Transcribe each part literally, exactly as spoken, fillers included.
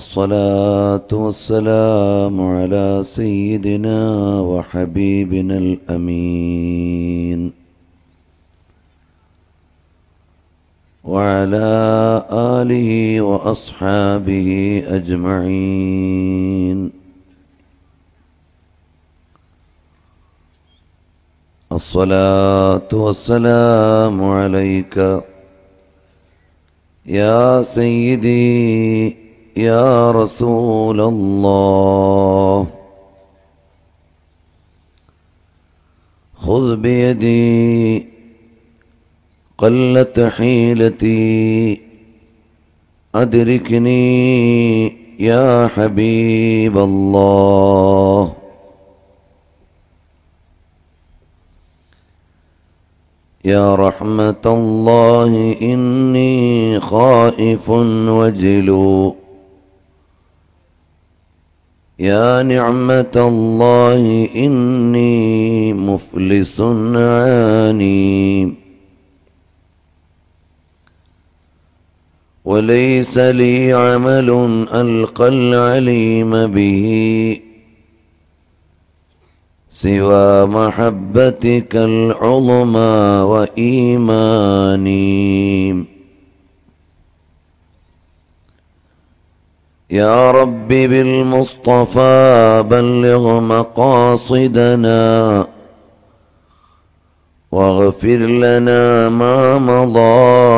الصلاة والسلام على سيدنا وحبيبنا الأمين وعلى آله وأصحابه أجمعين. الصلاة والسلام عليك يا سيدي يا رسول الله، خذ بيدي قلت حيلتي أدركني يا حبيب الله، يا رحمة الله إني خائف وجلو، يا نعمة الله إني مفلس عاني، وليس لي عمل ألقى العليم به سوى محبتك العظمى وإيماني. يا رب بالمصطفى بلغ مقاصدنا واغفر لنا ما مضى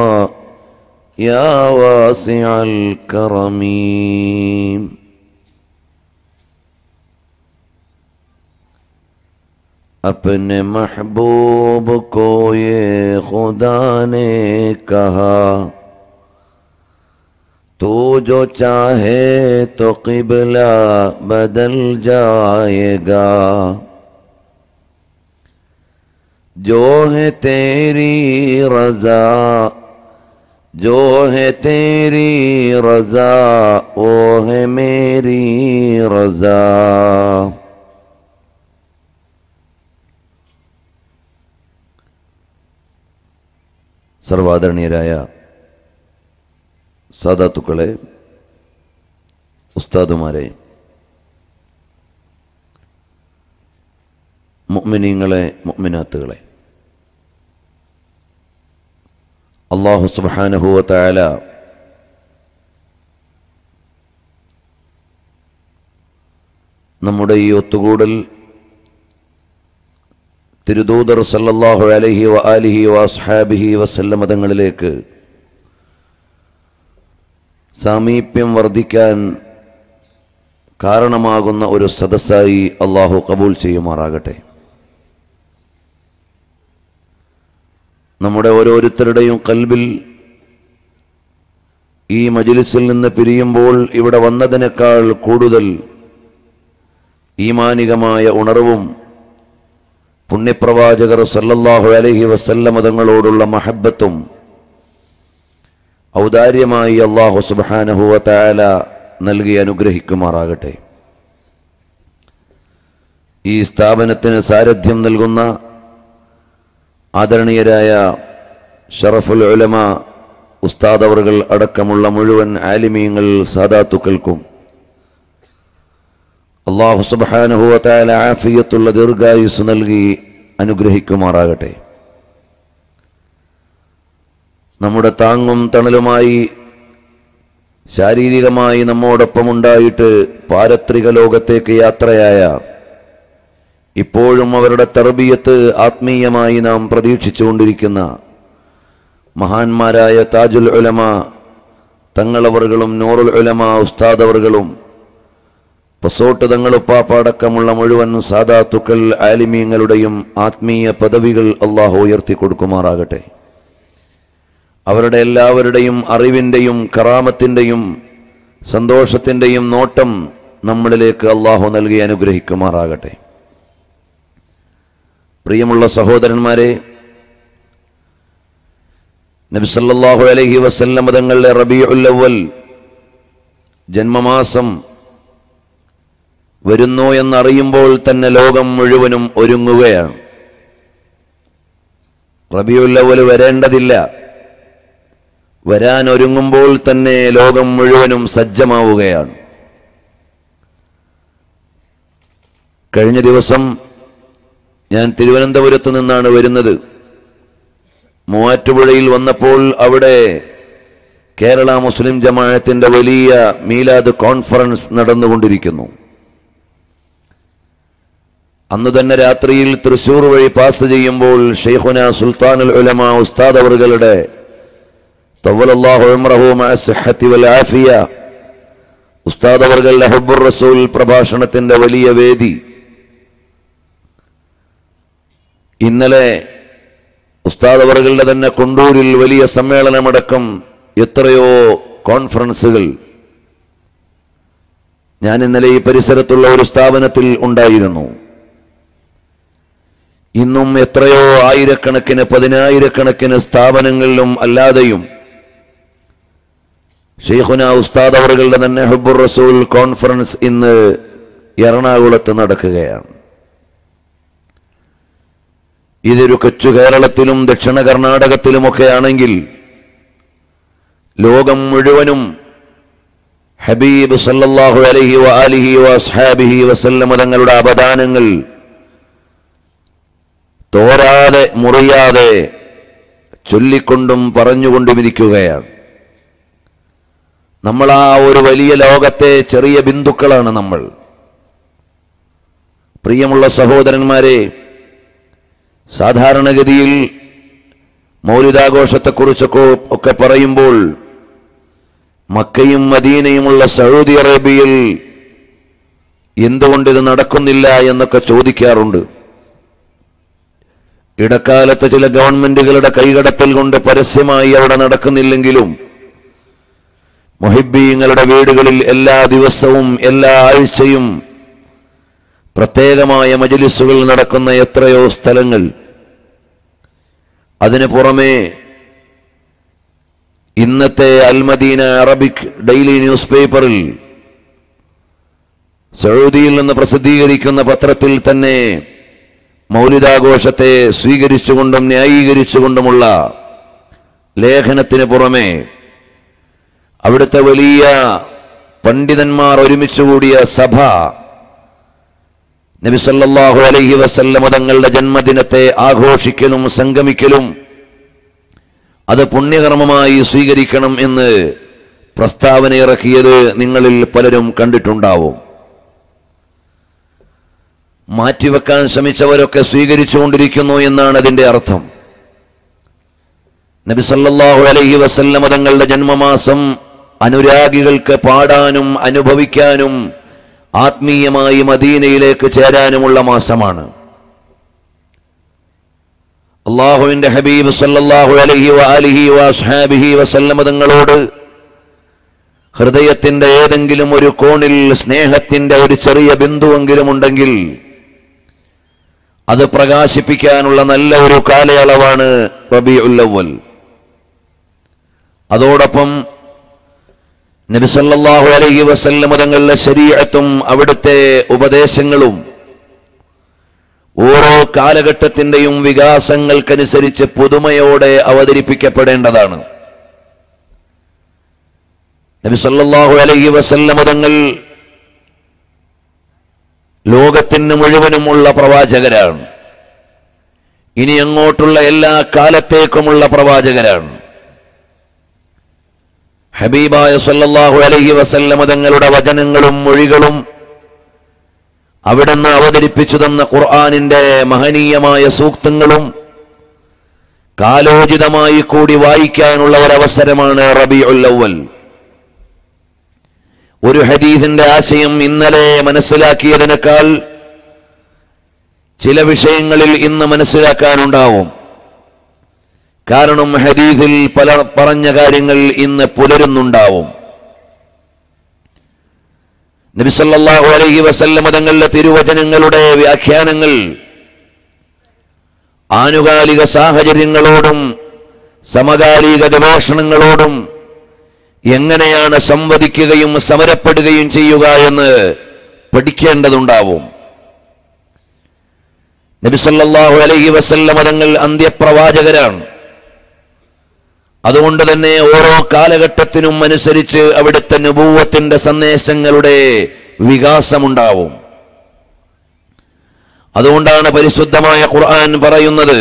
يا واسع الكرم. اپنے محبوب کو یہ خدا نے کہا، تو جو چاہے تو قبلہ بدل جائے گا، جو ہے تیری رضا جو ہے تیری رضا وہ ہے میری رضا. സർവാദരണീയരായ സാദാത്തുക്കളെ, ഉസ്താദുമാരെ, മുഅ്മിനീങ്ങളെ, മുഅ്മിനാത്തുകളെ, അല്ലാഹു സുബ്ഹാനഹു വ തആല നമ്മുടെ ഈ ഒത്തുകൂടൽ തിരുദൂതർ സല്ലല്ലാഹു അലൈഹി വ ആലിഹി വസ്ഹാബിഹി വസല്ലമ തങ്ങളിലേക്ക് സാമീപ്യം വർദ്ധിക്കാൻ കാരണമാകുന്ന ഒരു സദസ്സായി അല്ലാഹു കബൂൽ ചെയ്യുമാറാകട്ടെ. നമ്മുടെ ഓരോരുത്തരുടെയും ഖൽബിൽ ഈ മജ്ലിസിൽ നിന്ന് പിരിയുമ്പോൾ ഇവിടെ വന്നതിനേക്കാൾ കൂടുതൽ ഈമാനികമായ ഉണർവും പുണ്യപ്രവാചകർ സല്ലല്ലാഹു അലൈഹി വസല്ലമ തങ്ങളോടുള്ള മഹബത്തും ഔദാര്യമായി അല്ലാഹു സുബ്ഹാനഹു വ തആല നൽകി അനുഗ്രഹിക്കുമാറാകട്ടെ. ഈ സ്ഥാപനത്തിന് സാരഥ്യം നൽകുന്ന ആദരണീയരായ ശറഫുൽ ഉലമ ഉസ്താദ് അവർകൾ അടക്കമുള്ള മുഴുവൻ ആലിമീങ്ങൾ സാദാത്തുക്കൾക്കും അല്ലാഹു സുബ്ഹാനഹു വ തആല ആഫിയത്തുള്ള ദീർഘായുസ് നൽകി അനുഗ്രഹിക്കുമാറാകട്ടെ. നമ്മുടെ താങ്ങും തണലുമായി ശാരീരികമായി നമ്മോടൊപ്പമുണ്ടായിട്ട് പാരത്രിക ലോകത്തേക്ക് യാത്രയായ, ഇപ്പോഴും അവരുടെ തർബിയത്ത് ആത്മീയമായി നാം പ്രതീക്ഷിച്ചുകൊണ്ടിരിക്കുന്ന മഹാന്മാരായ താജുൽ ഉലമ തങ്ങളവറുകളും നൂറുൽ ഉലമ ഉസ്താദ് അവർകളും പസോട്ട് തങ്ങളുപ്പാപ്പടക്കമുള്ള മുഴുവൻ സാദാത്തുക്കൾ ആലിമീങ്ങളുടെയും ആത്മീയ പദവികൾ അല്ലാഹു ഉയർത്തി കൊടുക്കുമാറാകട്ടെ. അവരുടെ എല്ലാവരുടെയും അറിവിൻ്റെയും കറാമത്തിൻ്റെയും സന്തോഷത്തിൻ്റെയും നോട്ടം നമ്മളിലേക്ക് അല്ലാഹു നൽകി അനുഗ്രഹിക്കുമാറാകട്ടെ. പ്രിയമുള്ള സഹോദരന്മാരെ, നബി സല്ലല്ലാഹു അലൈഹി വസല്ലം തങ്ങളുടെ റബീഉൽ അവ്വൽ ജന്മമാസം വരുന്നു എന്നറിയുമ്പോൾ തന്നെ ലോകം മുഴുവനും ഒരുങ്ങുകയാണ്. റബീഉൽ അവ്വൽ വരേണ്ടതില്ല, വരാൻ ഒരുങ്ങുമ്പോൾ തന്നെ ലോകം മുഴുവനും സജ്ജമാവുകയാണ്. കഴിഞ്ഞ ദിവസം ഞാൻ തിരുവനന്തപുരത്ത് നിന്നാണ് വരുന്നത്. മൂവാറ്റുപുഴയിൽ വന്നപ്പോൾ അവിടെ കേരള മുസ്ലിം ജമാഅത്തിന്റെ വലിയ മീലാദ് കോൺഫറൻസ് നടന്നുകൊണ്ടിരിക്കുന്നു. അന്നു തന്നെ രാത്രിയിൽ തൃശൂർ വഴി പാസ് ചെയ്യുമ്പോൾ ഷെയ്ഖുന സുൽത്താനുൽ ഉലമ ഉസ്താദ് അവറുകളുടെ തവല്ലല്ലാഹു ഉംറഹു മഅ സിഹ്ഹത്തി വൽ ആഫിയ ഉസ്താദ് അവറുകളുടെ ഹബ്ബുർ റസൂൽ പ്രഭാഷണത്തിന്റെ വലിയ വേദി. ഇന്നലെ ഉസ്താദ് അവറുകളുടെ തന്നെ കൊണ്ടൂരിൽ വലിയ സമ്മേളനമടക്കം എത്രയോ കോൺഫറൻസുകൾ. ഞാൻ ഇന്നലെ ഈ പരിസരത്തുള്ള ഒരു സ്ഥാപനത്തിൽ ഉണ്ടായിരുന്നു. ഇന്നും എത്രയോ ആയിരക്കണക്കിന് പതിനായിരക്കണക്കിന് സ്ഥാപനങ്ങളിലും അല്ലാതെയും ഷെയ്ഖുന ഉസ്താദ് അവറുകളുടെ തന്നെ ഹുബ്ബുർ റസൂൽ കോൺഫറൻസ് ഇന്ന് എറണാകുളത്ത് നടക്കുകയാണ്. ഇതൊരു കൊച്ചു കേരളത്തിലും ദക്ഷിണ കർണാടകത്തിലുമൊക്കെ ആണെങ്കിൽ ലോകം മുഴുവനും ഹബീബ് സല്ലല്ലാഹു അലൈഹി വആലിഹി വസ്ഹാബിഹി വസല്ലമ തങ്ങളുടെ അവദാനങ്ങൾ തോരാതെ മുറിയാതെ ചൊല്ലിക്കൊണ്ടും പറഞ്ഞുകൊണ്ടുമിരിക്കുകയാണ്. നമ്മൾ ആ ഒരു വലിയ ലോകത്തെ ചെറിയ ബിന്ദുക്കളാണ് നമ്മൾ. പ്രിയമുള്ള സഹോദരന്മാരെ, സാധാരണഗതിയിൽ മൗലിദാഘോഷത്തെക്കുറിച്ചൊക്കെ ഒക്കെ പറയുമ്പോൾ മക്കയും മദീനയുമുള്ള സൗദി അറേബ്യയിൽ എന്തുകൊണ്ടിത് നടക്കുന്നില്ല എന്നൊക്കെ ചോദിക്കാറുണ്ട്. ഇടക്കാലത്ത് ചില ഗവൺമെന്റുകളുടെ കൈകടത്തൽ കൊണ്ട് പരസ്യമായി അവിടെ നടക്കുന്നില്ലെങ്കിലും മുഹിബ്ബീങ്ങളുടെ വീടുകളിൽ എല്ലാ ദിവസവും എല്ലാ ആഴ്ചയും പ്രത്യേകമായ മജ്‌ലിസുകൾ നടക്കുന്ന എത്രയോ സ്ഥലങ്ങൾ. അതിനു പുറമെ ഇന്നത്തെ അൽമദീന അറബിക് ഡെയിലി ന്യൂസ് പേപ്പറിൽ സൗദിയിൽ നിന്ന് പ്രസിദ്ധീകരിക്കുന്ന പത്രത്തിൽ തന്നെ മൗലിദാഘോഷത്തെ സ്വീകരിച്ചുകൊണ്ടും ന്യായീകരിച്ചുകൊണ്ടുമുള്ള ലേഖനത്തിന് പുറമെ അവിടുത്തെ വലിയ പണ്ഡിതന്മാർ ഒരുമിച്ചുകൂടിയ സഭ നബി സല്ലല്ലാഹു അലൈഹി വസല്ലമ തങ്ങളുടെ ജന്മദിനത്തെ ആഘോഷിക്കലും സംഗമിക്കലും അത് പുണ്യകർമ്മമായി സ്വീകരിക്കണം എന്ന് പ്രസ്താവന ഇറക്കിയത് നിങ്ങളിൽ പലരും കണ്ടിട്ടുണ്ടാവും. മാറ്റിവെക്കാൻ ശ്രമിച്ചവരൊക്കെ സ്വീകരിച്ചുകൊണ്ടിരിക്കുന്നു എന്നാണ് അതിൻ്റെ അർത്ഥം. നബി സല്ലല്ലാഹു അലൈഹി വസല്ലമ തങ്ങളുടെ ജന്മമാസം അനുരാഗികൾക്ക് പാടാനും അനുഭവിക്കാനും ആത്മീയമായി മദീനയിലേക്ക് ചേരാനുമുള്ള മാസമാണ്. അല്ലാഹുവിന്റെ ഹബീബ് സല്ലല്ലാഹു അലൈഹി വആലിഹി വസ്ഹാബിഹി വസല്ലമ തങ്ങളോട് ഹൃദയത്തിന്റെ ഏതെങ്കിലും ഒരു കോണിൽ സ്നേഹത്തിന്റെ ഒരു ചെറിയ ബിന്ദുവെങ്കിലും ഉണ്ടെങ്കിൽ അത് പ്രകാശിപ്പിക്കാനുള്ള നല്ല ഒരു കാലയളവാണ് റബീഉൽ അവ്വൽ. അതോടൊപ്പം നബി സല്ലല്ലാഹു അലൈഹി വസല്ലമ തങ്ങളുടെ ശരീഅത്തും അവിടുത്തെ ഉപദേശങ്ങളും ഓരോ കാലഘട്ടത്തിന്റെയും വികാസങ്ങൾക്കനുസരിച്ച് പുതുമയോടെ അവതരിപ്പിക്കപ്പെടേണ്ടതാണ്. നബി സല്ലല്ലാഹു അലൈഹി വസല്ലമ തങ്ങൾ ലോകത്തിന് മുഴുവനുമുള്ള പ്രവാചകരാണ്. ഇനി അങ്ങോട്ടുള്ള എല്ലാ കാലത്തേക്കുമുള്ള പ്രവാചകരാണ്. ഹബീബായ സല്ലല്ലാഹു അലൈഹി വസല്ലമ തങ്ങളുടെ വചനങ്ങളും മൊഴികളും അവിടുന്ന് അവതരിപ്പിച്ചു തന്ന ഖുർആനിന്റെ മഹനീയമായ സൂക്തങ്ങളും കാലോചിതമായി കൂടി വായിക്കാനുള്ള ഒരവസരമാണ് റബീഉൽ അവ്വൽ. ഒരു ഹദീസിന്റെ ആശയം ഇന്നലെ മനസ്സിലാക്കിയതിനേക്കാൾ ചില വിഷയങ്ങളിൽ ഇന്ന് മനസ്സിലാക്കാനുണ്ടാവും. കാരണം ഹദീസിൽ പല പറഞ്ഞ കാര്യങ്ങൾ ഇന്ന് പുലരുന്നുണ്ടാവും. നബി സല്ലല്ലാഹു അലൈഹി വസല്ലമ തങ്ങളുടെ തിരുവചനങ്ങളുടെ വ്യാഖ്യാനങ്ങൾ ആനുകാലിക സാഹചര്യങ്ങളോടും സമകാലിക ഗവേഷണങ്ങളോടും എങ്ങനെയാണ് സംവദിക്കുകയും സമരപ്പെടുകയും ചെയ്യുക എന്ന് പഠിക്കേണ്ടതുണ്ടാവും. നബി സല്ലല്ലാഹു അലൈഹി വസല്ലമ തങ്ങൾ അന്ത്യപ്രവാചകരാണ്. അതുകൊണ്ട് തന്നെ ഓരോ കാലഘട്ടത്തിനും അനുസരിച്ച് അവിടുത്തെ നബുവത്തിന്റെ സന്ദേശങ്ങളുടെ വികാസമുണ്ടാവും. അതുകൊണ്ടാണ് പരിശുദ്ധമായ ഖുർആൻ പറയുന്നത്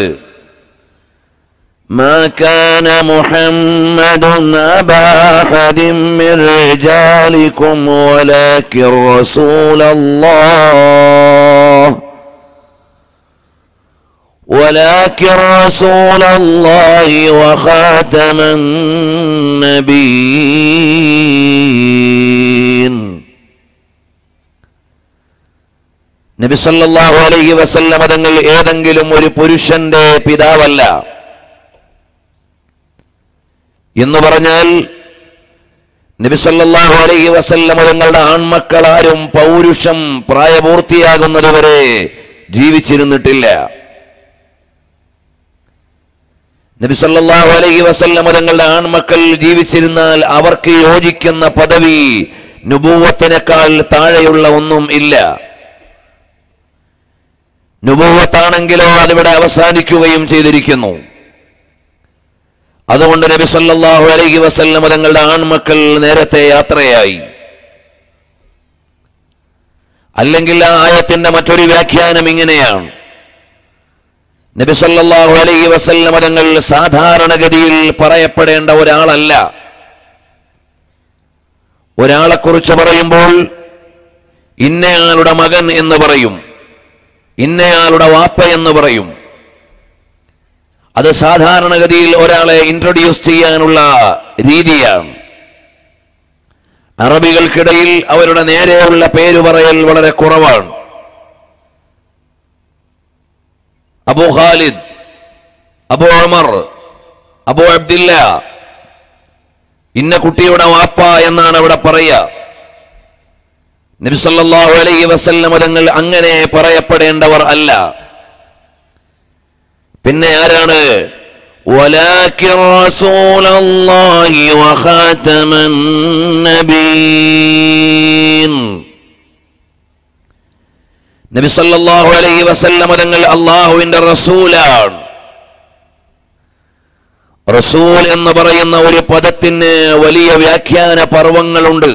മാ കാന മുഹമ്മദുൻ അബാഹദിൻ മിർ റിജാലികും വലാകിർ റസൂലുള്ളാഹ് ولكن رسول الله وخاتم النبيين. നബി സല്ലല്ലാഹു അലൈഹി വസല്ലം തങ്ങൾ ഏതെങ്കിലും ഒരു പുരുഷന്റെ പിതാവല്ല എന്ന് പറഞ്ഞാൽ നബി സല്ലല്ലാഹു അലൈഹി വസല്ലം തങ്ങളുടെ ആൺമക്കളാരും പൗരുഷം പ്രായപൂർത്തിയാകുന്നതുവരെ ജീവിച്ചിരുന്നിട്ടില്ല. നബി സല്ലല്ലാഹു അലൈഹി വസല്ലം തങ്ങളുടെ ആൺമക്കൾ ജീവിച്ചിരുന്നാൽ അവർക്ക് യോജിക്കുന്ന പദവി നുബുവ്വത്തിനേക്കാൾ താഴെയുള്ള ഒന്നും ഇല്ല. നുബുവ്വത്താണെങ്കിലോ അതിവിടെ അവസാനിക്കുകയും ചെയ്തിരിക്കുന്നു. അതുകൊണ്ട് നബി സല്ലല്ലാഹു അലൈഹി വസല്ലം തങ്ങളുടെ ആൺമക്കൾ നേരത്തെ യാത്രയായി. അല്ലെങ്കിൽ ആ ആയത്തിന്റെ മറ്റൊരു വ്യാഖ്യാനം ഇങ്ങനെയാണ്, നബി സല്ലല്ലാഹു അലൈഹി വസല്ലം തങ്ങൾ സാധാരണഗതിയിൽ പറയപ്പെടേണ്ട ഒരാളല്ല. ഒരാളെക്കുറിച്ച് പറയുമ്പോൾ ഇന്നയാളുടെ മകൻ എന്ന് പറയും, ഇന്നയാളുടെ വാപ്പ എന്ന് പറയും. അത് സാധാരണഗതിയിൽ ഒരാളെ ഇൻട്രൊഡ്യൂസ് ചെയ്യാനുള്ള രീതിയാണ്. അറബികൾക്കിടയിൽ അവരുടെ നേരെയുള്ള പേര് പറയൽ വളരെ കുറവാണ്. അബു ഖാലിദ്, അബു ഉമർ, അബു അബ്ദില്ല, ഇന്ന കുട്ടിയുടെ വാപ്പ എന്നാണ് അവിടെ പറയുക. നബി സല്ലല്ലാഹു അലൈഹി വസല്ലം തങ്ങൾ അങ്ങനെ പറയപ്പെടേണ്ടവർ അല്ല. പിന്നെ ആരാണ്? വലാകിർ റസൂലുള്ളാഹി വഖാതമൻ നബീൻ. നബി സല്ലല്ലാഹു അലൈഹി വസല്ലം തങ്ങൾ അല്ലാഹുവിന്റെ റസൂലാണ്. റസൂൽ എന്ന് പറയുന്ന ഒരു പദത്തിന് വലിയ വ്യാഖ്യാന പർവങ്ങളുണ്ട്.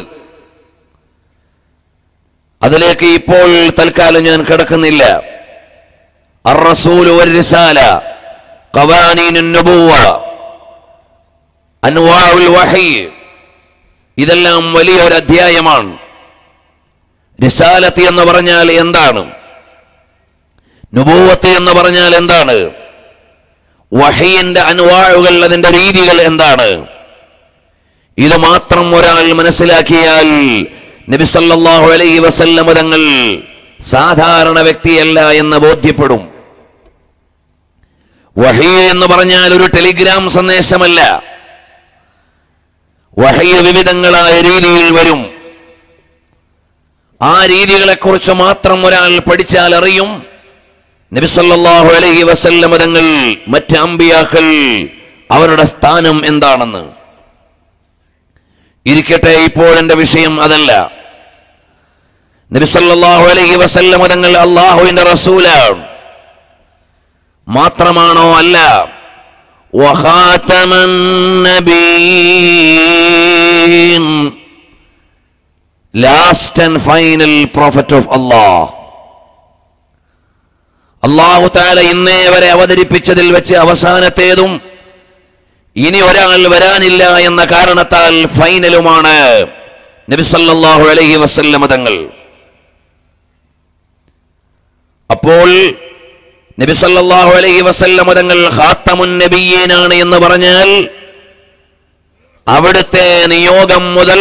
അതിലേക്ക് ഇപ്പോൾ തൽക്കാലം ഞാൻ കിടക്കുന്നില്ല. അർ റസൂൽ ഒരു റിസാല, ഖവാനീൻ നുബുവ്വ, അൻവാഉൽ വഹീ, ഇതെല്ലാം വലിയൊരു അധ്യായമാണ്. റിസാലത്ത് എന്ന് പറഞ്ഞാൽ എന്താണ്? നുബൂവത്ത് എന്ന് പറഞ്ഞാൽ എന്താണ്? വഹീന്റെ അൻവാഴുകൾ, അതിന്റെ രീതികൾ എന്താണ്? ഇത് മാത്രം ഒരാൾ മനസ്സിലാക്കിയാൽ നബി സല്ലല്ലാഹു അലൈഹി വസല്ലം തങ്ങൾ സാധാരണ വ്യക്തിയല്ല എന്ന് ബോധ്യപ്പെടും. വഹീ എന്ന് പറഞ്ഞാൽ ഒരു ടെലിഗ്രാം സന്ദേശമല്ല. വഹീ വിവിധങ്ങളായ രീതിയിൽ വരും. ആ രീതികളെക്കുറിച്ച് മാത്രം ഒരാൾ പഠിച്ചാൽ അറിയും നബി സല്ലല്ലാഹു അലൈഹി വസല്ലം തങ്ങൾ മറ്റ് അമ്പിയാക്കൾ അവരുടെ സ്ഥാനം എന്താണെന്ന്. ഇരിക്കട്ടെ, ഇപ്പോൾ എൻ്റെ വിഷയം അതല്ല. നബി സല്ലല്ലാഹു അലൈഹി വസല്ലം തങ്ങൾ അല്ലാഹുവിന്റെ റസൂലാണ് മാത്രമാണോ? അല്ല. വഖാതമൻ നബീൻ, last and final prophet of Allah. അള്ളാഹു തആല ഇന്നേ വരെ അവതരിപ്പിച്ചതിൽ വെച്ച് അവസാനത്തേതും ഇനി ഒരാൾ വരാനില്ല എന്ന കാരണത്താൽ ഫൈനലുമാണ് നബി സല്ലല്ലാഹു അലൈഹി വസല്ലം തങ്ങൾ. അപ്പോൾ നബി സല്ലല്ലാഹു അലൈഹി വസല്ലം തങ്ങൾ ഖാതമുൻ നബിയീനാണ് എന്ന് പറഞ്ഞാൽ അവിടുത്തെ നിയോഗം മുതൽ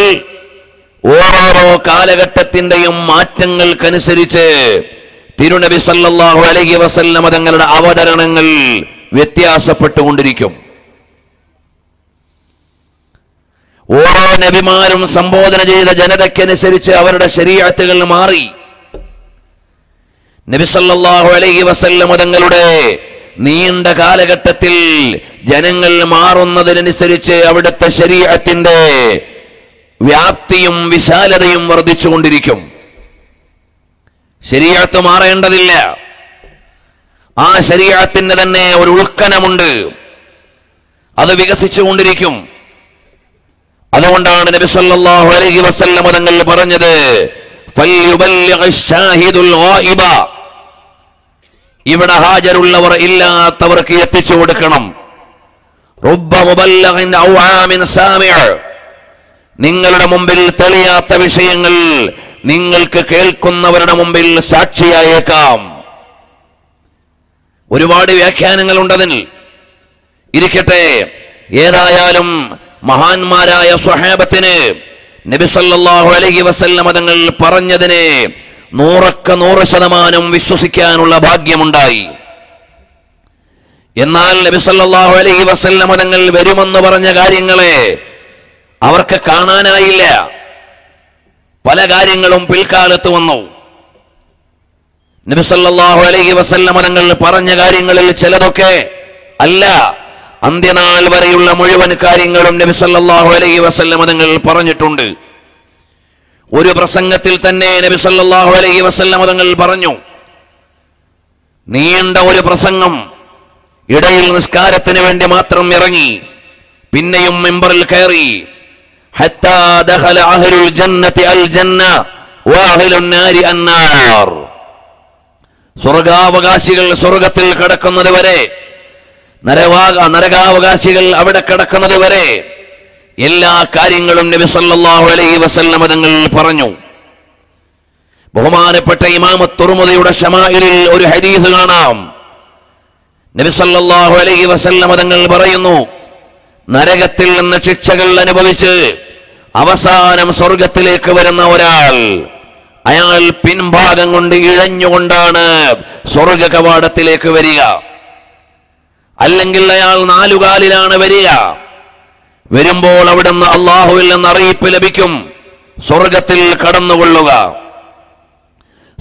ഓരോരോ കാലഘട്ടത്തിന്റെയും മാറ്റങ്ങൾക്കനുസരിച്ച് തിരുനബി സല്ലല്ലാഹു അലൈഹി വസല്ലം തങ്ങളുടെ അവതരണങ്ങൾ വ്യത്യാസപ്പെട്ടുകൊണ്ടിരിക്കും. ഓരോ നബിമാരും സംബോധന ചെയ്ത ജനതയ്ക്കനുസരിച്ച് അവരുടെ ശരീഅത്തുകൾ മാറി. നബി സല്ലല്ലാഹു അലൈഹി വസല്ലം തങ്ങളുടെ നീണ്ട കാലഘട്ടത്തിൽ ജനങ്ങൾ മാറുന്നതിനനുസരിച്ച് അവിടുത്തെ ശരീഅത്തിന്റെ വ്യാപ്തിയും വിശാലതയും വർദ്ധിച്ചുകൊണ്ടിരിക്കും. ശരീഅത്ത് മാറേണ്ടതില്ല. ആ ശരീഅത്തിന് തന്നെ ഒരു ഉൾക്കനമുണ്ട്. അത് വികസിച്ചുകൊണ്ടിരിക്കും. അതുകൊണ്ടാണ് നബി സല്ലല്ലാഹു അലൈഹി വസല്ലം തങ്ങൾ പറഞ്ഞത്, ഫൽയുബല്ലിഗുൽ ശാഹിദുൽ ഗായിബ, ഇവിടെ ഹാജരുള്ളവർ ഇല്ലാത്തവർക്ക് എത്തിച്ചു കൊടുക്കണം. റബ്ബ മുബല്ലഗിൻ ഔ ആമിൻ സാമിഅ, നിങ്ങളുടെ മുമ്പിൽ തെളിയാത്ത വിഷയങ്ങൾ നിങ്ങൾക്ക് കേൾക്കുന്നവരുടെ മുമ്പിൽ സാക്ഷിയായേക്കാം. ഒരുപാട് വ്യാഖ്യാനങ്ങൾ ഉണ്ടതിൽ ഇരിക്കട്ടെ. ഏതായാലും മഹാന്മാരായ സ്വഹാബത്തിന് നബി സല്ലല്ലാഹു അലൈഹി വസല്ലം തങ്ങൾ പറഞ്ഞതിനെ നൂറക്ക നൂറ് ശതമാനം വിശ്വസിക്കാനുള്ള ഭാഗ്യമുണ്ടായി. എന്നാൽ നബി സല്ലല്ലാഹു അലൈഹി വസല്ലം തങ്ങൾ വരുമെന്ന് പറഞ്ഞ കാര്യങ്ങളെ അവർക്ക് കാണാനായില്ല. പല കാര്യങ്ങളും പിൽക്കാലത്ത് വന്നു. നബി സല്ലല്ലാഹു അലൈഹി വസല്ലം തങ്ങൾ പറഞ്ഞ കാര്യങ്ങളിൽ ചിലതൊക്കെ അല്ല, അന്ത്യനാൾ വരെയുള്ള മുഴുവൻ കാര്യങ്ങളും നബി സല്ലല്ലാഹു അലൈഹി വസല്ലം തങ്ങൾ പറഞ്ഞിട്ടുണ്ട്. ഒരു പ്രസംഗത്തിൽ തന്നെ നബി സല്ലല്ലാഹു അലൈഹി വസല്ലം തങ്ങൾ പറഞ്ഞു, നീണ്ട ഒരു പ്രസംഗം, ഇടയിൽ നിസ്കാരത്തിന് വേണ്ടി മാത്രം ഇറങ്ങി, പിന്നെയും മെമ്പറിൽ കയറി. ഹത്താ ദഖല അഹ്ലുൽ ജന്നത്തി അൽ ജന്ന വഅഹ്ലുൻ നാരി അന്നാർ, സ്വർഗാവകാശികൾ സ്വർഗത്തിൽ കടക്കുന്നത് വരെ, നരവാഗ നരകാവകാശികൾ അവിടെ കിടക്കുന്നത് വരെ എല്ലാ കാര്യങ്ങളും നബി സല്ലല്ലാഹു അലൈഹി വസല്ലം തങ്ങൾ പറഞ്ഞു. ബഹുമാനപ്പെട്ട ഇമാമു തുർമുദിയുടെ ശമാഇലിൽ ഒരു ഹദീസ് കാണാം. നബി സല്ലല്ലാഹു അലൈഹി വസല്ലം തങ്ങൾ പറയുന്നു, നരകത്തിൽ നിന്ന് ശിക്ഷകൾ അനുഭവിച്ച് അവസാനം സ്വർഗത്തിലേക്ക് വരുന്ന ഒരാൾ, അയാൾ പിൻഭാഗം കൊണ്ട് ഇഴഞ്ഞുകൊണ്ടാണ് സ്വർഗ കവാടത്തിലേക്ക് വരിക. അല്ലെങ്കിൽ അയാൾ നാലുകാലിലാണ് വരിക. വരുമ്പോൾ അവിടുന്ന് അള്ളാഹുവിൽ നിന്ന് അറിയിപ്പ് ലഭിക്കും, സ്വർഗത്തിൽ കടന്നുകൊള്ളുക.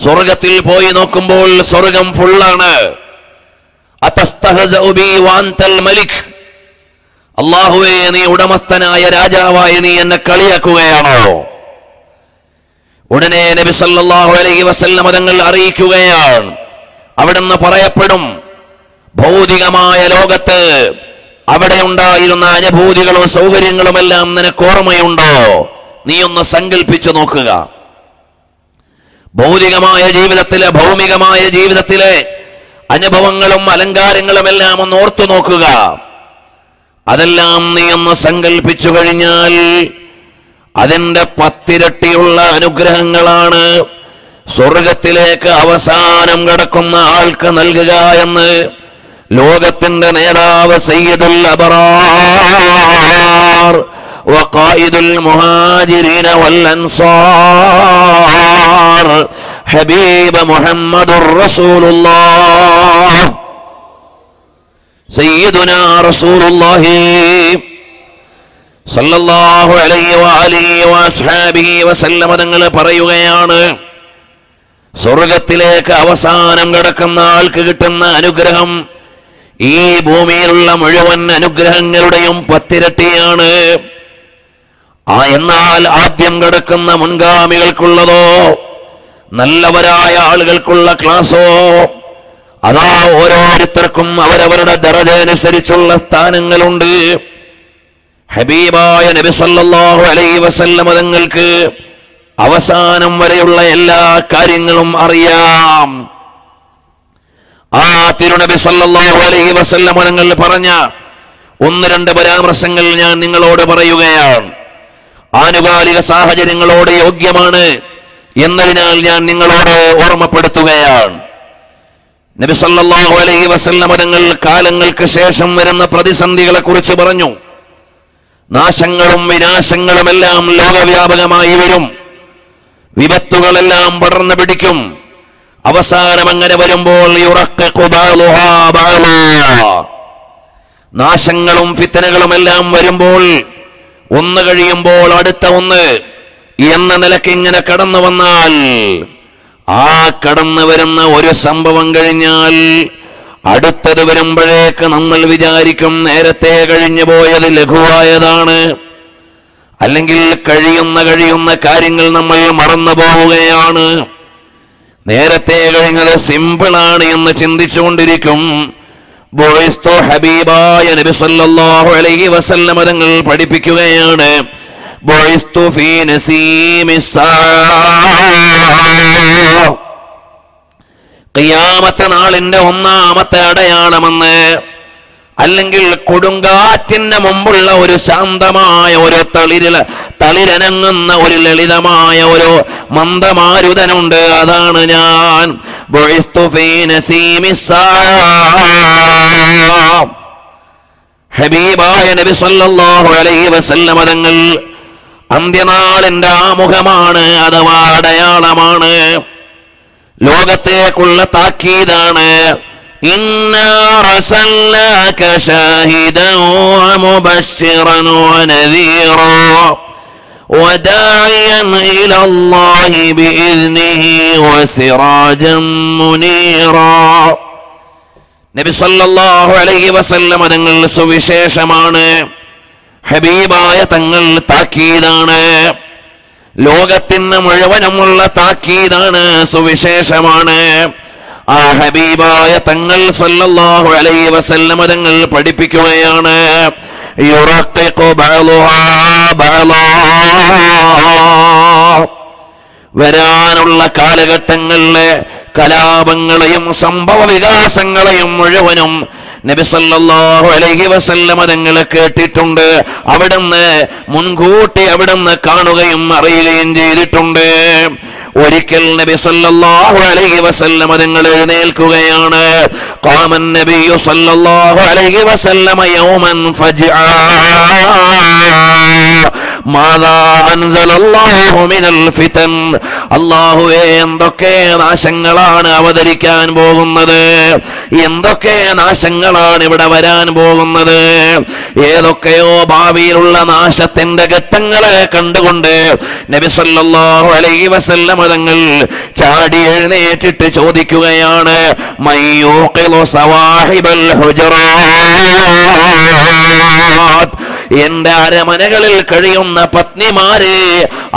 സ്വർഗത്തിൽ പോയി നോക്കുമ്പോൾ സ്വർഗം ഫുള്ളാണ്. അതസ്തഹ്സഉ ബി വഅൻതൽ മലിക്, അള്ളാഹുവേ നീ ഉടമസ്ഥനായ രാജാവായി നീ എന്നെ കളിയാക്കുകയാണോ? ഉടനെ നബി സല്ലല്ലാഹു അലൈഹി വസല്ലം തങ്ങൾ അറിയിക്കുകയാണ്, അവിടുന്ന് പറയപ്പെടും, ഭൗതികമായ ലോകത്ത് അവിടെ ഉണ്ടായിരുന്ന അനുഭൂതികളും സൗകര്യങ്ങളും എല്ലാം നിനക്ക് ഓർമ്മയുണ്ടോ? നീ ഒന്ന് സങ്കല്പിച്ചു നോക്കുക. ഭൗതികമായ ജീവിതത്തിലെ, ഭൗമികമായ ജീവിതത്തിലെ അനുഭവങ്ങളും അലങ്കാരങ്ങളും എല്ലാം ഒന്ന് ഓർത്തു നോക്കുക. അതെല്ലാം നീ ഒന്ന് സങ്കല്പിച്ചു കഴിഞ്ഞാൽ അതിൻ്റെ പത്തിരട്ടിയുള്ള അനുഗ്രഹങ്ങളാണ് സ്വർഗത്തിലേക്ക് അവസാനം കടക്കുന്ന ആൾക്ക് നൽകുക എന്ന് ലോകത്തിന്റെ നേതാവ് സയ്യിദുൽ അബ്റാർ വഖായിദുൽ മുഹാജിരീന വൽ അൻസാർ ഹബീബ് മുഹമ്മദുർ റസൂലുള്ളാഹ് സയ്യിദുനാ റസൂലുള്ളാഹി സല്ലല്ലാഹു അലൈഹി വഅലിഹി വഅസ്ഹാബിഹി വസല്ലം തങ്ങൾ പറയുകയാണ്, സ്വർഗത്തിലേക്ക് അവസാനം കടക്കുന്ന ആൾക്ക് കിട്ടുന്ന അനുഗ്രഹം ഈ ഭൂമിയിലുള്ള മുഴുവൻ അനുഗ്രഹങ്ങളുടെയും പത്തിരട്ടിയാണ്. ആ എന്നാൽ ആദ്യം കിടക്കുന്ന മുൻഗാമികൾക്കുള്ളതോ നല്ലവരായ ആളുകൾക്കുള്ള ക്ലാസോ, അതാ ഓരോരുത്തർക്കും അവരവരുടെ ദറജ അനുസരിച്ചുള്ള സ്ഥാനങ്ങളുണ്ട്. ഹബീബായ നബി സല്ലല്ലാഹു അലൈഹി വസല്ലം തങ്ങൾക്ക് അവസാനം വരെയുള്ള എല്ലാ കാര്യങ്ങളും അറിയാം. ആ തിരുനബി സല്ലല്ലാഹു അലൈഹി വസല്ലം തങ്ങൾ പറഞ്ഞ ഒന്ന് രണ്ട് പരാമർശങ്ങൾ ഞാൻ നിങ്ങളോട് പറയുകയാണ്. ആനുകാലിക സാഹചര്യങ്ങളോട് യോഗ്യമാണ് എന്നതിനാൽ ഞാൻ നിങ്ങളോട് ഓർമ്മപ്പെടുത്തുകയാണ്. നബി സല്ലല്ലാഹു അലൈഹി വസല്ലം തങ്ങൾ കാലങ്ങൾക്ക് ശേഷം വരുന്ന പ്രതിസന്ധികളെ കുറിച്ച് പറഞ്ഞു. നാശങ്ങളും വിനാശങ്ങളും എല്ലാം ലോകവ്യാപകമായി വരും. വിപത്തുകളെല്ലാം പടർന്നു പിടിക്കും. അവസാനം അങ്ങനെ വരുമ്പോൾ നാശങ്ങളും ഫിത്തനകളും എല്ലാം വരുമ്പോൾ ഒന്ന് കഴിയുമ്പോൾ അടുത്ത ഒന്ന് എന്ന നിലയ്ക്ക് ഇങ്ങനെ കടന്നു വന്നാൽ, ആ കടന്നു വരുന്ന ഒരു സംഭവം കഴിഞ്ഞാൽ അടുത്തത് വരുമ്പോഴേക്ക് നമ്മൾ വിചാരിക്കും നേരത്തെ കഴിഞ്ഞു പോയത് ലഘുവായതാണ്, അല്ലെങ്കിൽ കഴിയുന്ന കഴിയുന്ന കാര്യങ്ങൾ നമ്മൾ മറന്നു പോവുകയാണ്, നേരത്തെ കഴിഞ്ഞത് സിമ്പിളാണ് എന്ന് ചിന്തിച്ചുകൊണ്ടിരിക്കും. ബോയിസ്തോ ഹബീബായ നബി സല്ലല്ലാഹു അലൈഹി വസല്ലം തങ്ങൾ പഠിപ്പിക്കുകയാണ്. ബോയിസ്തോ ഫീ നസീമിസ് സാ ഖിയാമത്ത് നാളിന്റെ ഒന്നാമത്തെ അടയാളമെന്ന്, അല്ലെങ്കിൽ കൊടുങ്കാറ്റിന് മുമ്പുള്ള ഒരു ശാന്തമായ ഒരു തളിരിൽ തളിരനങ്ങുന്ന ഒരു ലളിതമായ ഒരു മന്ദമാരുതനുണ്ട്, അതാണ് ഞാൻ. ഹബീബായ നബി സല്ലല്ലാഹു അലൈഹി വസല്ലം തങ്ങൾ അന്ത്യനാളിന്റെ ആമുഖമാണ്, അഥവാ അടയാളമാണ്, ലോകത്തേക്കുള്ള താക്കീതാണ്. إنا أرسلناك شاهدا ومبشرا ونذيرا وداعيا إلى الله بإذنه وسراجا منيرا. നബി സല്ലല്ലാഹു അലൈഹി വസല്ലം തങ്ങൾ സുവിശേഷമാണ്, ഹബീബായ തങ്ങൾ താക്കീതാണ്, ലോകത്തിന് മുഴുവനുമുള്ള താക്കീതാണ്, സുവിശേഷമാണ്. ആ ഹബീബായ തങ്ങൾ സല്ലല്ലാഹു അലൈഹി വസല്ലം തങ്ങൾ പഠിപ്പിക്കുകയാണ്, യുറഖിഖു ബഅലുഹാ ബഅലാ, വരാനുള്ള കാലഘട്ടങ്ങളിലെ കലാപങ്ങളെയും സംഭവ വികാസങ്ങളെയും മുഴുവനും നബി സല്ലല്ലാഹു അലൈഹി വസല്ലം തങ്ങൾ കേട്ടിട്ടുണ്ട്, അവിടുന്ന് മുൻകൂട്ടി അവിടുന്ന് കാണുകയും അറിയുകയും ചെയ്തിട്ടുണ്ട്. ഒരിക്കൽ നബി സല്ലല്ലാഹു അലൈഹി വസല്ലം തങ്ങൾ എഴുന്നേൽക്കുകയാണ്. ഖാമൻ നബിയു സല്ലല്ലാഹു അലൈഹി വസല്ലം യൗമൻ ഫജ്ആ മാദാ അൻസലല്ലാഹു മിനൽ ഫിതൻ. അല്ലാഹുവേ, എന്തൊക്കെ നാശങ്ങളാണ് അവതരിക്കാൻ പോകുന്നത്, എന്തൊക്കെ നാശങ്ങളാണ് ഇവിടെ വരാൻ പോകുന്നത്, ഏതൊക്കെയോ ഭാവിയിലുള്ള നാശത്തിന്റെ ഘട്ടങ്ങളെ കണ്ടുകൊണ്ട് നബി സല്ലല്ലാഹു അലൈഹി വസല്ലം തങ്ങൾ ചാടി എഴുന്നേറ്റിട്ട് ചോദിക്കുകയാണ്, മയ്യൂഖിലു സവാഹിബൽ ഹുജറാത്, എന്റെ അരമനകളിൽ കഴിയുന്ന പത്നിമാരെ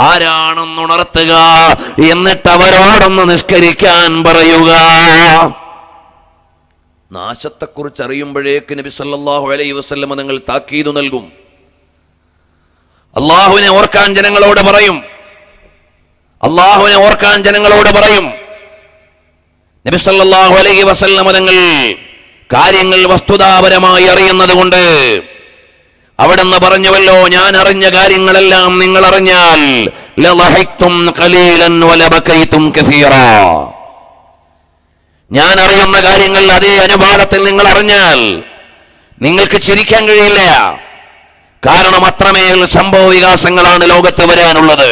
ആരാണെന്നുണർത്തുക, എന്നിട്ട് അവരോടൊന്ന് നിസ്കരിക്കാൻ പറയുക. നാശത്തെക്കുറിച്ച് അറിയുമ്പോഴേക്ക് നബി സല്ലല്ലാഹു അലൈഹി വസല്ലം തങ്ങൾ താക്കീത് നൽകും, അള്ളാഹുവിനെ ഓർക്കാൻ ജനങ്ങളോട് പറയും, അള്ളാഹുവിനെ ഓർക്കാൻ ജനങ്ങളോട് പറയും. നബി സല്ലല്ലാഹു അലൈഹി വസല്ലം തങ്ങൾ കാര്യങ്ങൾ വസ്തുതാപരമായി അറിയുന്നത് കൊണ്ട് അവിടുന്ന് പറഞ്ഞുവല്ലോ, ഞാൻ അറിഞ്ഞ കാര്യങ്ങളെല്ലാം നിങ്ങൾ അറിഞ്ഞാൽ ലളഹിഖ്തും ഖലീലൻ വലബകൈതും കസീറാ, ഞാൻ അറിയുന്ന കാര്യങ്ങൾ അതേ അനുപാതത്തിൽ നിങ്ങൾ അറിഞ്ഞാൽ നിങ്ങൾക്ക് ചിരിക്കാൻ കഴിയില്ല. കാരണം അത്രമേൽ സംഭവ വികാസങ്ങളാണ് ലോകത്ത് വരാനുള്ളത്,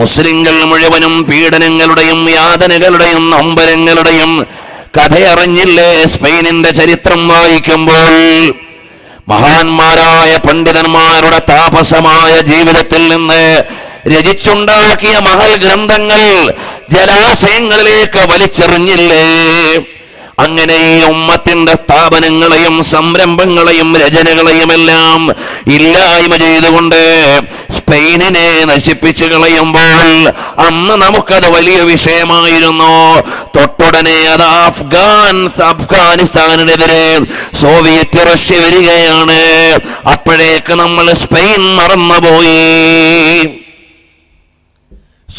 മുസ്ലിങ്ങൾ മുഴുവനും പീഡനങ്ങളുടെയും യാതനകളുടെയും നൊമ്പരങ്ങളുടെയും കഥയറിഞ്ഞില്ലേ സ്പെയിനിന്റെ ചരിത്രം വായിക്കുമ്പോൾ? മഹാന്മാരായ പണ്ഡിതന്മാരുടെ താപസമായ ജീവിതത്തിൽ നിന്ന് രചിച്ചുണ്ടാക്കിയ മഹൽ ഗ്രന്ഥങ്ങൾ ജലാശയങ്ങളിലേക്ക് വലിച്ചെറിഞ്ഞില്ലേ? അങ്ങനെ ഈ ഉമ്മത്തിന്റെ സ്ഥാപനങ്ങളെയും സംരംഭങ്ങളെയും രചനകളെയുമെല്ലാം ഇല്ലായ്മ ചെയ്തുകൊണ്ട് സ്പെയിനിനെ നശിപ്പിച്ചു കളയുമ്പോൾ അന്ന് നമുക്കത് വലിയ വിഷയമായിരുന്നു. തൊട്ടുടനെ അത് അഫ്ഗാൻ അഫ്ഗാനിസ്ഥാനെതിരെ സോവിയറ്റ് റഷ്യ വരികയാണ്. അപ്പോഴേക്ക് നമ്മൾ സ്പെയിൻ മറന്നുപോയി.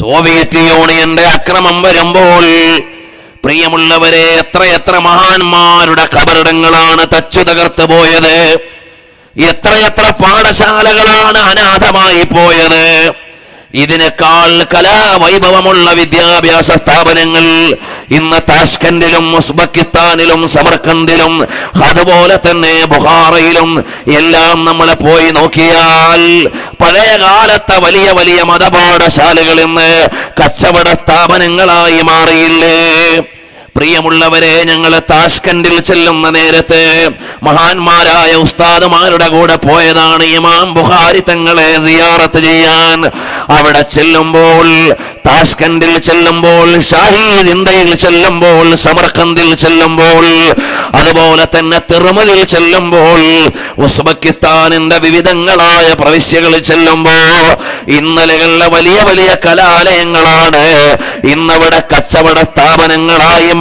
സോവിയറ്റ് യൂണിയന്റെ അക്രമം വരുമ്പോൾ പ്രിയമുള്ളവരെ, എത്രയെത്ര മഹാന്മാരുടെ കബറിടങ്ങളാണ് തച്ചു തകർത്തു പോയത്, എത്രയെത്ര പാഠശാലകളാണ് അനാഥമായി പോയത്. ഇതിനേക്കാൾ കലാവൈഭവമുള്ള വിദ്യാഭ്യാസ സ്ഥാപനങ്ങൾ ഇന്ന് താഷ്കണ്ടിലും ഉസ്ബെക്കിസ്ഥാനിലും സമർക്കണ്ടിലും അതുപോലെ തന്നെ ബുഹാറയിലും എല്ലാം നമ്മൾ പോയി നോക്കിയാൽ പഴയ കാലത്തെ വലിയ വലിയ മതപാഠശാലകൾ ഇന്ന് കച്ചവട സ്ഥാപനങ്ങളായി മാറിയില്ലേ? പ്രിയമുള്ളവരെ, ഞങ്ങൾ താഷ്കണ്ടിൽ ചെല്ലുന്ന നേരത്തെ മഹാന്മാരായ ഉസ്താദുമാരുടെ കൂടെ പോയതാണ് ഇമാം ബുഖാരി തങ്ങളെ സിയാറത്ത് ചെയ്യാൻ. അവിടെ ചെല്ലുമ്പോൾ, താഷ്കണ്ടിൽ ചെല്ലുമ്പോൾ, ഷാഹീദ് ഇന്ത്യയിൽ ചെല്ലുമ്പോൾ, സമർക്കന്തിൽ ചെല്ലുമ്പോൾ, അതുപോലെ തന്നെ തിർമലിൽ ചെല്ലുമ്പോൾ, ഉസ്ബെക്കിസ്ഥാനിന്റെ വിവിധങ്ങളായ പ്രവിശ്യകളിൽ ചെല്ലുമ്പോൾ ഇന്നലെകളിലെ വലിയ വലിയ കലാലയങ്ങളാണ് ഇന്നവിടെ കച്ചവട സ്ഥാപനങ്ങളായി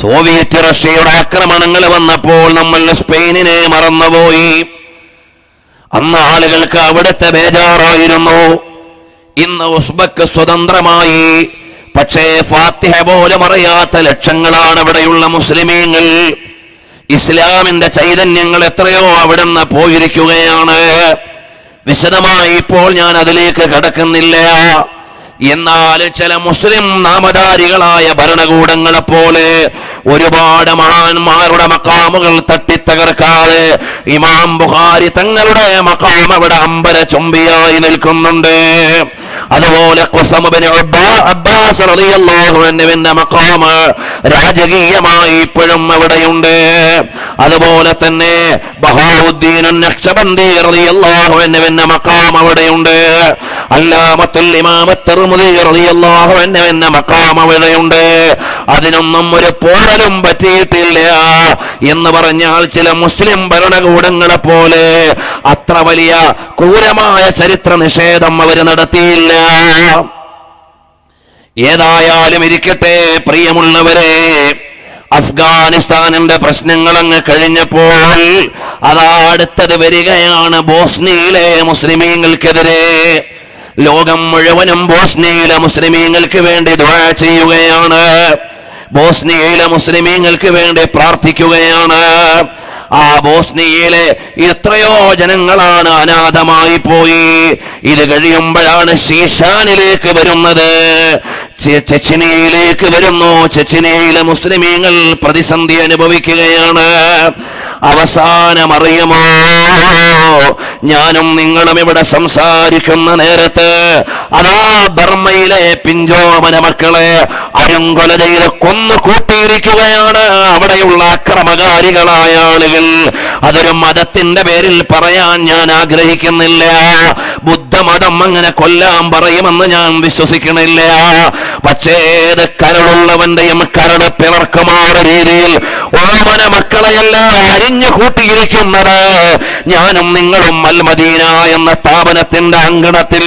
സോവിയറ്റ് റഷ്യയുടെ ആക്രമണങ്ങൾ വന്നപ്പോൾ നമ്മൾ സ്പെയിനിനെ മറന്നുപോയി. അന്ന് ആളുകൾക്ക് അവിടുത്തെ ബേജാറായിരുന്നു. ഇന്ന് ഉസ്ബക്ക് സ്വതന്ത്രമായി. പക്ഷേ ഫാത്തിഹ പോലും അറിയാത്ത ലക്ഷങ്ങളാണ് അവിടെയുള്ള മുസ്ലിമീങ്ങൾ. ഇസ്ലാമിന്റെ ചൈതന്യങ്ങൾ എത്രയോ അവിടെ നിന്ന് പോയിരിക്കുകയാണ്. വിശദമായി ഇപ്പോൾ ഞാൻ അതിലേക്ക് കടക്കുന്നില്ല. എന്നാൽ ചില മുസ്ലിം നാമധാരികളായ ഭരണകൂടങ്ങളെ പോലെ ഒരുപാട് മഹാന്മാരുടെ മക്കാമുകൾ തട്ടിത്തകർക്കാതെ ഇമാം ബുഖാരി തങ്ങളുടെ മക്കാം അവിടെ അമ്പര ചുംബിയായി നിൽക്കുന്നുണ്ട്. അതുപോലെ അബ്ബാസ് റളിയല്ലാഹു അൻഹുവിന്റെ മഖാം രാജകീയമായി ഇപ്പോഴും അവിടെയുണ്ട്. അതുപോലെ തന്നെ ബഹാഉദ്ദീൻ നഖ്ശബന്ദി റളിയല്ലാഹു അൻഹുവിന്റെ മഖാം അവിടെയുണ്ട്. അല്ലാമത്തുൽ ഇമാം തിർമിദി റളിയല്ലാഹു അൻഹുവിന്റെ മഖാം അവിടെയുണ്ട്. അതിനൊന്നും ഒരു പോറലും പറ്റിയിട്ടില്ല എന്ന് പറഞ്ഞാൽ ചില മുസ്ലിം ഭരണകൂടങ്ങളെ പോലെ അത്ര വലിയ ക്രൂരമായ ചരിത്ര നിഷേധം അവർ നടത്തിയില്ല. ഏതായാലും ഇരിക്കട്ടെ. പ്രിയമുള്ളവരെ, അഫ്ഗാനിസ്ഥാനിന്റെ പ്രശ്നങ്ങളങ്ങ് കഴിഞ്ഞപ്പോൾ അതാ അടുത്തത് വരികയാണ് ബോസ്നിയയിലെ മുസ്ലിമീങ്ങൾക്കെതിരെ. ലോകം മുഴുവനും ബോസ്നിയയിലെ മുസ്ലിമീങ്ങൾക്ക് വേണ്ടി ദുആ ചെയ്യുകയാണ്. ബോസ്നിയയിലെ മുസ്ലിമീങ്ങൾക്ക് വേണ്ടി പ്രാർത്ഥിക്കുകയാണ്. ആ ബോസ്നിയയിലെ എത്രയോ ജനങ്ങളാണ് അനാഥമായി പോയി. ഇത് കഴിയുമ്പോഴാണ് ഷീഷാനിലേക്ക് വരുന്നത്, ചെച്ചിനിയയിലേക്ക് വരുന്നു. ചെച്ചിനിയയിലെ മുസ്ലിമീങ്ങൾ പ്രതിസന്ധി അനുഭവിക്കുകയാണ്. അവസാനം അറിയുമോ, ഞാനും നിങ്ങളും ഇവിടെ സംസാരിക്കുന്ന നേരത്ത് അതാ ബർമ്മയിലെ പിഞ്ചോമന മക്കളെ അരംകൊല ചെയ്ത് കൊന്നു കൂട്ടിയിരിക്കുകയാണ് അവിടെയുള്ള അക്രമകാരികളായ ആളുകൾ. അതൊരു മതത്തിന്റെ പേരിൽ പറയാൻ ഞാൻ ആഗ്രഹിക്കുന്നില്ല. ബുദ്ധമതം അങ്ങനെ കൊല്ലാൻ പറയുമെന്ന് ഞാൻ വിശ്വസിക്കണില്ല. പക്ഷേ ഏത് കരളുള്ളവന്റെയും കരട് പിളർക്കുമാറ രീതിയിൽ ഓമന മക്കളെയെല്ലാം അരിഞ്ഞു കൂട്ടിയിരിക്കുന്നത് ഞാനും നിങ്ങളും അൽമദീന എന്ന സ്ഥാപനത്തിന്റെ അങ്കണത്തിൽ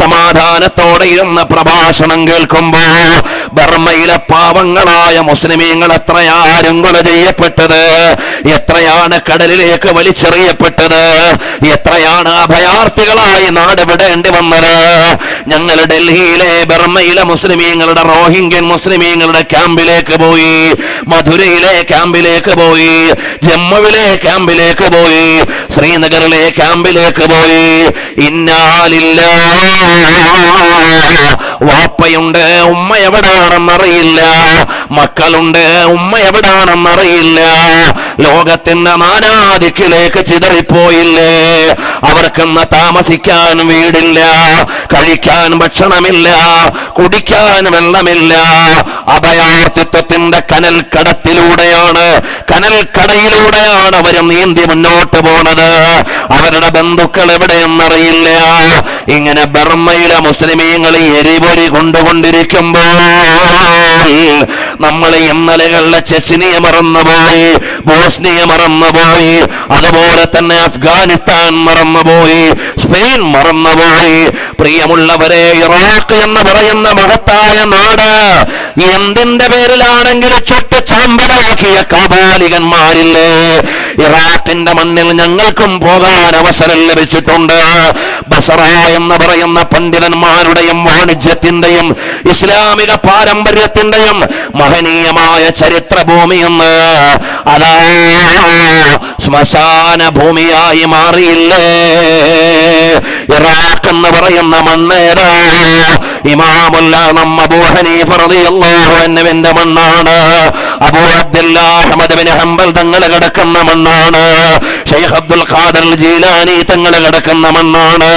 സമാധാനത്തോടെ ഇരുന്ന പ്രഭാഷണം കേൾക്കുമ്പോ ബർമ്മയിലെ പാവങ്ങളായ മുസ്ലിമീങ്ങൾ എത്രയാരും കൊല ചെയ്യപ്പെട്ടത്, എത്രയാണ് കടലിലേക്ക് വലിച്ചെറിയപ്പെട്ടത്, എത്രയാണ് അഭയാർത്ഥികളായി നാട് വിടേണ്ടി വന്നത്. ഞങ്ങൾ ഡൽഹിയിലെ ബർമ്മയിലെ മുസ്ലിമീങ്ങളുടെ റോഹിംഗ്യൻ മുസ്ലിമീങ്ങളുടെ ക്യാമ്പിലേക്ക് പോയി, മധുരയിലെ ക്യാമ്പിലേക്ക് പോയി, ജമ്മുവിലെ ക്യാമ്പിലേക്ക് പോയി, ശ്രീനഗറിലെ ക്യാമ്പിലേക്ക് പോയി. ഇന്നാലില്ലാഹ്, വാപ്പയുണ്ട് ഉമ്മ എവിടാണെന്നറിയില്ല, മക്കളുണ്ട് ഉമ്മ എവിടാണെന്നറിയില്ല, ലോകത്തിന്റെ നാനാദിക്കിലേക്ക് ചിതറിപ്പോയില്ലേ. അവർക്കിന്ന് താമസിക്കാൻ വീടില്ല, കഴിക്കാൻ ഭക്ഷണമില്ല, കുടിക്കാൻ വെള്ളമില്ല. അഭയാർത്ഥിത്വത്തിന്റെ കനൽ കടത്തിലൂടെയാണ് കനൽക്കടയിലൂടെയാണ് അവർ നീന്തി മുന്നോട്ട് പോണത്. അവരുടെ ബന്ധുക്കൾ എവിടെയെന്നറിയില്ല. ഇങ്ങനെ ബർമ്മയിലെ മുസ്ലിമീങ്ങൾ എരിപൊരി കൊണ്ടുകൊണ്ടിരിക്കുമ്പോൾ നമ്മൾ ഇന്നലകളിലെ ചെച്ചിനിയെ മറന്നുപോയി, ബോസ്നിയ മറന്നുപോയി, അതുപോലെ തന്നെ അഫ്ഗാനിസ്ഥാൻ മറന്നുപോയി, സ്പെയിൻ മറന്നുപോയി. പ്രിയമുള്ളവരെ, ഇറാഖ് എന്ന് പറയുന്ന മഹത്തായ നാട് എന്തിന്റെ പേരിലാണെങ്കിലും ചുട്ടു ചാമ്പലാക്കിയ കാബാലികന്മാരില്ലേ? ഇറാഖിന്റെ മണ്ണിൽ ഞങ്ങൾക്കും പോകാൻ അവസരം ലഭിച്ചിട്ടുണ്ട്. ബസറ എന്ന് പറയുന്ന പണ്ഡിതന്മാരുടെയും വാണിജ്യത്തിന്റെയും ഇസ്ലാമിക പാരമ്പര്യത്തിന്റെയും മഹനീയമായ ചരിത്ര ഭൂമിയെന്ന് അതാ ശ്മശാന ഭൂമിയായി മാറിയില്ലേ? ഇറാഖ് എന്ന് പറയുന്ന മണ്ണേതാ? ഇമാമുൽ ആലം അബൂ ഹനീഫ റളിയല്ലാഹു അൻഹുവിന്റെ മണ്ണാണ്. Abu Abdullah Ahmad bin Hanbal തങ്ങൾ കിടക്കുന്ന മണ്ണാണ്. ഷെയ്ഖ് അബ്ദുൽ ഖാദിർ ജീലാനി തങ്ങൾ കിടക്കുന്ന മണ്ണാണ്.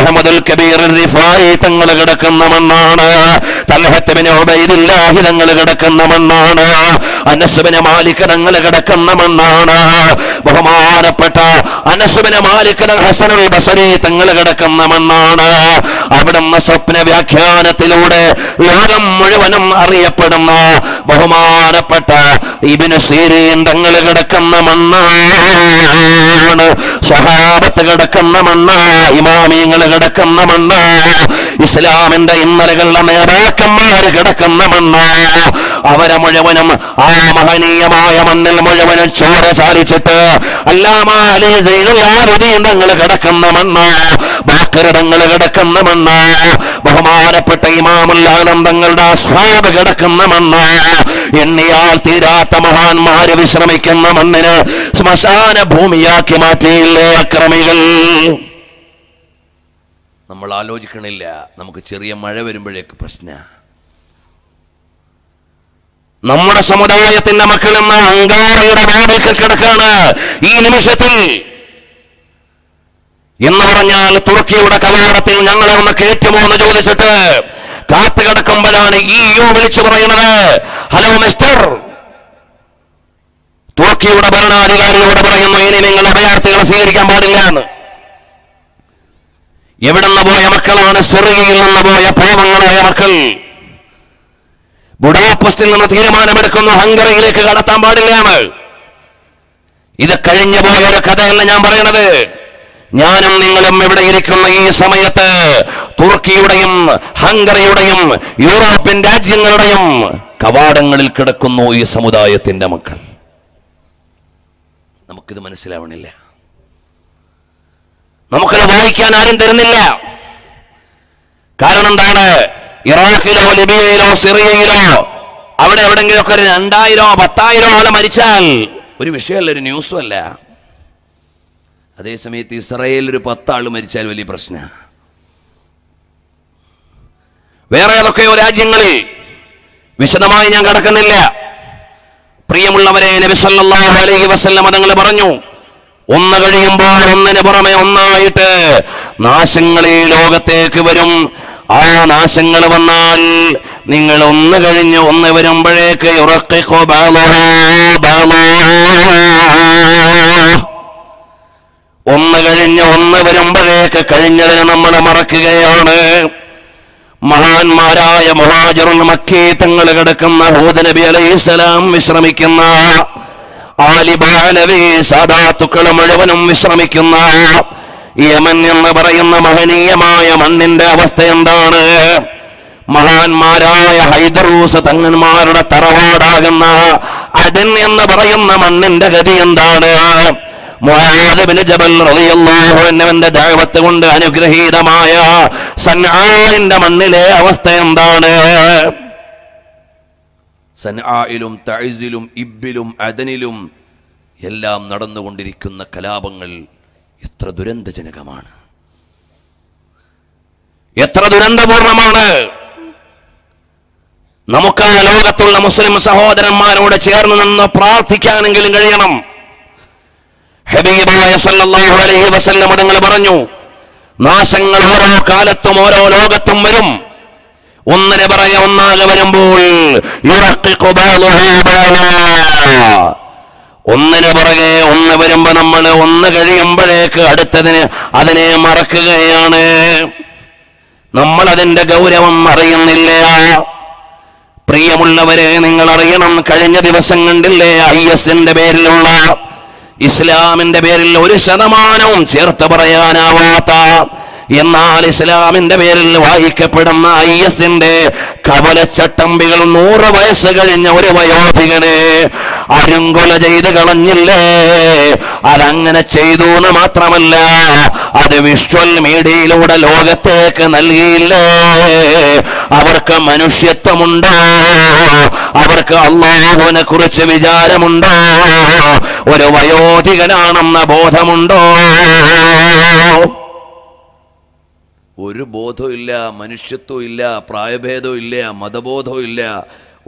അഹ്മദുൽ കബീർ റിഫായി തങ്ങൾ കിടക്കുന്ന മണ്ണാണ്. തൽഹത്ത് ബിൻ ഉബൈദില്ലാഹി തങ്ങൾ കിടക്കുന്ന മണ്ണാണ്. അനസ് ബിൻ മാലിക് തങ്ങൾ കിടക്കുന്ന മണ്ണാണ്. ബഹുമാനപ്പെട്ട അനസ് ബിൻ മാലിക് ഹസനുൽ ബസരി തങ്ങൾ കിടക്കുന്ന മണ്ണാണ്. അവിടുന്ന് സ്വപ്ന വ്യാഖ്യാനത്തിലൂടെ ലോകം മുഴുവനും അറിയപ്പെടുന്ന ബഹുമാനപ്പെട്ട ഇബ്നു സീരീൻ തങ്ങൾ കിടക്കുന്ന മണ്ണാണ്. സ്വഹാബത്ത് കിടക്കുന്ന മണ്ണ, ഇമാമിയങ്ങൾ കിടക്കുന്ന മണ്ണ, ഇസ്ലാമിന്റെ ഇന്നലകളിലെ നേതാക്കന്മാർ കിടക്കുന്ന മണ്ണ. അവരെ മുഴുവനും ആ മഹനീയമായ മണ്ണിൽ മുഴുവനും ചോര ചാലിച്ചിട്ട് അല്ലാമ അലി സൈനുലാബിദീൻ തങ്ങൾ കിടക്കുന്ന മണ്ണ, ബാക്കിടങ്ങൾ കിടക്കുന്ന മണ്ണ, ബഹുമാനപ്പെട്ട ഇമാമുൽ ആലം തങ്ങളുടെ അസ്ഹാബ് കിടക്കുന്ന മണ്ണ്, എണ്ണിയാൽ തീരാത്ത മഹാന്മാര് വിശ്രമിക്കുന്ന മണ്ണിന് ശ്മശാന ഭൂമിയാക്കി മാറ്റിയില്ലേ അക്രമികൾ? നമ്മൾ ആലോചിക്കണില്ല. നമുക്ക് ചെറിയ മഴ വരുമ്പോഴേക്ക് പ്രശ്ന. നമ്മുടെ സമുദായത്തിന്റെ മക്കളെന്ന അങ്കാറയുടെ വാതിൽക്കൽ കിടക്കാണ് ഈ നിമിഷത്തിൽ. എന്ന് പറഞ്ഞാൽ തുർക്കിയുടെ കവാടത്തിൽ ഞങ്ങളെ ഒന്ന് കയറ്റുമോ എന്ന് ചോദിച്ചിട്ട് കാത്തു കിടക്കുമ്പോഴാണ് ഈ യു വിളിച്ചു പറയുന്നത്, ഹലോ മിസ്റ്റർ. തുർക്കിയുടെ ഭരണാധികാരിയോട് പറയുന്നു, ഇനി നിങ്ങൾ അഭയാർത്ഥികളെ സ്വീകരിക്കാൻ പാടില്ല എന്ന്. എവിടുന്ന് പോയ മക്കളാണ്? സിറിയയിൽ നിന്ന് പോയ പാവങ്ങളായ മക്കൾ. ബുഡാപെസ്റ്റിൽ നിന്ന് തീരുമാനമെടുക്കുന്നു, ഹംഗറിയിലേക്ക് കടത്താൻ പാടില്ലാണ്. ഇത് കഴിഞ്ഞു പോയ ഒരു കഥയല്ല ഞാൻ പറയുന്നത്. ഞാനും നിങ്ങളും ഇവിടെ ഇരിക്കുന്ന ഈ സമയത്ത് തുർക്കിയുടെയും ഹംഗറിയുടെയും യൂറോപ്യൻ രാജ്യങ്ങളുടെയും കവാടങ്ങളിൽ കിടക്കുന്നു ഈ സമുദായത്തിന്റെ മക്കൾ. നമുക്കിത് മനസ്സിലാവണില്ല, നമുക്കത് വായിക്കാൻ ആരും തരുന്നില്ല. കാരണം എന്താണ്? ഇറാഖിലോ ലിബിയയിലോ സിറിയയിലോ അവിടെ എവിടെങ്കിലുമൊക്കെ ഒരു രണ്ടായിരോ പത്തായിരോ ആള് മരിച്ചാൽ ഒരു വിഷയമല്ല, ഒരു ന്യൂസും അല്ല. അതേസമയത്ത് ഇസ്രായേലിൽ ഒരു പത്താള് മരിച്ചാൽ വലിയ പ്രശ്ന. വേറെ ഏതൊക്കെയോ രാജ്യങ്ങളിൽ, വിശദമായി ഞാൻ കടക്കുന്നില്ല. പ്രിയമുള്ളവരെ, നബി സല്ലല്ലാഹു അലൈഹി വസല്ലം തങ്ങൾ പറഞ്ഞു, ഒന്ന് കഴിയുമ്പോൾ ഒന്നിന് പുറമെ ഒന്നായിട്ട് നാശങ്ങൾ ഈ ലോകത്തേക്ക് വരും. ആ നാശങ്ങൾ വന്നാൽ നിങ്ങൾ ഒന്ന് കഴിഞ്ഞ് ഒന്ന് വരുമ്പോഴേക്ക് യുറഖിഖു ബഅ്ളഹു ബഅ്ളാ, ഒന്ന് കഴിഞ്ഞ് ഒന്ന് വരുമ്പോഴേക്ക് കഴിഞ്ഞതിനെ നമ്മൾ മറക്കുകയാണ്. മഹാന്മാരായ മുഹാജിറുൽ മക്കി തങ്ങൾ കിടക്കുന്ന ഹൂദ് നബി അലൈഹിസ്സലാം വിശ്രമിക്കുന്ന, ആലി ബഅലവി സാദാത്തുക്കൾ മുഴുവനും വിശ്രമിക്കുന്ന യമൻ എന്ന് പറയുന്ന മഹനീയമായ മണ്ണിന്റെ അവസ്ഥ എന്താണ്? മഹാന്മാരായ ഹൈദറൂസ് തങ്ങന്മാരുടെ തറവാടാകുന്ന അദൻ എന്ന് പറയുന്ന മണ്ണിന്റെ ഗതി എന്താണ്? മുആദ് ഇബ്നു ജബൽ റളിയല്ലാഹു അൻഹുവിന്റെ ദഅവത്ത് കൊണ്ട് അനുഗ്രഹീതമായ സൻആഇന്റെ മണ്ണിലെ അവസ്ഥ എന്താണ്? സൻആഇലും തഇസിലും ഇബ്ബിലും അദനിലും എല്ലാം നടന്നുകൊണ്ടിരിക്കുന്ന കലാപങ്ങൾ എത്ര ദുരന്തജനകമാണ്, എത്ര ദുരന്തപൂർണമാണ്. നമുക്ക് ആ ലോകത്തുള്ള മുസ്ലിം സഹോദരന്മാരോട് ചേർന്ന് നിന്ന് പ്രാർത്ഥിക്കാനെങ്കിലും കഴിയണം. ഹബീബായ സല്ലല്ലാഹു അലൈഹി വസല്ലം തങ്ങൾ പറഞ്ഞു, നാശങ്ങൾ ഓരോ കാലത്തും ഓരോ ലോകത്തും വരും. ഒന്നിനെ പറയ ഒന്നാകെ വരുമ്പോൾ യുറഖിഖു ബഅ്ളഹു ബഅ്ളാ, ഒന്നിന് പുറകെ ഒന്ന് വരുമ്പോ നമ്മൾ ഒന്ന് കഴിയുമ്പോഴേക്ക് അടുത്തതിന് അതിനെ മറക്കുകയാണ്. നമ്മൾ അതിന്റെ ഗൗരവം അറിയുന്നില്ല. പ്രിയമുള്ളവരെ, നിങ്ങൾ അറിയണം, കഴിഞ്ഞ ദിവസം കണ്ടില്ലേ, ഐ എസിന്റെ പേരിലുള്ള, ഇസ്ലാമിന്റെ പേരിൽ ഒരു ശതമാനവും ചേർത്ത് പറയാനാവാത്ത എന്നാൽ ഇസ്ലാമിന്റെ പേരിൽ വായിക്കപ്പെടുന്ന ഐഎസിന്റെ കവലച്ചട്ടമ്പികൾ നൂറ് വയസ്സ് കഴിഞ്ഞ ഒരു വയോധികനെ അരുങ്കൊല ചെയ്ത് കളഞ്ഞില്ലേ? അതങ്ങനെ ചെയ്തു എന്ന് മാത്രമല്ല, അത് വിഷ്വൽ മീഡിയയിലൂടെ ലോകത്തേക്ക് നൽകിയില്ലേ? അവർക്ക് മനുഷ്യത്വമുണ്ടോ? അവർക്ക് അള്ളാഹുവിനെ കുറിച്ച് വിചാരമുണ്ടോ? ഒരു വയോധികനാണെന്ന ബോധമുണ്ടോ? ഒരു ബോധവും ഇല്ല, മനുഷ്യത്വവും ഇല്ല, പ്രായഭേദവും ഇല്ല, മതബോധവും ഇല്ല,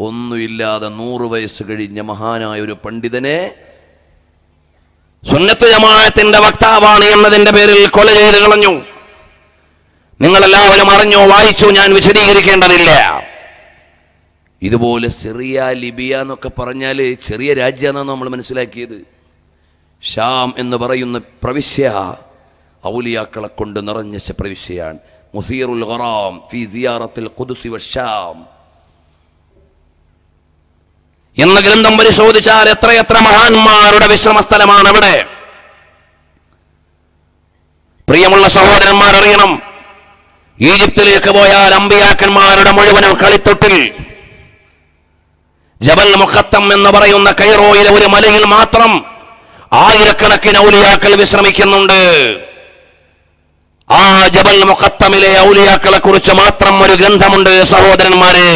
ഒന്നുമില്ലാതെ നൂറ് വയസ്സ് കഴിഞ്ഞ മഹാനായ ഒരു പണ്ഡിതനെ സുന്നത്ത് ജമാഅത്തിന്റെ വക്താവാണ് എന്നതിന്റെ പേരിൽ കൊല ചെയ്ത് കളഞ്ഞു. നിങ്ങളെല്ലാവരും അറിഞ്ഞു, വായിച്ചു, ഞാൻ വിശദീകരിക്കേണ്ടതില്ല. ഇതുപോലെ സിറിയ, ലിബിയ എന്നൊക്കെ പറഞ്ഞാൽ ചെറിയ രാജ്യമാണെന്ന് നമ്മൾ മനസ്സിലാക്കിയത്. ഷാം എന്ന് പറയുന്ന പ്രവിശ്യ ഔലിയാക്കളെ കൊണ്ട് നിറഞ്ഞ പ്രവിശ്യയാണ്. മുസീറുൽ ഖറാം ഫീ സിയാറത്തിൽ ഖുദ്സ് വശാം എന്ന ഗ്രന്ഥം പരിശോധിച്ചാൽ എത്രയെത്ര മഹാന്മാരുടെ വിശ്രമ സ്ഥലമാണ് അവിടെ. പ്രിയമുള്ള സഹോദരന്മാർ, അറിയണം, ഈജിപ്തിലേക്ക് പോയാൽ അമ്പിയാക്കന്മാരുടെ മുഴുവനും കളിത്തൊട്ടിൽ. ജബൽ മുഖത്തം എന്ന് പറയുന്ന കൈറോയിലെ ഒരു മലയിൽ മാത്രം ആയിരക്കണക്കിന് ഔലിയാക്കൾ വിശ്രമിക്കുന്നുണ്ട്. ആ ജബൽ മുഖത്തമിലെ ഔലിയാക്കളെ കുറിച്ച് മാത്രം ഒരു ഗ്രന്ഥമുണ്ട്. സഹോദരന്മാരെ,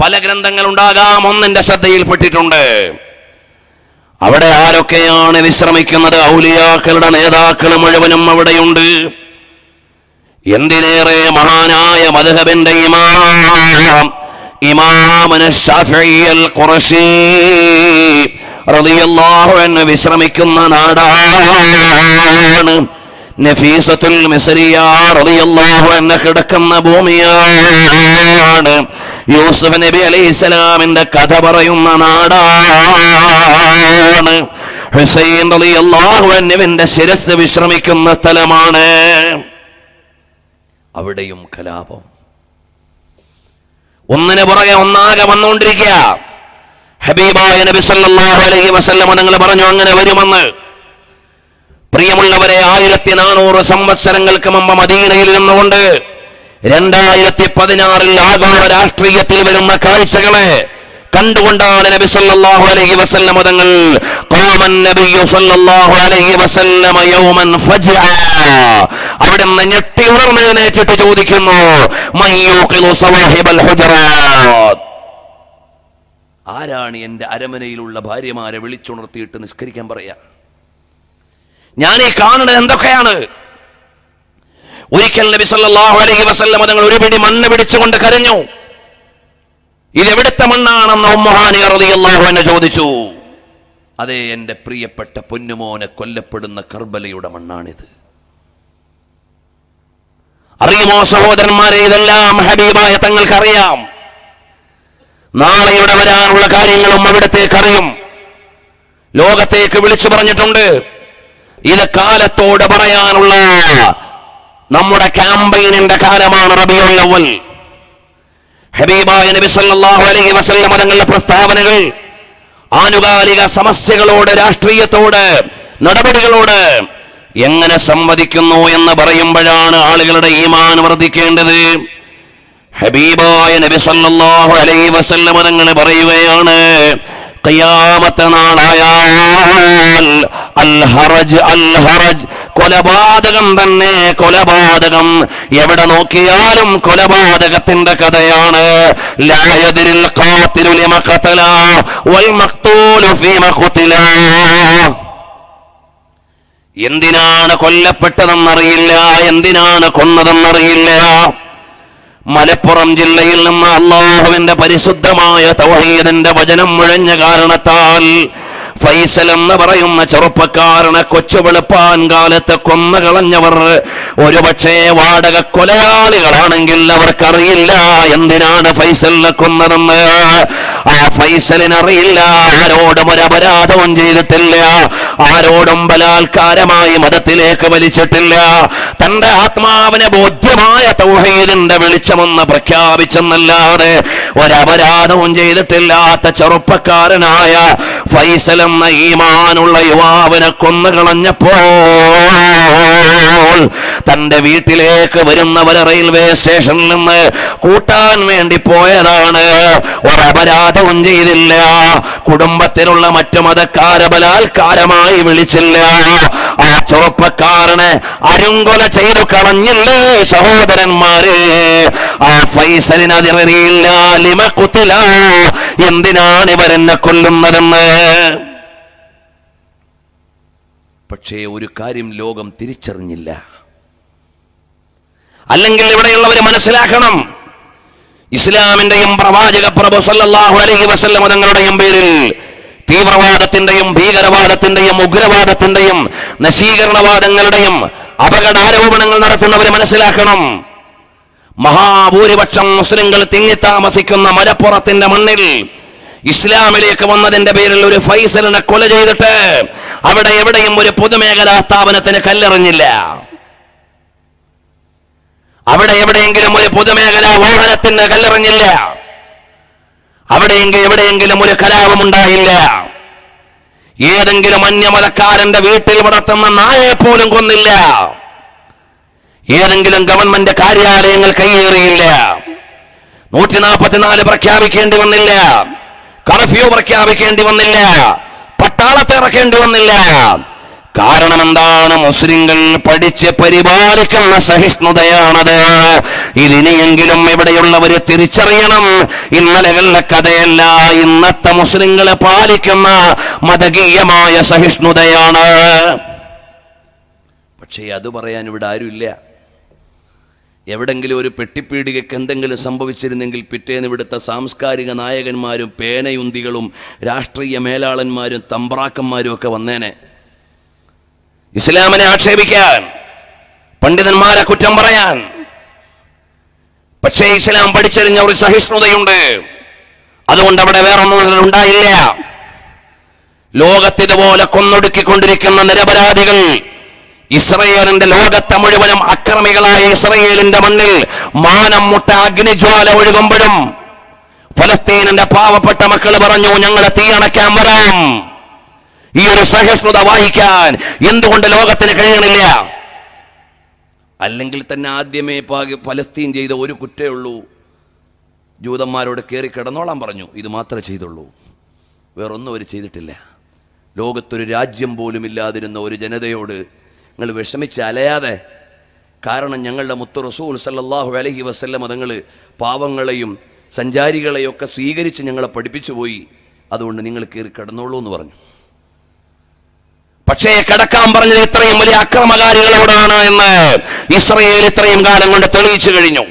പല ഗ്രന്ഥങ്ങൾ ഉണ്ടാകാം, ഒന്നെന്റെ ശ്രദ്ധയിൽപ്പെട്ടിട്ടുണ്ട്. അവിടെ ആരൊക്കെയാണ് വിശ്രമിക്കുന്നത്? ഔലിയാക്കളുടെ നേതാക്കൾ മുഴുവനും അവിടെയുണ്ട്. എന്തിനേറെ മഹാനായ മദ്ഹബിന്റെ ഇമാം ഇമാം ശാഫിഈ അൽ ഖുറശി റളിയല്ലാഹു അൻഹു വിശ്രമിക്കുന്ന നാടാണ്. നഫീസത്തുൽ മിസ്രിയ റളിയല്ലാഹു അൻഹു കിടക്കുന്ന ഭൂമിയാണ്. യൂസുഫ് നബി അലൈഹിസ്സലാമിന്റെ കഥ പറയുന്ന നാടാണ്. ഹുസൈൻ റളിയല്ലാഹു അൻഹുവിന്റെ ശിരസ് വിശ്രമിക്കുന്ന സ്ഥലമാണ്. അവിടെയും കലാപം ഒന്നിനു പുറകെ ഒന്നാകെ വന്നുകൊണ്ടിരിക്കുക. ഹബീബായ നബി സല്ലല്ലാഹു അലൈഹി വസല്ലം നിങ്ങൾ പറഞ്ഞു അങ്ങനെ വരുമെന്ന്. പ്രിയമുള്ളവരെ, ആയിരത്തി നാനൂറ് സംവത്സരങ്ങൾക്ക് മുമ്പ് മദീനയിൽ നിന്നുകൊണ്ട് രണ്ടായിരത്തി പതിനാറിൽ ആഗോള രാഷ്ട്രീയത്തിൽ വരുന്ന കാഴ്ചകളെ കണ്ടുകൊണ്ടാണ് നബി സല്ലല്ലാഹു അലൈഹി വസല്ലം തങ്ങൾ ഖാമൻ നബിയ്യു സല്ലല്ലാഹു അലൈഹി വസല്ലം യൗമൻ ഫജ്അ അവിടുന്ന് ഞെട്ടി ഉണർന്നേറ്റിട്ട് ചോദിക്കുന്നു, മൻ യുഖിലു സവാഹിബൽ ഹുജറാത്ത് ആരാണ് എൻ്റെ അരമനയിലുള്ള ഭാര്യമാരെ വിളിച്ചുണർത്തിയിട്ട് നിസ്കരിക്കാൻ പറയാ? ഞാൻ ഈ കാണുന്നത് എന്തൊക്കെയാണ്? ഒരിക്കൽ നബി സല്ലല്ലാഹു അലൈഹി വസല്ലം തങ്ങൾ ഒരു പിടി മണ്ണ് പിടിച്ചുകൊണ്ട് കരഞ്ഞു. ഇതെവിടുത്തെ മണ്ണാണെന്ന് ഉമ്മു ഹാനിയ റളിയല്ലാഹു അൻഹ ചോദിച്ചു. അതേ, എൻ്റെ പ്രിയപ്പെട്ട പൊന്നുമോനെ കൊല്ലപ്പെടുന്ന കർബലയുടെ മണ്ണാണിത്. അറിയുമോ സഹോദരന്മാരെ, ഇതെല്ലാം ഹബീബായ തങ്ങൾക്കറിയാം. നാളെ ഇവിടെ വരാനുള്ള കാര്യങ്ങളും അവിടത്തേക്കറിയും. ലോകത്തേക്ക് വിളിച്ചു പറഞ്ഞിട്ടുണ്ട്. ഇത് കാലത്തോട് പറയാനുള്ള നമ്മുടെ ക്യാമ്പയിനിന്റെ കാലമാണ് റബീഉൽ അവ്വൽ. ഹബീബായ നബി സല്ലല്ലാഹു അലൈഹി വസല്ലം തങ്ങളുടെ പ്രസ്താവനകൾ ആനുകാലിക സമസ്യകളോട്, രാഷ്ട്രീയത്തോട്, നടപടികളോട് എങ്ങനെ സംവദിക്കുന്നു എന്ന് പറയുമ്പോഴാണ് ആളുകളുടെ ഈമാൻ വർദ്ധിക്കേണ്ടത്. ഹബീബായ നബി സല്ലല്ലാഹു അലൈഹി വസല്ലം തങ്ങൾ പറയുകയാണ്, ഖിയാമത്ത് നാളായാൽ അൽ ഹറജ് അൽ ഹറജ് കൊലപാതകം തന്നെ കൊലപാതകം. എവിടെ നോക്കിയാലും കൊലപാതകത്തിന്റെ കഥയാണ്. ലാ യദരിൽ ഖാതിലു ലിമ ഖതല വൽ മഖ്തൂലു ഫീമ ഖുതില എന്തിനാണ് കൊല്ലപ്പെട്ടതെന്നറിയില്ല, എന്തിനാണ് കൊന്നതെന്നറിയില്ല. മലപ്പുറം ജില്ലയിൽ നിന്ന് അള്ളാഹുവിന്റെ പരിശുദ്ധമായ തൗഹീദിന്റെ വചനം മുഴഞ്ഞ കാരണത്താൽ ഫൈസൽ എന്ന് പറയുന്ന ചെറുപ്പക്കാരനെ കൊച്ചു വെളുപ്പാൻ കാലത്ത് കൊന്നു കളഞ്ഞവർ ഒരുപക്ഷേ വാടക കൊലയാളികളാണെങ്കിൽ അവർക്കറിയില്ല എന്തിനാണ് ഫൈസലിനെ കൊന്നതെന്ന്. ആ ഫൈസലിനറിയില്ല, ആരോടും ഒരു അപരാധവും ചെയ്തിട്ടില്ല, ആരോടും ബലാത്കാരമായി മതത്തിലേക്ക് വലിച്ചിട്ടില്ല. തന്റെ ആത്മാവിനെ ബോധ്യമായ തൗഹീദിന്റെ വെളിച്ചമെന്ന് പ്രഖ്യാപിച്ചെന്നല്ലാതെ ഒരപരാധവും ചെയ്തിട്ടില്ലാത്ത ചെറുപ്പക്കാരനായ فيصل എന്ന ഈമാനുള്ള യുവാവിനെ കൊന്നുകളഞ്ഞപ്പോൾ തന്റെ വീട്ടിലേക്ക് വരുന്നവരെ റെയിൽവേ സ്റ്റേഷനിൽ നിന്ന് കൂട്ടാൻ വേണ്ടി പോയതാണ്. ഒരു അപരാധവും ചെയ്തില്ല, കുടുംബത്തിലുള്ള മറ്റു മതക്കാരെ ബലാൽക്കാരമായി വിളിച്ചില്ല, ആ ചെറുപ്പക്കാരനെ അരുങ്കൊല ചെയ്തു കളഞ്ഞില്ലേ സഹോദരന്മാരെ. ആ ഫൈസലിന് അതിറിയില്ല, ലിമ കുത്തില, എന്തിനാണ് ഇവരെന്നെ കൊല്ലുന്നതെന്ന്. പക്ഷേ ഒരു കാര്യം ലോകം തിരിച്ചറിഞ്ഞില്ല. അല്ലെങ്കിൽ ഇവിടെയുള്ളവർ മനസ്സിലാക്കണം, ഇസ്ലാമിന്റെയും പ്രവാചക പ്രഭു സല്ലല്ലാഹു അലൈഹി വസല്ലം തങ്ങളുടെയും പേരിൽ തീവ്രവാദത്തിന്റെയും ഭീകരവാദത്തിന്റെയും ഉഗ്രവാദത്തിന്റെയും നശീകരണവാദങ്ങളുടെയും അപകടാരോപണങ്ങൾ നടത്തുന്നവർ മനസ്സിലാക്കണം, മഹാഭൂരിപക്ഷം മുസ്ലിങ്ങൾ തിങ്ങിത്താമസിക്കുന്ന മലപ്പുറത്തിന്റെ മണ്ണിൽ ഇസ്ലാമിലേക്ക് വന്നതിന്റെ പേരിൽ ഒരു ഫൈസലിനെ കൊല ചെയ്തിട്ട് അവിടെ എവിടെയും ഒരു പൊതുമേഖലാ സ്ഥാപനത്തിന് കല്ലെറിഞ്ഞില്ല, അവിടെ എവിടെയെങ്കിലും ഒരു പൊതുമേഖലാ വാഹനത്തിന് കല്ലെറിഞ്ഞില്ല, അവിടെയെങ്കിലും എവിടെയെങ്കിലും ഒരു കലാപമുണ്ടായില്ല. ഏതെങ്കിലും അന്യമതക്കാരന്റെ വീട്ടിൽ വളർത്തുന്ന നായയെ പോലും കൊന്നില്ല, ഏതെങ്കിലും ഗവൺമെന്റ് കാര്യാലയങ്ങൾ കൈയേറിയില്ല, നൂറ്റി നാൽപ്പത്തിനാല് പ്രഖ്യാപിക്കേണ്ടി വന്നില്ല, കർഫ്യൂ പ്രഖ്യാപിക്കേണ്ടി വന്നില്ല, പട്ടാളത്തെ ഇറക്കേണ്ടി വന്നില്ല. കാരണം എന്താണ്? മുസ്ലിങ്ങൾ പഠിച്ച് പരിപാലിക്കുന്ന സഹിഷ്ണുതയാണത്. ഇതിനെയെങ്കിലും ഇവിടെയുള്ളവര് തിരിച്ചറിയണം. ഇന്നലകളിലെ കഥയല്ല, ഇന്നത്തെ മുസ്ലിങ്ങളെ പാലിക്കുന്ന മതകീയമായ സഹിഷ്ണുതയാണ്. പക്ഷേ അത് പറയാൻ ഇവിടെ ആരുമില്ല. എവിടെങ്കിലും ഒരു പെട്ടിപ്പീടികയ്ക്ക് എന്തെങ്കിലും സംഭവിച്ചിരുന്നെങ്കിൽ പിറ്റേന്ന് ഇവിടുത്തെ സാംസ്കാരിക നായകന്മാരും പേനയുന്തികളും രാഷ്ട്രീയ മേലാളന്മാരും തമ്പ്രാക്കന്മാരും ഒക്കെ വന്നേനെ ഇസ്ലാമിനെ ആക്ഷേപിക്കാൻ, പണ്ഡിതന്മാരെ കുറ്റം പറയാൻ. പക്ഷേ ഇസ്ലാം പഠിച്ചെറിഞ്ഞ ഒരു സഹിഷ്ണുതയുണ്ട്, അതുകൊണ്ട് അവിടെ വേറൊന്നും ഉണ്ടായില്ല. ലോകത്തിതുപോലെ കൊന്നൊടുക്കിക്കൊണ്ടിരിക്കുന്ന നിരപരാധികൾ, ഇസ്രയേലിന്റെ ലോകത്തെ മുഴുവനും അക്രമികളായ ഇസ്രയേലിന്റെ മണ്ണിൽ മാനം മുട്ട അഗ്നിജ്വാല ഒഴുകുമ്പോഴും ഫലസ്തീനിന്റെ പാവപ്പെട്ട മക്കൾ പറഞ്ഞു ഞങ്ങളെ തീയണയ്ക്കാൻ വരാം. ഈ ഒരു സഹിഷ്ണുത വായിക്കാൻ എന്തുകൊണ്ട് ലോകത്തിന് കഴിയണില്ല? അല്ലെങ്കിൽ തന്നെ ആദ്യമേ ഫലസ്തീൻ ചെയ്ത ഒരു കുറ്റേ ഉള്ളൂ, ജൂതന്മാരോട് കയറി കിടന്നോളാൻ പറഞ്ഞു. ഇത് മാത്രമേ ചെയ്തുള്ളൂ, വേറൊന്നും അവർ ചെയ്തിട്ടില്ല. ലോകത്തൊരു രാജ്യം പോലും ഇല്ലാതിരുന്ന ഒരു ജനതയോട് നിങ്ങൾ വിഷമിച്ച് അലയാതെ, കാരണം ഞങ്ങളുടെ മുത്തു റസൂൽ സല്ലല്ലാഹു അലൈഹി വസല്ലം തങ്ങൾ പാവങ്ങളെയും സഞ്ചാരികളെയും ഒക്കെ സ്വീകരിച്ച് ഞങ്ങളെ പഠിപ്പിച്ചു പോയി, അതുകൊണ്ട് നിങ്ങൾ കയറി കിടന്നോളൂ എന്ന് പറഞ്ഞു. പക്ഷേ കിടക്കാൻ പറഞ്ഞത് ഇത്രയും വലിയ അക്രമകാരികളോടാണ് എന്ന് ഇസ്രയേൽ ഇത്രയും കാലം കൊണ്ട് തെളിയിച്ചു കഴിഞ്ഞു.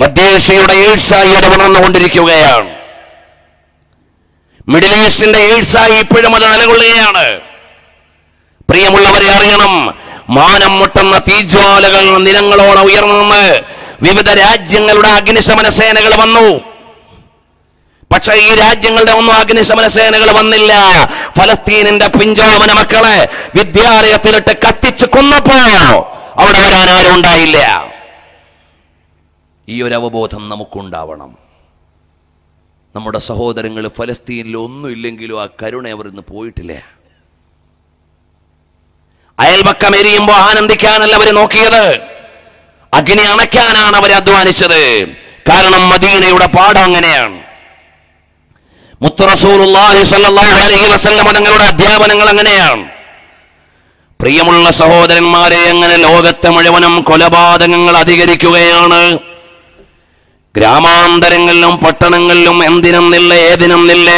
മധ്യേഷ്യയുടെ ഈഴ്സായി അത് വളർന്നുകൊണ്ടിരിക്കുകയാണ്, മിഡിൽ ഈസ്റ്റിന്റെ ഈഴ്സായി ഇപ്പോഴും അത് നിലകൊള്ളുകയാണ്. പ്രിയമുള്ളവരെ, അറിയണം, മാനം മുട്ടുന്ന തീജ്വാലകൾ നിരങ്ങളോടെ ഉയർന്നു. വിവിധ രാജ്യങ്ങളുടെ അഗ്നിശമന സേനകൾ വന്നു. പക്ഷേ ഈ രാജ്യങ്ങളുടെ ഒന്നും അഗ്നിശമന സേനകൾ വന്നില്ല. ഫലസ്തീനിന്റെ പിഞ്ചോമന മക്കളെ വിദ്യാലയത്തിലിട്ട് കത്തിച്ച് കൊന്നപ്പോ അവിടെ വരാൻ ആരും ഉണ്ടായില്ല. ഈ ഒരു അവബോധം നമുക്കുണ്ടാവണം. നമ്മുടെ സഹോദരങ്ങൾ ഫലസ്തീനിൽ ഒന്നുമില്ലെങ്കിലും ആ കരുണ അവർ ഇന്ന് പോയിട്ടില്ല. അയൽപക്കം എരിയുമ്പോൾ ആനന്ദിക്കാനല്ല അവർ നോക്കിയത്, അഗ്നി അണയ്ക്കാനാണ് അവർ അധ്വാനിച്ചത്. കാരണം മദീനയുടെ പാഠം അങ്ങനെയാണ്. മുത്തു റസൂലുള്ളാഹി സ്വല്ലല്ലാഹു അലൈഹി വസല്ലം തങ്ങളുടെ അധ്യാപനങ്ങൾ അങ്ങനെയാണ്. പ്രിയമുള്ള സഹോദരന്മാരെ, അങ്ങനെ ലോകത്തെ മുഴുവനും കൊലപാതകങ്ങൾ അധികരിക്കുകയാണ്. ഗ്രാമാന്തരങ്ങളിലും പട്ടണങ്ങളിലും എന്തിനെന്നില്ല ഏതിനെന്നില്ല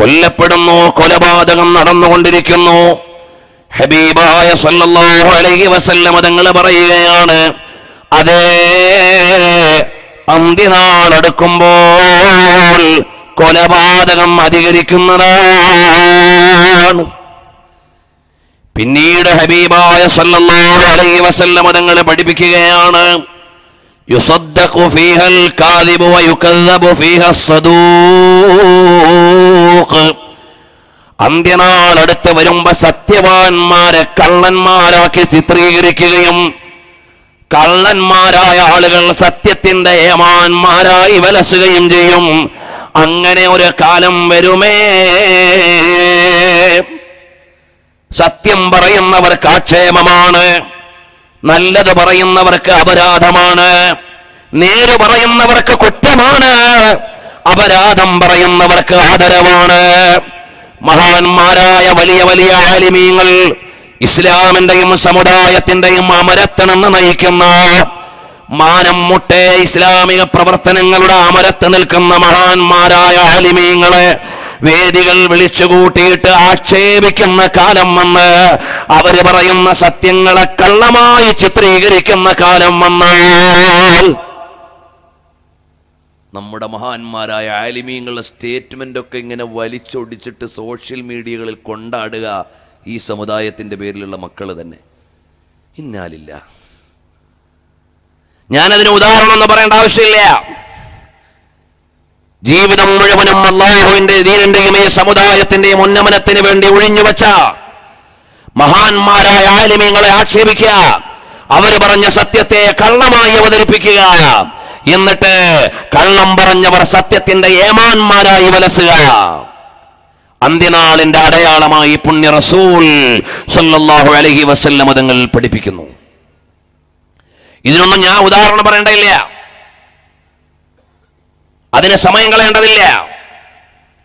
കൊല്ലപ്പെടുന്നു, കൊലപാതകം നടന്നുകൊണ്ടിരിക്കുന്നു. ഹബീബായ സല്ലല്ലാഹു അലൈഹി വസല്ലം തങ്ങൾ പറയുകയാണ്, അതേ അന്ത്യനാളെടുക്കുമ്പോൾ കൊലപാതകം അധികരിക്കുന്നതാണ്. പിന്നീട് ഹബീബായ സല്ലല്ലാഹു അലൈഹി വസല്ലം തങ്ങൾ പഠിപ്പിക്കുകയാണ്, യുസദ്ദഖു ഫീഹൽ കാദിബു വയുകദ്ദബു ഫീഹസ് സദൂഖ്. അന്ത്യനാളടുത്ത് വരുമ്പോ സത്യവാന്മാരെ കള്ളന്മാരാക്കി ചിത്രീകരിക്കുകയും കള്ളന്മാരായ ആളുകൾ സത്യത്തിന്റെ ഏമാന്മാരായി വലസുകയും ചെയ്യും. അങ്ങനെ ഒരു കാലം വരുമേ, സത്യം പറയുന്നവർക്ക് ആക്ഷേപമാണ്, നല്ലത് പറയുന്നവർക്ക് അപരാധമാണ്, നേര് പറയുന്നവർക്ക് കുറ്റമാണ്, അപരാധം പറയുന്നവർക്ക് ആദരവാണ്. മഹാന്മാരായ വലിയ വലിയ ആലിമീങ്ങൾ ഇസ്ലാമിന്റെയും സമുദായത്തിന്റെയും അമരത്തിനെന്ന് നയിക്കുന്ന, മാനം മുട്ടേ ഇസ്ലാമിക പ്രവർത്തനങ്ങളുടെ അമരത്ത് നിൽക്കുന്ന മഹാന്മാരായ ആലിമീങ്ങളെ വേദികൾ വിളിച്ചുകൂട്ടിയിട്ട് ആക്ഷേപിക്കുന്ന കാലം വന്ന്, അവര് പറയുന്ന സത്യങ്ങളെ കള്ളമായി ചിത്രീകരിക്കുന്ന കാലം വന്നാൽ, നമ്മുടെ മഹാന്മാരായ ആലിമീങ്ങളുടെ സ്റ്റേറ്റ്മെന്റ് ഒക്കെ ഇങ്ങനെ വലിച്ചൊടിച്ചിട്ട് സോഷ്യൽ മീഡിയകളിൽ കൊണ്ടാടുക ഈ സമുദായത്തിന്റെ പേരിലുള്ള മക്കള് തന്നെ. ഇന്നാലില്ല, ഞാനതിന് ഉദാഹരണം എന്ന് പറയേണ്ട ആവശ്യമില്ല. ജീവിതം മുഴുവനും അല്ലാഹുവിന്റെ ദീനിന്റെയും ഈ സമുദായത്തിന്റെയും ഉന്നമനത്തിന് വേണ്ടി ഒഴിഞ്ഞുവെച്ച മഹാന്മാരായ ആലിമീങ്ങളെ ആക്ഷേപിക്കുക, അവര് പറഞ്ഞ സത്യത്തെ കള്ളമായി അവതരിപ്പിക്കുക, എന്നിട്ട് കള്ളം പറഞ്ഞവർ സത്യത്തിന്റെ ഏമാന്മാരായി വലസുക. അന്ത്യനാളിന്റെ അടയാളമായി പുണ്യ റസൂൽ സല്ലല്ലാഹു അലൈഹി വസല്ലം തങ്ങൾ പഠിപ്പിക്കുന്നു. ഇതിനൊന്നും ഞാൻ ഉദാഹരണം പറയേണ്ടതില്ല, അതിന് സമയം കളയേണ്ടതില്ല.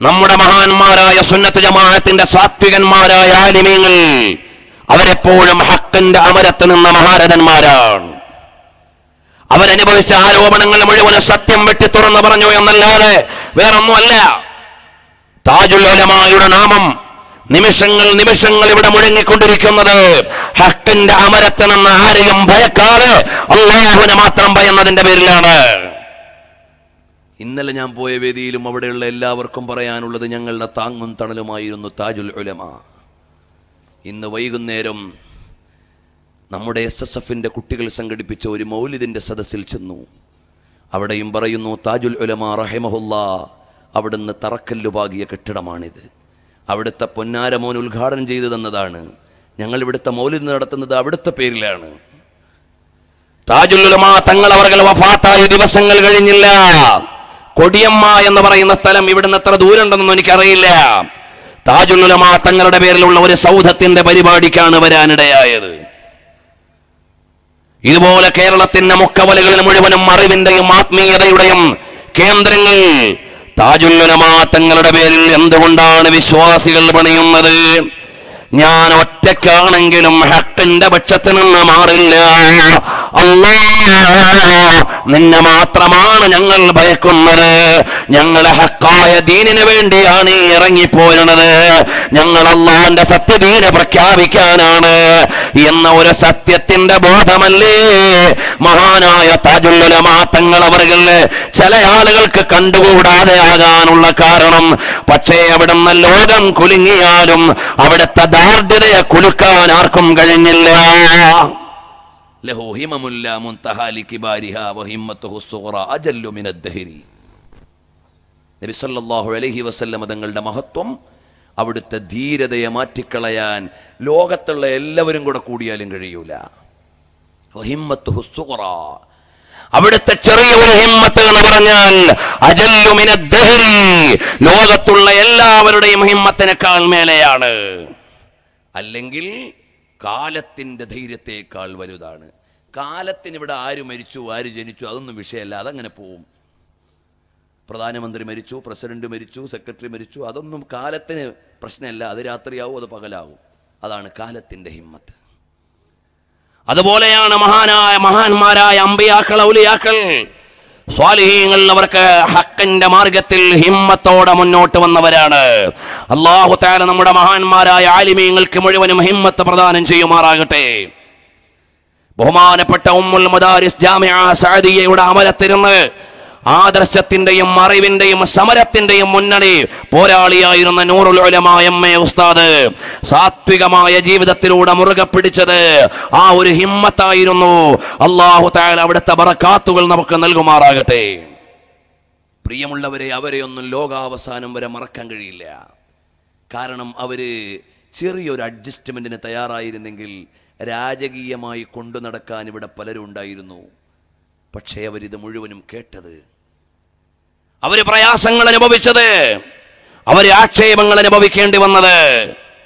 നമ്മുടെ മഹാന്മാരായ സുന്നത്ത് ജമാഅത്തിന്റെ സാത്വികന്മാരായ ആലിമീങ്ങൾ അവരെപ്പോഴും ഹഖിന്റെ അമരത്ത് നിന്ന മഹാരഥന്മാരാണ്. അവരനുഭവിച്ച ആരോപണങ്ങൾ മുഴുവൻ സത്യം വെട്ടി തുറന്നു പറഞ്ഞു എന്നല്ലാതെ വേറൊന്നുമല്ല. താജുൽ ഉലമായുടെ നാമം നിമിഷങ്ങൾ നിമിഷങ്ങൾ ഇവിടെ മുഴങ്ങിക്കൊണ്ടിരിക്കുന്നത് ഹഖിന്റെ അമരത്ത് നിന്ന് ആരെയും ഭയക്കാതെ അല്ലാഹുവിനെ മാത്രം ഭയന്നതിന്റെ പേരിലാണ്. ഇന്നലെ ഞാൻ പോയ വേദിയിലും അവിടെയുള്ള എല്ലാവർക്കും പറയാനുള്ളത് ഞങ്ങളുടെ താങ്ങും തണലുമായിരുന്നു താജുൽ ഉലമ. ഇന്ന് വൈകുന്നേരം നമ്മുടെ എസ് എസ് എഫിന്റെ കുട്ടികൾ സംഘടിപ്പിച്ച ഒരു മൗലിദിന്റെ സദസ്സിൽ ചെന്നു. അവിടെയും പറയുന്നു താജുൽ ഉലമ റഹിമഹുല്ലാ അവിടുന്ന് തറക്കല്ലുപാകിയ കെട്ടിടമാണിത്, അവിടുത്തെ പൊന്നാരമോൻ ഉദ്ഘാടനം ചെയ്തു തന്നതാണ്, ഞങ്ങൾ ഇവിടുത്തെ മൗലിദ് നടത്തുന്നത് അവിടുത്തെ പേരിലാണ്. താജുൽ ഉലമ തങ്ങൾ അവർ വഫാത്തായ ദിവസങ്ങൾ കഴിഞ്ഞില്ല. കൊടിയമ്മ എന്ന് പറയുന്ന സ്ഥലം ഇവിടുന്ന് എത്ര ദൂരം ഉണ്ടെന്നൊന്നും എനിക്കറിയില്ല. താജുൽ ഉലമ തങ്ങളുടെ പേരിലുള്ള ഒരു സൗധത്തിന്റെ പരിപാടിക്കാണ് വരാനിടയായത്. ഇതുപോലെ കേരളത്തിന്റെ മുക്കവലുകളിൽ മുഴുവനും അറിവിന്റെയും ആത്മീയതയുടെയും കേന്ദ്രങ്ങൾ താജുൽ ഉലമ തങ്ങളുടെ പേരിൽ എന്തുകൊണ്ടാണ് വിശ്വാസികൾ പണിയുന്നത്? ഞാൻ ഒറ്റക്കാണെങ്കിലും ഹഖിന്റെ പക്ഷത്ത് നിന്ന് മാറില്ല. അല്ലാഹ് നിന്നെ മാത്രമാണ് ഞങ്ങൾ ഭയക്കുന്നത്, ഞങ്ങളെ ഹക്കായ ദീനിന് വേണ്ടിയാണ് ഈ ഇറങ്ങിപ്പോരുന്നത്, ഞങ്ങൾ അല്ലാഹുവിന്റെ സത്യദീനെ പ്രഖ്യാപിക്കാനാണ് എന്ന ഒരു സത്യത്തിന്റെ ബോധമല്ലേ മഹാനായ താജുൽ ഉലമ തങ്ങൾ അവരില് ചില ആളുകൾക്ക് കണ്ടുകൂടാതെ ആകാനുള്ള കാരണം. പക്ഷേ അവിടുന്ന് ലോകം കുലുങ്ങിയാലും അവിടുത്തെ ദാർഢ്യതയെ കുലുക്കാൻ ആർക്കും കഴിഞ്ഞില്ല. നബി സല്ലല്ലാഹു അലൈഹി വസല്ലം തങ്ങളുടെ മഹത്വം, അവിടുത്തെ ധീരതയെ മാറ്റിക്കളയാൻ ലോകത്തുള്ള എല്ലാവരും കൂടെ കൂടിയാലും കഴിയൂല. അവിടുത്തെ ചെറിയ ഒരു ഹിമ്മത്ത് എന്ന് പറഞ്ഞാൽ അജല്ലു മിനദ്ദഹരി ലോകത്തുള്ള എല്ലാവരുടെയും ഹിമ്മത്തിനേക്കാൾ മേലെയാണ്, അല്ലെങ്കിൽ കാലത്തിന്റെ ധൈര്യത്തെക്കാൾ വലുതാണ്. കാലത്തിന് ഇവിടെ ആര് മരിച്ചു ആര് ജനിച്ചു അതൊന്നും വിഷയമല്ല, അതങ്ങനെ പോവും. പ്രധാനമന്ത്രി മരിച്ചു, പ്രസിഡന്റ് മരിച്ചു, സെക്രട്ടറി മരിച്ചു, അതൊന്നും കാലത്തിന് പ്രശ്നമല്ല. അത് രാത്രിയാവും അത് പകലാവും, അതാണ് കാലത്തിന്റെ ഹിമ്മത്ത്. അതുപോലെയാണ് മഹാനായ മഹാന്മാരായ അമ്പിയാക്കൾ, ഔലിയാക്കൾ, സ്വാലിഹീങ്ങൾ. അവർക്ക് ഹഖിന്റെ മാർഗത്തിൽ ഹിമ്മത്തോടെ മുന്നോട്ട് വന്നവരാണ്. അല്ലാഹു തആല നമ്മുടെ മഹാന്മാരായ ആലിമീങ്ങൾക്ക് മുഴുവനും ഹിമ്മത്ത് പ്രദാനം ചെയ്യുമാറാകട്ടെ. ബഹുമാനപ്പെട്ട ഉമ്മുൽ മദാരിസ് ജാമിഅ സഅദിയയുടെ അമരത്തിരുന്ന് ആദർശത്തിന്റെയും അറിവിന്റെയും സമരത്തിന്റെയും മുന്നണി പോരാളിയായിരുന്ന നൂറുൽ ഉലമ എം എ ഉസ്താദ് സാത്വികമായ ജീവിതത്തിലൂടെ മുറുകെ പിടിച്ചത് ആ ഒരു ഹിമ്മത്തായിരുന്നു. അല്ലാഹു തആല അവിടുത്തെ ബറക്കാത്തുകൾ നമുക്ക് നൽകുമാറാകട്ടെ. പ്രിയമുള്ളവരെ, അവരെയൊന്നും ലോകാവസാനം വരെ മറക്കാൻ കഴിയില്ല. കാരണം അവര് ചെറിയൊരു അഡ്ജസ്റ്റ്മെന്റിന് തയ്യാറായിരുന്നെങ്കിൽ രാജകീയമായി കൊണ്ടു നടക്കാൻ ഇവിടെ പലരും ഉണ്ടായിരുന്നു. പക്ഷേ അവരിത് മുഴുവനും കേട്ടത് അവര് പ്രയാസങ്ങൾ അനുഭവിച്ചത്, അവര് ആക്ഷേപങ്ങൾ അനുഭവിക്കേണ്ടി വന്നത്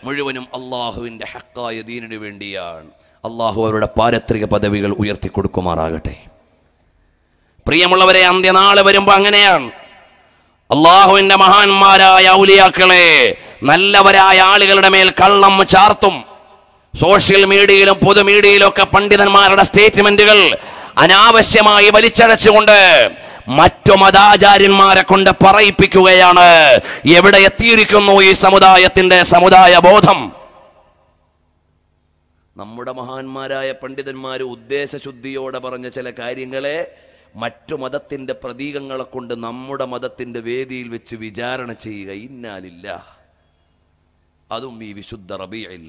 മുഴുവനും അല്ലാഹുവിന്റെ ഹക്കായ ദീനിനു വേണ്ടിയാണ്. അല്ലാഹു അവരുടെ പാരത്രിക പദവികൾ ഉയർത്തി കൊടുക്കുമാറാകട്ടെ. പ്രിയമുള്ളവരെ, അന്ത്യനാള് വരുമ്പോൾ അങ്ങനെയാണ്. അല്ലാഹുവിന്റെ മഹാന്മാരായ ഔലിയാക്കളെ നല്ലവരായ ആളുകളുടെ മേൽ കള്ളം ചാർത്തും. സോഷ്യൽ മീഡിയയിലും പൊതുമീഡിയയിലൊക്കെ പണ്ഡിതന്മാരുടെ സ്റ്റേറ്റ്മെന്റുകൾ അനാവശ്യമായി വലിച്ചഴച്ചുകൊണ്ട് മറ്റു മതാചാര്യന്മാരെ കൊണ്ട് പറയിപ്പിക്കുകയാണ്. എവിടെ എത്തിയിരിക്കുന്നു ഈ സമുദായത്തിന്റെ സമുദായ ബോധം? നമ്മുടെ മഹാന്മാരായ പണ്ഡിതന്മാർ ഉദ്ദേശശുദ്ധിയോടെ പറഞ്ഞ ചില കാര്യങ്ങളെ മറ്റു മതത്തിന്റെ പ്രതീകങ്ങളെ കൊണ്ട് നമ്മുടെ മതത്തിന്റെ വേദിയിൽ വെച്ച് വിചാരണ ചെയ്യുക. ഇന്നാലില്ല. അതും ഈ വിശുദ്ധ റബീഇൽ,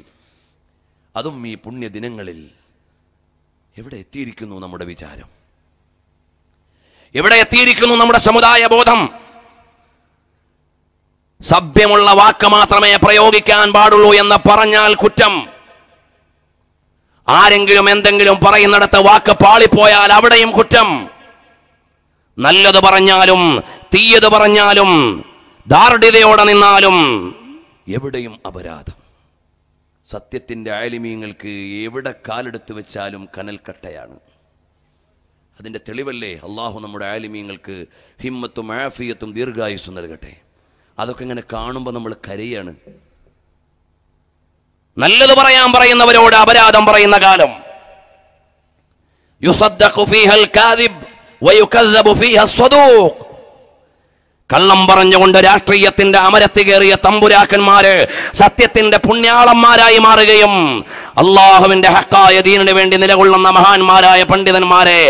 അതും ഈ പുണ്യദിനങ്ങളിൽ എവിടെ എത്തിയിരിക്കുന്നു നമ്മുടെ വിചാരം? എവിടെ എത്തിയിരിക്കുന്നു നമ്മുടെ സമുദായ ബോധം? സഭ്യമുള്ള വാക്ക് മാത്രമേ പ്രയോഗിക്കാൻ പാടുള്ളൂ എന്ന് പറഞ്ഞാൽ കുറ്റം. ആരെങ്കിലും എന്തെങ്കിലും പറയുന്നിടത്ത് വാക്ക് പാളിപ്പോയാൽ അവിടെയും കുറ്റം. നല്ലത് പറഞ്ഞാലും തീയത് പറഞ്ഞാലും ദാർഢ്യതയോടെ നിന്നാലും എവിടെയും അപരാധം. സത്യത്തിൻ്റെ ആലിമീങ്ങൾക്ക് എവിടെ കാലെടുത്ത് വെച്ചാലും കനൽക്കട്ടയാണ്. അതിൻ്റെ തെളിവല്ലേ അള്ളാഹു നമ്മുടെ ആലിമീങ്ങൾക്ക് ഹിമ്മത്തും ആഫിയത്തും ദീർഘായുസ്സും നൽകട്ടെ. അതൊക്കെ ഇങ്ങനെ കാണുമ്പോൾ നമ്മൾ കരയാണ്. നല്ലത് പറയാൻ പറയുന്നവരോട് അപരാധം പറയുന്ന കാലം. യുസദ്ദഖു ഫീഹൽ കാദിബ് വയുകദ്ദബു ഫീഹസ് സ്വദൂഖ്. കള്ളം പറഞ്ഞുകൊണ്ട് രാഷ്ട്രീയത്തിന്റെ അമരത്ത് കയറിയ തമ്പുരാക്കന്മാര് സത്യത്തിന്റെ പുണ്യാളന്മാരായി മാറുകയും അള്ളാഹുവിന്റെ ഹക്കായ ദീനിനു വേണ്ടി നിലകൊള്ളുന്ന മഹാന്മാരായ പണ്ഡിതന്മാരെ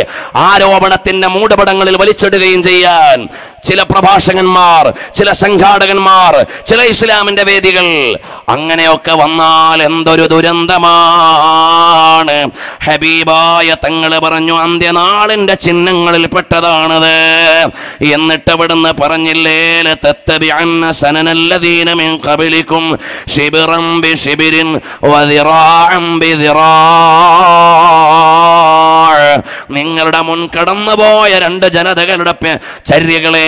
ആരോപണത്തിന്റെ മൂടപടങ്ങളിൽ വലിച്ചിടുകയും ചെയ്യാൻ ചില പ്രഭാഷകന്മാർ, ചില സംഘാടകന്മാർ, ചില ഇസ്ലാമിന്റെ വേദികൾ. അങ്ങനെയൊക്കെ വന്നാൽ എന്തൊരു ദുരന്തമാണ്. ഹബീബായ തങ്ങൾ പറഞ്ഞു അന്ത്യനാളിന്റെ ചിഹ്നങ്ങളിൽ പെട്ടതാണത്. എന്നിട്ട് ഇവിടുന്ന് പറഞ്ഞില്ലേ ലതത്തബിഅന്ന സനനല്ലദീന മിൻ ഖബലികും ശിബറൻ ബിശിബരിൻ വദിറാഅൻ ബിദിറാ. നിങ്ങളുടെ മുൻ കടന്നുപോയ രണ്ട് ജനതകളുടെ ചര്യകളെ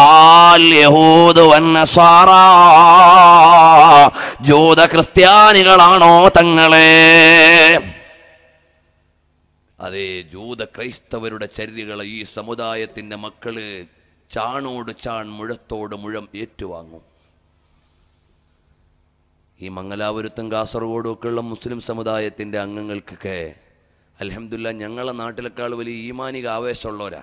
ആൽ യഹൂദ് വന്നസാറ ജൂത ക്രിസ്ത്യാനികളാണോ തങ്ങളെ? അതേ, ജൂത ക്രൈസ്തവരുടെ ചര്യകളെ ഈ സമുദായത്തിന്റെ മക്കള് ചാണോട് ചാൺ, മുഴത്തോട് മുഴം ഏറ്റുവാങ്ങും. ഈ മംഗലാപുരത്തും കാസർഗോഡും ഒക്കെയുള്ള മുസ്ലിം സമുദായത്തിൻ്റെ അംഗങ്ങൾക്കൊക്കെ അൽഹംദുലില്ലാ ഞങ്ങളെ നാട്ടിലേക്കാൾ വലിയ ഈമാനിക ആവേശമുള്ളവരാ.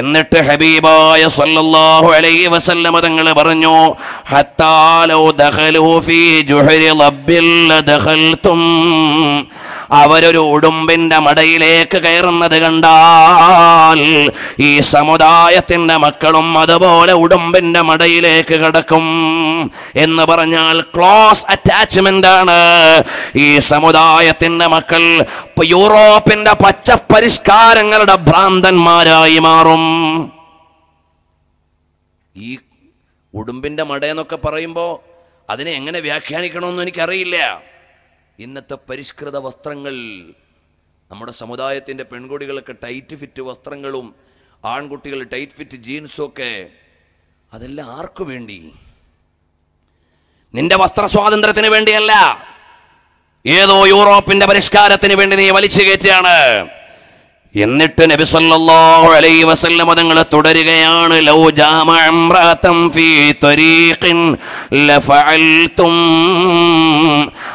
എന്നിട്ട് ഹബീബായ സല്ലല്ലാഹു അലൈഹി വസല്ലമ തങ്ങൾ പറഞ്ഞു ഹത്താ ലൗ ദഖലു ഫീ ജുഹരി ലബ്ബിൽ ലദഖൽതും. അവരൊരു ഉടുമ്പിന്റെ മടയിലേക്ക് കയറുന്നത് കണ്ടാൽ ഈ സമുദായത്തിന്റെ മക്കളും അതുപോലെ ഉടുമ്പിന്റെ മടയിലേക്ക് കടക്കും എന്ന് പറഞ്ഞാൽ ക്ലോസ് അറ്റാച്ച്മെന്റ് ആണ്. ഈ സമുദായത്തിന്റെ മക്കൾ യൂറോപ്പിന്റെ പച്ച പരിഷ്കാരങ്ങളുടെ ഭ്രാന്തന്മാരായി മാറും. ഈ ഉടുമ്പിന്റെ മടയെന്നൊക്കെ പറയുമ്പോ അതിനെ എങ്ങനെ വ്യാഖ്യാനിക്കണമെന്ന് എനിക്കറിയില്ല. ഇന്നത്തെ പരിഷ്കൃത വസ്ത്രങ്ങൾ, നമ്മുടെ സമുദായത്തിൻ്റെ പെൺകുട്ടികളൊക്കെ ടൈറ്റ് ഫിറ്റ് വസ്ത്രങ്ങളും ആൺകുട്ടികൾ ടൈറ്റ് ഫിറ്റ് ജീൻസും ഒക്കെ, അതെല്ലാം ആർക്കു വേണ്ടി? നിന്റെ വസ്ത്ര സ്വാതന്ത്ര്യത്തിന് വേണ്ടിയല്ല, ഏതോ യൂറോപ്പിൻ്റെ പരിഷ്കാരത്തിന് വേണ്ടി നീ വലിച്ചു കയറ്റിയാണ്. എന്നിട്ട് നബി സല്ലല്ലാഹു അലൈഹി വസല്ലം തങ്ങളെ തുടരുകയാണ് ലൗ ജാമ അംറതൻ ഫീ തരീഖിൻ ലഫഅൽതും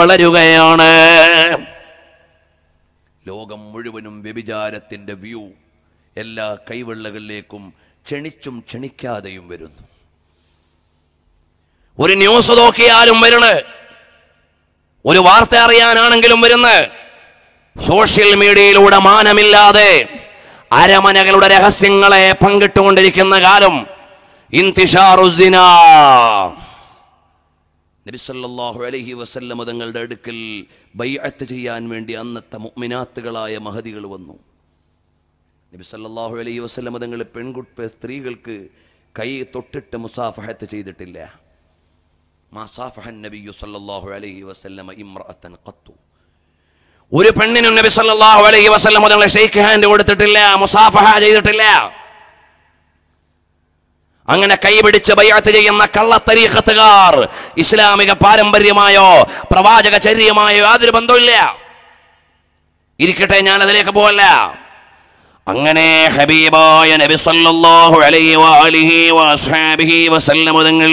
വളരുകയാണ് ലോകം മുഴുവനും വ്യഭിചാരത്തിന്റെ വ്യൂ എല്ലാ കൈവെള്ളകളിലേക്കും ക്ഷണിച്ചും ക്ഷണിക്കാതെയും വരുന്നു ഒരു ന്യൂസ് നോക്കിയാലും വരണേ ഒരു വാർത്ത അറിയാനാണെങ്കിലും വരുന്നേ സോഷ്യൽ മീഡിയയിലൂടെ മാനമില്ലാതെ അരമനകളുടെ രഹസ്യങ്ങളെ പങ്കിട്ടുകൊണ്ടിരിക്കുന്ന കാലം ഇന്തിഷാറു സിനാ നബി സല്ലല്ലാഹു അലൈഹി വസല്ലം തങ്ങളുടെ അടുക്കൽ ബൈഅത്ത് ചെയ്യാൻ വേണ്ടി അന്നത്തെ മുഅ്മിനാത്തുകളായ മഹദികൾ വന്നു നബി സല്ലല്ലാഹു അലൈഹി വസല്ലം തങ്ങൾ പെൺകുട്ടി സ്ത്രീകൾക്ക് കൈ തൊട്ടിട്ട് മുസാഫഹത്ത് ചെയ്തിട്ടില്ല മാസാഫഹൻ നബി സല്ലല്ലാഹു അലൈഹി വസല്ലം ഇംറഅതൻ ഖത്തു ഒരു പെണ്ണിനും നബി സല്ലല്ലാഹു അലൈഹി വസല്ലം തങ്ങളെ ഷേക്ക് ഹാൻഡ് കൊടുത്തിട്ടില്ല മുസാഫഹ ചെയ്തിട്ടില്ല അങ്ങനെ കൈപിടിച്ച് ബൈഅത്ത് ചെയ്യുന്ന കള്ള തരീഖത്തുകാർ ഇസ്ലാമിക പാരമ്പര്യമായോ പ്രവാചക ചര്യമായോ യാതൊരു ബന്ധമില്ല ഇരിക്കട്ടെ ഞാൻ അതിലേക്ക് പോവല്ല അങ്ങനെ ഹബീബായ നബി സല്ലല്ലാഹു അലൈഹി വഅലിഹി വഅസ്ഹാബിഹി വസല്ലം തങ്ങൾ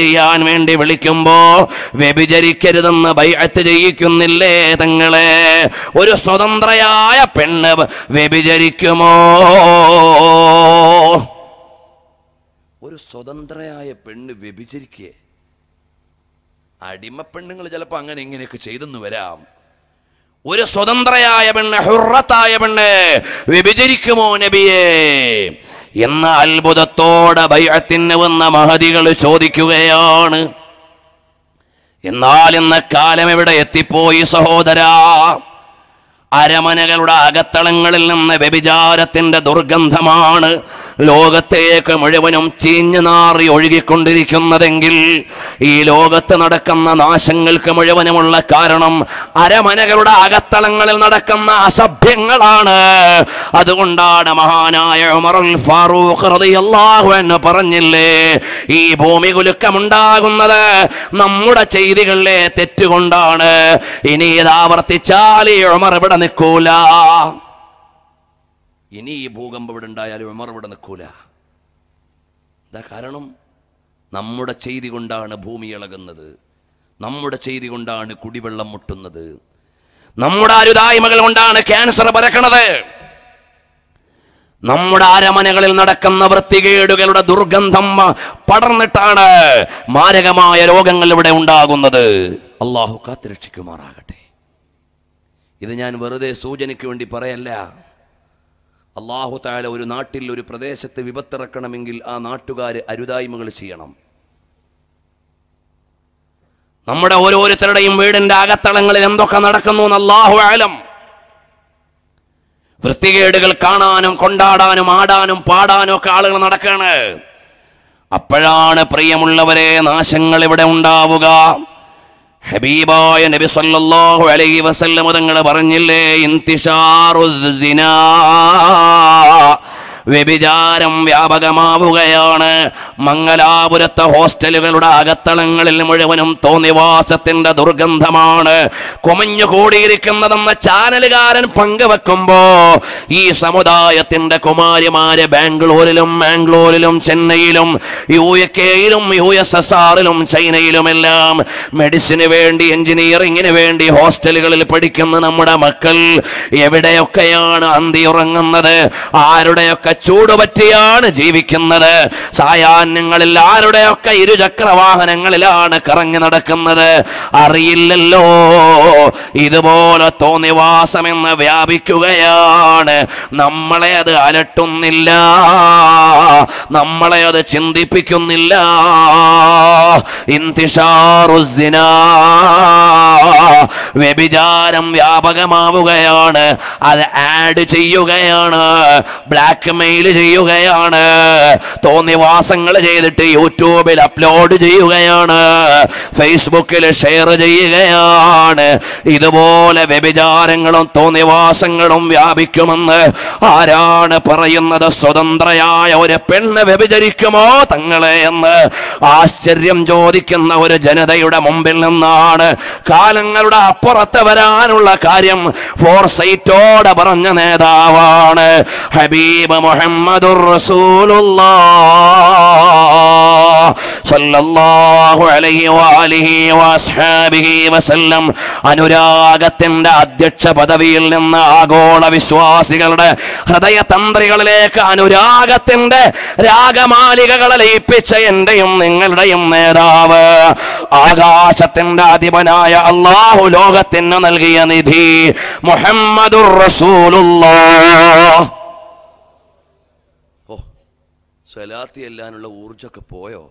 ചെയ്യാൻ വേണ്ടി വിളിക്കുമ്പോ വ്യഭിചരിക്കരുതെന്ന് ബൈഅത്ത് ചെയ്യിക്കുന്നില്ലേ തങ്ങളെ ഒരു സ്വതന്ത്രയായ പെണ്ണ് വ്യഭിചരിക്കുമോ ഒരു സ്വതന്ത്രയായ പെണ്ണ് വ്യഭിചരിക്കേ അടിമപ്പെണ്ണുങ്ങൾ ചിലപ്പോൾ അങ്ങനെ ഇങ്ങനെയൊക്കെ ചെയ്തെന്ന് വരാം ഒരു സ്വതന്ത്രയായ പെണ്ണ് ഹുറത്തായ പെണ്ണ് വ്യഭിചരിക്കുമോ നബിയേ എന്ന അത്ഭുതത്തോടെ ബൈഅത്തിന് വന്ന മഹദികൾ ചോദിക്കുകയാണ് എന്നാൽ ഇന്ന് കാലം ഇവിടെ എത്തിപ്പോയി സഹോദരാ അരമനകളുടെ അകത്തളങ്ങളിൽ നിന്ന് വ്യഭിചാരത്തിന്റെ ദുർഗന്ധമാണ് ലോകത്തേക്ക് മുഴുവനും ചീഞ്ഞു നാറി ഒഴുകിക്കൊണ്ടിരിക്കുന്നതെങ്കിൽ ഈ ലോകത്ത് നടക്കുന്ന നാശങ്ങൾക്ക് മുഴുവനുമുള്ള കാരണം അരമനകളുടെ അകത്തളങ്ങളിൽ നടക്കുന്ന അസഭ്യങ്ങളാണ് അതുകൊണ്ടാണ് മഹാനായ ഉമറുൽ ഫാറൂഖ് റളിയല്ലാഹു അൻഹു പറഞ്ഞില്ലേ ഈ ഭൂമി കുലുക്കമുണ്ടാകുന്നത് നമ്മുടെ ചെയ്തികളിലെ തെറ്റുകൊണ്ടാണ് ഇനി ഇത് ആവർത്തിച്ചാൽ ഈ ഉമർ ഇവിടെ നിൽക്കൂല ഇനി ഈ ഭൂകമ്പം ഇവിടെ ഉണ്ടായാലും ഉമർ ഇവിടെ നിൽക്കൂല എന്താ കാരണം നമ്മുടെ ചെയ്തി കൊണ്ടാണ് ഭൂമി ഇളകുന്നത് നമ്മുടെ ചെയ്തി കൊണ്ടാണ് കുടിവെള്ളം മുട്ടുന്നത് നമ്മുടെ അരുതായ്മകൾ കൊണ്ടാണ് ക്യാൻസർ പരക്കണത് നമ്മുടെ അരമനകളിൽ നടക്കുന്ന വൃത്തികേടുകളുടെ ദുർഗന്ധം പടർന്നിട്ടാണ് മാരകമായ രോഗങ്ങൾ ഇവിടെ ഉണ്ടാകുന്നത് അള്ളാഹു കാത്തുരക്ഷിക്കുമാറാകട്ടെ ഇത് ഞാൻ വെറുതെ സൂചനയ്ക്ക് വേണ്ടി പറയല്ല അള്ളാഹു തആല ഒരു നാട്ടിൽ ഒരു പ്രദേശത്ത് വിപത്തിറക്കണമെങ്കിൽ ആ നാട്ടുകാർ അരുതായ്മകൾ ചെയ്യണം നമ്മുടെ ഓരോരുത്തരുടെയും വീടിൻ്റെ അകത്തളങ്ങളിൽ എന്തൊക്കെ നടക്കുന്നു എന്ന് അല്ലാഹു അഅലം വൃത്തികേടുകൾ കാണാനും കൊണ്ടാടാനും ആടാനും പാടാനും ഒക്കെ ആളുകൾ നടക്കുകയാണ് അപ്പോഴാണ് പ്രിയമുള്ളവരെ നാശങ്ങൾ ഇവിടെ ഉണ്ടാവുക ഹബീബായ നബി സല്ലല്ലാഹു അലൈഹി വസല്ലം തങ്ങൾ പറഞ്ഞില്ലേ, ഇന്തിഷാറുസ് സിനാ, വ്യഭിചാരം വ്യാപകമാവുകയാണ്. മംഗലാപുരത്തെ ഹോസ്റ്റലുകളുടെ അകത്തളങ്ങളിൽ മുഴുവനും തോന്നിവാസത്തിന്റെ ദുർഗന്ധമാണ് കുമഞ്ഞുകൂടിയിരിക്കുന്നതെന്ന ചാനലുകാരൻ പങ്കുവെക്കുമ്പോ ഈ സമുദായത്തിന്റെ കുമാരിമാരെ ബാംഗ്ലൂരിലും മാംഗ്ലൂരിലും ചെന്നൈയിലും യു എ കെയിലും യു എസ് എസ് ആറിലും ചൈനയിലുമെല്ലാം മെഡിസിന് വേണ്ടി എഞ്ചിനീയറിംഗിന് വേണ്ടി ഹോസ്റ്റലുകളിൽ പഠിക്കുന്ന നമ്മുടെ മക്കൾ എവിടെയൊക്കെയാണ് അന്തി ഉറങ്ങുന്നത്? ആരുടെയൊക്കെ ചൂടുപറ്റിയാണ് ജീവിക്കുന്നത്? സായാഹ്നങ്ങളിൽ ആരുടെയൊക്കെ ഇരുചക്ര വാഹനങ്ങളിലാണ് കറങ്ങി നടക്കുന്നത്? അറിയില്ലല്ലോ. ഇതുപോലെ തോന്നിവാസമെന്ന് വ്യാപിക്കുകയാണ്. നമ്മളെ അത് അലട്ടുന്നില്ല, നമ്മളെ അത് ചിന്തിപ്പിക്കുന്നില്ല. ഇന്തിഷാറുസ്സിനാ, വ്യഭിചാരം വ്യാപകമാവുകയാണ്. അത് ആഡ് ചെയ്യുകയാണ്, ബ്ലാക്ക് മെയിൽ ചെയ്യുകയാണ്, തോന്നിവാസങ്ങൾ ചെയ്തിട്ട് യൂട്യൂബിൽ അപ്ലോഡ് ചെയ്യുകയാണ്, ഫേസ്ബുക്കിൽ ഷെയർ ചെയ്യുകയാണ്. ഇതുപോലെ വ്യഭിചാരങ്ങളും തോന്നിവാസങ്ങളും വ്യാപിക്കുമെന്ന് ആരാണ് പറയുന്നത്? സ്വതന്ത്രയായ ഒരു പെണ്ണ് വ്യഭിചരിക്കുമോ തങ്ങളെ എന്ന് ആശ്ചര്യം ചോദിക്കുന്ന ഒരു ജനതയുടെ മുമ്പിൽ നിന്നാണ് കാലങ്ങളുടെ അപ്പുറത്ത് വരാനുള്ള കാര്യം ഫോർസൈറ്റോടെ പറഞ്ഞ നേതാവാണ് ഹബീബ് മുഹമ്മദുർ റസൂലുള്ളാഹ് സല്ലല്ലാഹു അലൈഹി വഅലിഹി വഅസ്ഹാബിഹി വസല്ലം. അനുരാഗത്തിന്റെ അധ്യക്ഷ പദവിയിൽ നിന്ന് ആഗോള വിശ്വാസികളുടെ ഹൃദയതന്ത്രികളിലേക്ക് അനുരാഗത്തിന്റെ രാഗമാലികകൾ ലയിപ്പിച്ച എന്റെയും നിങ്ങളുടെയും നേതാവ്, ആകാശത്തിന്റെ അധിപനായ അല്ലാഹു ലോകത്തിന് നൽകിയ നിധി മുഹമ്മദുർ റസൂലുള്ളാഹ്. സലാത്തി എല്ലാനുള്ള ഊർജമൊക്കെ പോയോ?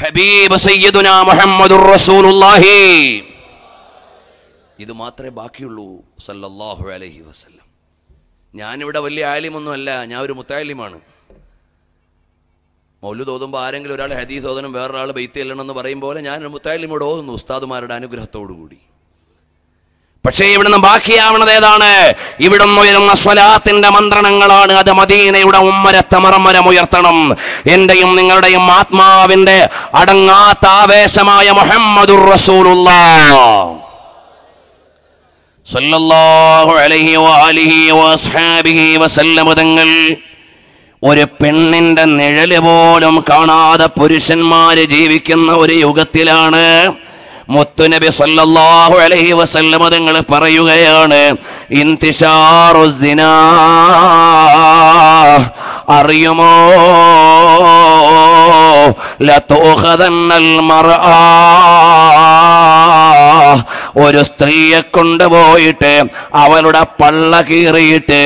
ഹബീബ് സയ്യിദുനാ മുഹമ്മദുർ റസൂലുള്ളാഹി, ഇത് മാത്രമേ ബാക്കിയുള്ളൂ സല്ലല്ലാഹു അലൈഹി വസല്ലം. ഞാനിവിടെ വലിയ ആലിമൊന്നും അല്ല, ഞാൻ ഒരു മുത്താലിമാണ്. മൗലിദ് ഓതുമ്പോൾ ആരെങ്കിലും ഒരാൾ ഹദീസ് ഓതണം, വേറൊരാൾ ബൈത്ത് ചെല്ലണമെന്ന് പറയും പോലെ ഞാനൊരു മുത്താലിമോട് ഓതുന്നു ഉസ്താദുമാരുടെ അനുഗ്രഹത്തോടു കൂടി. പക്ഷേ ഇവിടുന്ന് ബാക്കിയാവണത് ഏതാണ്? ഇവിടുന്ന് ഉയരുന്ന സ്വലാത്തിന്റെ മന്ത്രണങ്ങളാണ്. അത് മദീനയുടെ ഉമ്മരത്തമർമരം ഉയർത്തണം. എന്റെയും നിങ്ങളുടെയും ആത്മാവിന്റെ അടങ്ങാത്ത ആവേശമായ മുഹമ്മദുർ റസൂലുള്ളാഹ് സല്ലല്ലാഹു അലൈഹി വഅലിഹി വഅസ്ഹാബിഹി വസല്ലം തങ്ങൾ ഒരു പെണ്ണിന്റെ നിഴല് പോലും കാണാതെ പുരുഷന്മാര് ജീവിക്കുന്ന ഒരു യുഗത്തിലാണ് മുത്തുനബി സല്ലല്ലാഹു അലൈഹി വസല്ലം തങ്ങൾ പറയുകയാണ്, ഇന്തിഷാറുസ് സിനാ, അറിയുമോ ലതൂഖദന്നൽ മർആ, ഒരു സ്ത്രീയെ കൊണ്ടുപോയിട്ട് അവളുടെ പള്ള കീറിയിട്ട്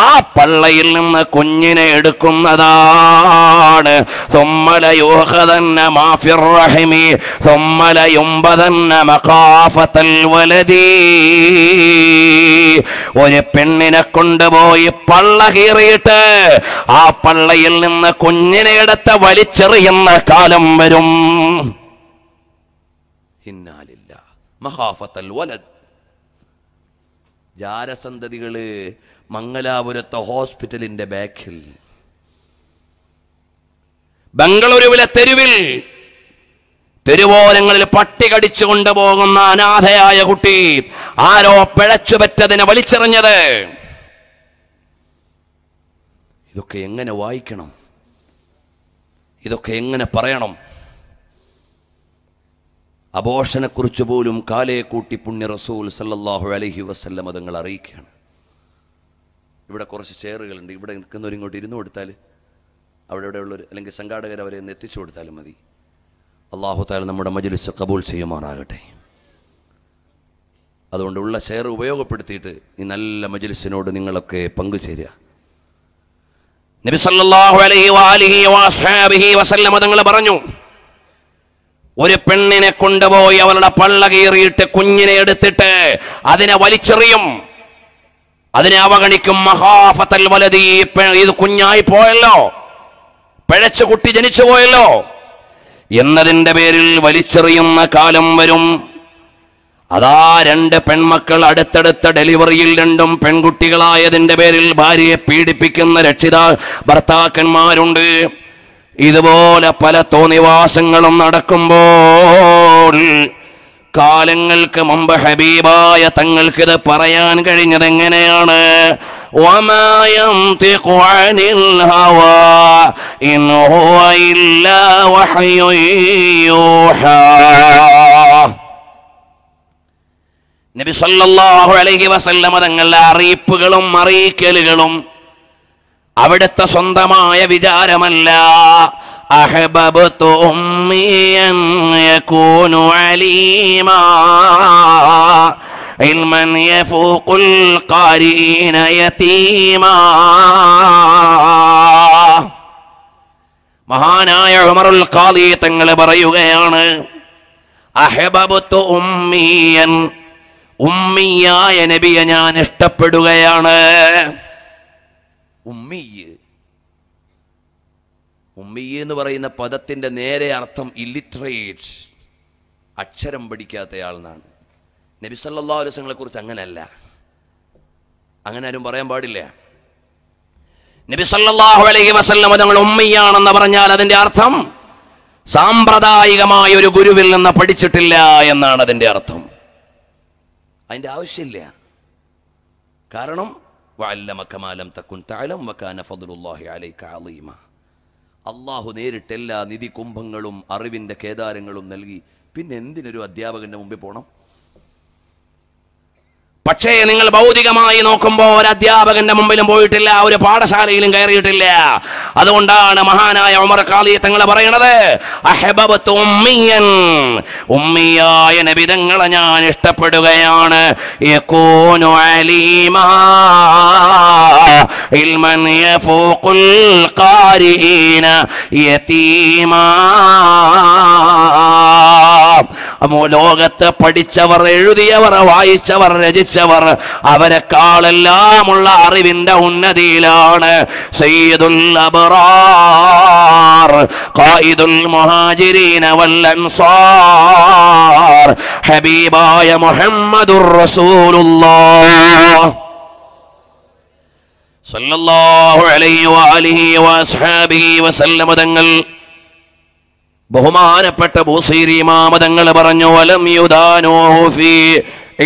ആ പള്ളയിൽ നിന്ന് കുഞ്ഞിനെ എടുക്കുന്നതാണ്. സുമ്മല യൂഖദന്ന മാഫിർ റഹിമി സുമ്മല യുംബദന്ന മഖാഫതൽ വലദി, ഒരു പെണ്ണിനെ കൊണ്ടുപോയി പള്ള കീറിയിട്ട് ആ പള്ളയിൽ നിന്ന് കുഞ്ഞിനെ എടുത്ത് വലിച്ചെറിയുന്ന കാലം വരും. മഖാഫത്തൽ വലദ്. ജാരസന്തതികള് മംഗലാപുരത്തെ ഹോസ്പിറ്റലിന്റെ ബാക്കിൽ, ബംഗളൂരുവിലെ തെരുവിൽ, തെരുവോരങ്ങളിൽ പട്ടി കടിച്ചു കൊണ്ടുപോകുന്ന അനാഥയായ കുട്ടി ആരോ പിഴച്ചു പറ്റതിനെ വലിച്ചെറിഞ്ഞത്. ഇതൊക്കെ എങ്ങനെ വായിക്കണം? ഇതൊക്കെ എങ്ങനെ പറയണം? അബോഷനെക്കുറിച്ച് പോലും കാലേ കൂട്ടി പുണ്യ റസൂൽ സല്ലല്ലാഹു അലൈഹി വസല്ലം തങ്ങൾ അറിയിക്കുകയാണ്. ഇവിടെ കുറച്ച് ചെയറുകളുണ്ട്, ഇവിടെ നിൽക്കുന്നവർ ഇങ്ങോട്ട് ഇരുന്നു കൊടുത്താൽ അവിടെ ഇവിടെയുള്ളവർ അല്ലെങ്കിൽ സംഘാടകർ അവരെ ഒന്ന് എത്തിച്ചു കൊടുത്താലും മതി. അല്ലാഹു തആല നമ്മുടെ മജ്‌ലിസ് ഖബൂൽ ചെയ്യുമാറാകട്ടെ. അതുകൊണ്ട് ഉള്ള ചെയർ ഉപയോഗപ്പെടുത്തിയിട്ട് ഈ നല്ല മജ്‌ലിസിനോട് നിങ്ങളൊക്കെ പങ്കുചേരുക. നബി സല്ലല്ലാഹു അലൈഹി വഅലിഹി വഅസ്ഹാബിഹി വസല്ലം തങ്ങൾ പറഞ്ഞു, ഒരു പെണ്ണിനെ കൊണ്ടുപോയി അവളുടെ പള്ള കീറിയിട്ട് കുഞ്ഞിനെ എടുത്തിട്ട് അതിനെ വലിച്ചെറിയും, അതിനെ അവഗണിക്കും. മഹാഫത്തൽ വലതി, ഇത് കുഞ്ഞായി പോയല്ലോ, പിഴച്ചു കുട്ടി ജനിച്ചു പോയല്ലോ, എന്നതിന്റെ പേരിൽ വലിച്ചെറിയുന്ന കാലം വരും. അതാ രണ്ട് പെൺമക്കൾ അടുത്തടുത്ത ഡെലിവറിയിൽ രണ്ടും പെൺകുട്ടികളായതിന്റെ പേരിൽ ഭാര്യയെ പീഡിപ്പിക്കുന്ന രക്ഷിതാ ഭർത്താക്കന്മാരുണ്ട്. ഇതുപോലെ പല തോന്നിവാസങ്ങളും നടക്കുമ്പോൾ കാലങ്ങൾക്ക് മുമ്പ് ഹബീബായ തങ്ങൾക്കിത് പറയാൻ കഴിഞ്ഞത് എങ്ങനെയാണ്? وما ينطق عن الهوى إن هو إلا وحي يوحى. നബി സല്ലല്ലാഹു അലൈഹി വസല്ലമ തങ്ങളുടെ അറിയിപ്പുകളും അറിയിക്കലുകളും അവിടുത്തെ സ്വന്തമായ വിചാരമല്ല. أحببت أمي أن يكون عليما علما يفوق القارئين يتيما. മഹാനായ ഉമറുൽ ഖാദി തങ്ങൾ പറയുകയാണ്, അഹബബതു ഉമ്മിയൻ, ഉമ്മിയായ നബിയെ ഞാൻ ഇഷ്ടപ്പെടുകയാണ്. ഉമ്മി ഉമ്മി എന്ന് പറയുന്ന പദത്തിന്റെ നേരെ അർത്ഥം ഇല്ലിറ്ററേറ്റ്, അക്ഷരം പഠിക്കാത്തയാളെന്നാണ്. നബി സല്ലല്ലാഹു അലൈഹി വസല്ലമയെ കുറിച്ച് അങ്ങനല്ല, അങ്ങനെ ആരും പറയാൻ പാടില്ല. നബി സല്ലല്ലാഹു അലൈഹി വസല്ലമ തങ്ങൾ ഉമ്മിയാണെന്ന് പറഞ്ഞാൽ അതിന്റെ അർത്ഥം സാമ്പ്രദായികമായ ഒരു ഗുരുവിൽ നിന്ന് പഠിച്ചിട്ടില്ല എന്നാണ് അതിന്റെ അർത്ഥം. അതിന്റെ ആവശ്യമില്ല. കാരണം വഅല്ലമക മാ ലം തകുൻ തഅലം വകാന ഫദ്ലുല്ലാഹി അലൈക അളീമ. അള്ളാഹു നേരിട്ട് എല്ലാ നിധി കുംഭങ്ങളും അറിവിന്റെ കേദാരങ്ങളും നൽകി, പിന്നെ എന്തിനൊരു അധ്യാപകന്റെ മുമ്പിൽ പോകണം? പക്ഷേ നിങ്ങൾ ഭൗതികമായി നോക്കുമ്പോൾ ഒരു അധ്യാപകന്റെ മുമ്പിലും പോയിട്ടില്ല, ഒരു പാഠശാലയിലും കയറിയിട്ടില്ല. അതുകൊണ്ടാണ് മഹാനായ ഉമർ ഖാദി തങ്ങൾ പറയണത്, അഹബബതു ഉമ്മിയൻ, ഉമ്മിയായ നബി തങ്ങളെ ഞാൻ ഇഷ്ടപ്പെടുകയാണ്. യകൂനു അലീമാ ഇൽമൻ യഫൂഖുൽ ഖാരിഈന യതീമാ. ലോകത്ത് പഠിച്ചവർ, എഴുതിയവർ, വായിച്ചവർ, രചിച്ചവർ, അവരെക്കാളെല്ലാമുള്ള അറിവിന്റെ ഉന്നതിയിലാണ്. സയ്യിദുൽ അബ്റാർ, ഖായിദുൽ മുഹാജിരീന വൽ അൻസാർ, ഹബീബായ മുഹമ്മദുർ റസൂലുള്ളാഹ് സല്ലല്ലാഹു അലൈഹി വഅലിഹി വഅസ്ഹാബിഹി വസല്ലമ തങ്ങൾ. ബഹുമാനപ്പെട്ട ബൂസീരി ഇമാം തങ്ങൾ പറഞ്ഞു, വലം യുദാനൂഹു ഫീ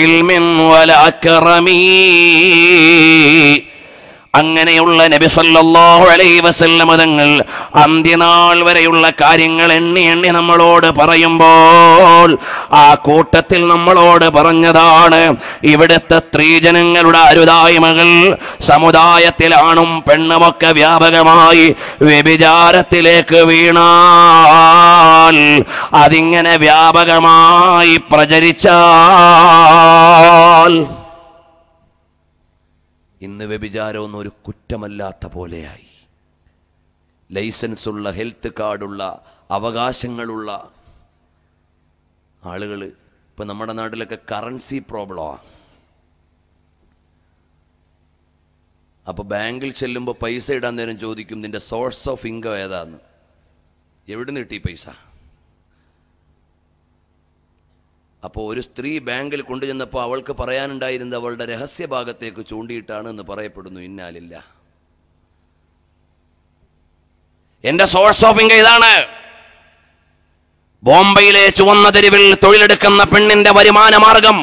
ഇൽമിൻ വല അക്റമീ. അങ്ങനെയുള്ള നബി സല്ലല്ലാഹു അലൈഹി വസല്ലമ തങ്ങൾ അന്ത്യനാൾ വരെയുള്ള കാര്യങ്ങൾ എണ്ണി എണ്ണി നമ്മളോട് പറയുമ്പോൾ ആ കൂട്ടത്തിൽ നമ്മളോട് പറഞ്ഞതാണ്, ഇവിടുത്തെ സ്ത്രീജനങ്ങളുടെ അരുതായ്മകൾ സമുദായത്തിലാണും പെണ്ണുമൊക്കെ വ്യാപകമായി. വ്യഭിചാരത്തിലേക്ക് വീണാൽ, അതിങ്ങനെ വ്യാപകമായി പ്രചരിച്ചാൽ, ഇന്ന് വ്യഭിചാരമൊന്നും ഒരു കുറ്റമല്ലാത്ത പോലെയായി. ലൈസൻസുള്ള, ഹെൽത്ത് കാർഡുള്ള, അവകാശങ്ങളുള്ള ആളുകൾ. ഇപ്പം നമ്മുടെ നാട്ടിലൊക്കെ കറൻസി പ്രോബ്ലമാണ്. അപ്പോൾ ബാങ്കിൽ ചെല്ലുമ്പോൾ പൈസ ഇടാൻ നേരം ചോദിക്കും, നിൻ്റെ സോഴ്സ് ഓഫ് ഇൻകം ഏതാന്ന്, എവിടുന്ന് കിട്ടി പൈസ. അപ്പോൾ ഒരു സ്ത്രീ ബാങ്കിൽ കൊണ്ടുചെന്നപ്പോൾ അവൾക്ക് പറയാനുണ്ടായിരുന്നത് അവളുടെ രഹസ്യഭാഗത്തേക്ക് ചൂണ്ടിയിട്ടാണ് എന്ന് പറയപ്പെടുന്നു. ഇന്നാലില്ല, എൻ്റെ സോഴ്സ് ഓഫ് ഇൻകം ഇതാണ്. ബോംബെയിലെ ചുവന്ന തെരുവിൽ തൊഴിലെടുക്കുന്ന പെണ്ണിന്റെ വരുമാന മാർഗം,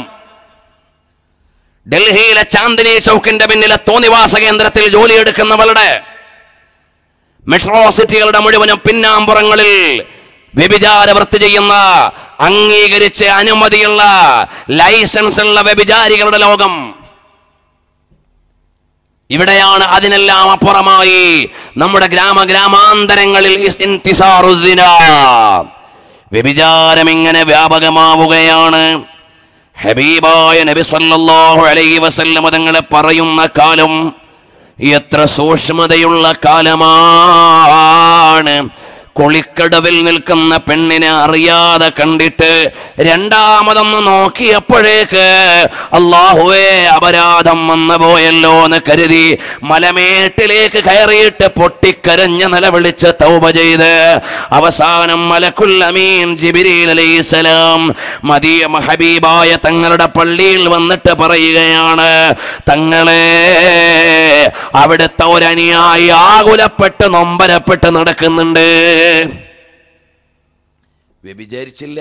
ഡൽഹിയിലെ ചാന്ദിനി ചൗക്കിന്റെ പിന്നിലെ തോന്നിവാസ കേന്ദ്രത്തിൽ ജോലിയെടുക്കുന്നവളുടെ, മെട്രോ സിറ്റികളുടെ മുഴുവനും പിന്നാമ്പുറങ്ങളിൽ വ്യഭിചാര വൃത്തി ചെയ്യുന്ന അംഗീകരിച്ച് അനുമതിയുള്ള ലൈസൻസ് ഉള്ള വ്യഭിചാരികളുടെ ലോകം. ഇവിടെയാണ് അതിനെല്ലാം അപ്പുറമായി നമ്മുടെ ഗ്രാമ ഗ്രാമാന്തരങ്ങളിൽ ഇൻതിസാറുദ്ദിന, വ്യഭിചാരം ഇങ്ങനെ വ്യാപകമാവുകയാണ്. ഹബീബായ നബി സല്ലല്ലാഹു അലൈഹി വസല്ലമ തങ്ങളെ പറയുന്ന കാലം എത്ര സൂക്ഷ്മതയുള്ള കാലമാണ്. കുളിക്കടവിൽ നിൽക്കുന്ന പെണ്ണിനെ അറിയാതെ കണ്ടിട്ട് രണ്ടാമതൊന്ന് നോക്കിയപ്പോഴേക്ക് അല്ലാഹുവേ അപരാധം വന്നു പോയല്ലോ എന്ന് കരുതി മലമേട്ടിലേക്ക് കയറിയിട്ട് പൊട്ടിക്കരഞ്ഞ് നിലവിളിച്ച് തൗബ ചെയ്ത് അവസാനം മലക്കുൽ അമീൻ ജിബ്രീൽ അലൈഹിസ്സലാം മദീന ഹബീബായ തങ്ങളുടെ പള്ളിയിൽ വന്നിട്ട് പറയുകയാണ്, തങ്ങളെ അവിടുത്തെ ഒരനിയായി ആകുലപ്പെട്ട് നൊമ്പരപ്പെട്ട് നടക്കുന്നുണ്ട്. വ്യഭിചരിച്ചില്ല,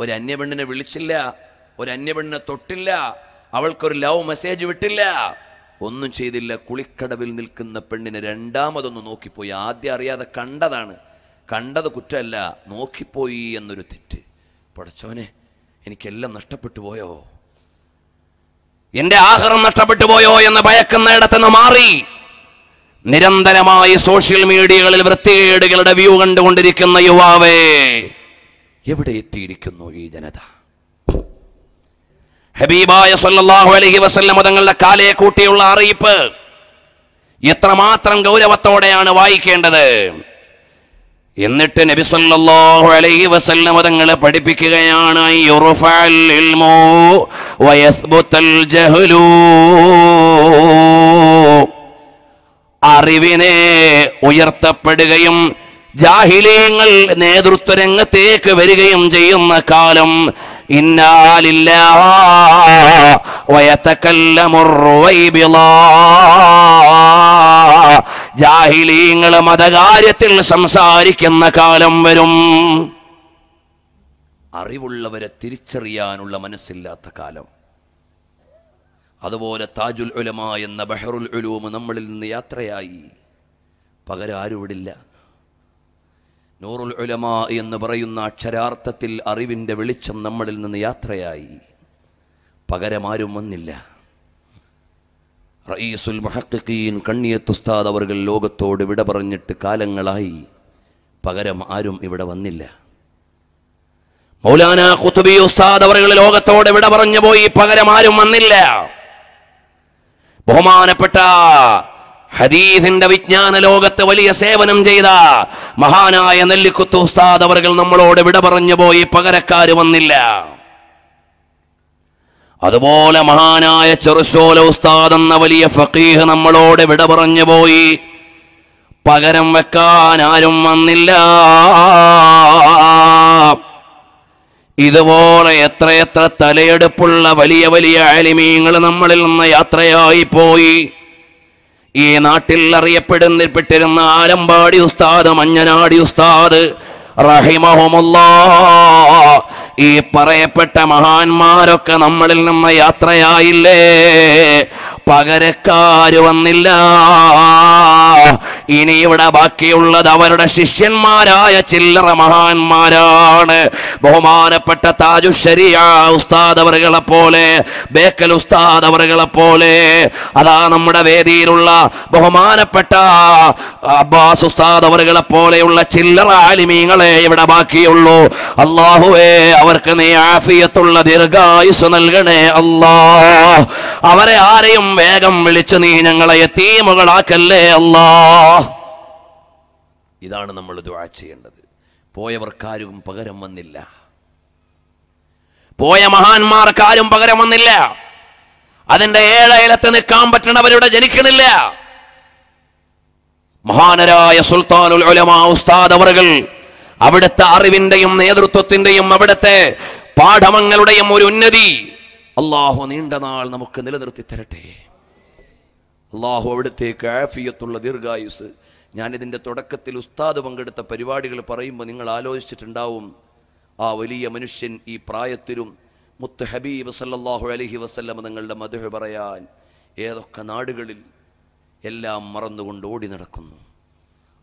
ഒരു അന്യപെണ്ണിനെ വിളിച്ചില്ല, ഒരു അന്യപെണ്ണിനെ തൊട്ടില്ല, അവൾക്കൊരു ലവ് മെസ്സേജ് വിട്ടില്ല, ഒന്നും ചെയ്തില്ല. കുളിക്കടവിൽ നിൽക്കുന്ന പെണ്ണിനെ രണ്ടാമതൊന്ന് നോക്കിപ്പോയി. ആദ്യം അറിയാതെ കണ്ടതാണ്, കണ്ടത് കുറ്റമല്ല, നോക്കിപ്പോയി എന്നൊരു തെറ്റ്. പടച്ചോനെ, എനിക്കെല്ലാം നഷ്ടപ്പെട്ടു പോയോ, എന്റെ ആഹാരം നഷ്ടപ്പെട്ടു പോയോ എന്ന് ഭയക്കുന്നിടത്തുനിന്ന് മാറി നിരന്തരമായി സോഷ്യൽ മീഡിയകളിൽ വൃത്തികേടുകളുടെ വ്യൂ കണ്ടുകൊണ്ടിരിക്കുന്ന യുവാവേ, എവിടെ എത്തിയിരിക്കുന്നു ഈ ജനത? ഹബീബായ സല്ലല്ലാഹു അലൈഹി വസല്ലം തങ്ങളുടെ കാലേ കൂട്ടിയുള്ള അറിയിപ്പ് എത്രമാത്രം ഗൗരവത്തോടെയാണ് വായിക്കേണ്ടത്. എന്നിട്ട് നബി സല്ലല്ലാഹു അലൈഹി വസല്ലം തങ്ങളെ പഠിപ്പിക്കുകയാണ്, യുർഫഅൽ ഇൽമു വയസ്ബുത്തുൽ ജഹ്ലു, അറിവിനെ ഉയർത്തപ്പെടുകയും ജാഹിലീങ്ങൾ നേതൃത്വ രംഗത്തേക്ക് വരികയും ചെയ്യുന്ന കാലം. ഇന്നാ ലില്ലാഹി വയതകല്ലമു റുവൈബിള, ജാഹിലീങ്ങൾ മതകാര്യത്തിൽ സംസാരിക്കുന്ന കാലം വരും. അറിവുള്ളവരെ തിരിച്ചറിയാനുള്ള മനസ്സില്ലാത്ത കാലം. അതുപോലെ താജുൽ ഉലമാ എന്ന ബഹറുൽ ഉലൂം നമ്മളിൽ നിന്ന് യാത്രയായി, പകരാരുവിടില്ല. നൂറുൽ ഉലമാ എന്ന് പറയുന്ന അക്ഷരാർത്ഥത്തിൽ അറിവിൻ്റെ വെളിച്ചം നമ്മളിൽ നിന്ന് യാത്രയായി, പകരമാരും വന്നില്ല. റഈസുൽ മുഹഖ്ഖീൻ കണ്ണിയത്ത് ഉസ്താദ് അവർ ലോകത്തോട് വിട പറഞ്ഞിട്ട് കാലങ്ങളായി, പകരം ആരും ഇവിടെ വന്നില്ല. മൗലാന ഖുത്ബി ഉസ്താദ് അവർ ലോകത്തോട് വിട പറഞ്ഞു പോയി, പകരം ആരും വന്നില്ല. ബഹുമാനപ്പെട്ട ഹദീസിന്റെ വിജ്ഞാന ലോകത്ത് വലിയ സേവനം ചെയ്ത മഹാനായ നെല്ലിക്കുത്ത് ഉസ്താദ് അവർ നമ്മളോട് വിട പറഞ്ഞു പോയി, പകരക്കാർ വന്നില്ല. അതുപോലെ മഹാനായ ചെറുശോല ഉസ്താദ് എന്ന വലിയ ഫഖീഹ് നമ്മളോട് വിട പറഞ്ഞു പോയി, പകരം വെക്കാൻ ആരും വന്നില്ല. ഇതുപോലെ എത്രയെത്ര തലയെടുപ്പുള്ള വലിയ വലിയ അലിമീങ്ങൾ നമ്മളിൽ നിന്ന് യാത്രയായി പോയി. ഈ നാട്ടിൽ അറിയപ്പെടുന്നപ്പെട്ടിരുന്ന ആലമ്പാടി ഉസ്താദ്, മഞ്ഞനാടി ഉസ്താദ് റഹിമഹുമുല്ലാഹ്, ഈ പറയപ്പെട്ട മഹാന്മാരൊക്കെ നമ്മളിൽ നിന്ന് യാത്രയായില്ലേ, പകരക്കാര് വന്നില്ല. ഇനി ഇവിടെ ബാക്കിയുള്ളത് അവരുടെ ശിഷ്യന്മാരായ ചില്ലറ മഹാന്മാരാണ്. ബഹുമാനപ്പെട്ട താജു ശരിയ ഉസ്താദ് അവരുകളെ പോലെ, ബേക്കൽ ഉസ്താദ് അവരുകളെ പോലെ, അതാ നമ്മുടെ വേദിയിലുള്ള ബഹുമാനപ്പെട്ട അബ്ബാസ് ഉസ്താദ് അവരുകളെ പോലെയുള്ള ചില്ലറ ആലിമീങ്ങളെ ഇവിടെ ബാക്കിയുള്ളൂ. അല്ലാഹുവേ, അവർക്ക് നീ ആഫിയത്തുള്ള ദീർഘായുസ് നൽകണേ അല്ലാഹ്. അവരെ ആരെയും വേഗം വിളിച്ചു നീ ഞങ്ങളെ യതീമുകളാക്കല്ലേ അല്ലാഹ്. ഇതാണ് നമ്മൾ ദുആ ചെയ്യേണ്ടത്. പോയവർക്കാരും പകരം വന്നില്ല, പോയ മഹാന്മാർക്കാരും പകരം വന്നില്ല. അതിന്റെ ഏഴയിലത്ത് നിൽക്കാൻ പറ്റണവരിവിടെ ജനിക്കണില്ല. മഹാനരായ സുൽത്താനുൽ ഉലമാ ഉസ്താദ് അവറുകൾ അവിടുത്തെ അറിവിന്റെയും നേതൃത്വത്തിന്റെയും അവിടുത്തെ പാഠമങ്ങളുടെയും ഒരു ഉന്നതി അല്ലാഹു നീണ്ട നാൾ നമുക്ക് നിലനിർത്തി തരട്ടെ. അല്ലാഹു അവിടുത്തേക്ക് ആഫിയത്തുള്ള ദീർഘായുസ്. ഞാനിതിൻ്റെ തുടക്കത്തിൽ ഉസ്താദ് പങ്കെടുത്ത പരിപാടികൾ പറയുമ്പോൾ നിങ്ങൾ ആലോചിച്ചിട്ടുണ്ടാവും, ആ വലിയ മനുഷ്യൻ ഈ പ്രായത്തിലും മുത്ത് ഹബീബ് സല്ലല്ലാഹു അലൈഹി വസല്ലം തങ്ങളുടെ മദ്ഹ് പറയാൻ ഏതൊക്കെ നാടുകളിൽ എല്ലാം മറന്നുകൊണ്ട് ഓടി നടക്കുന്നു.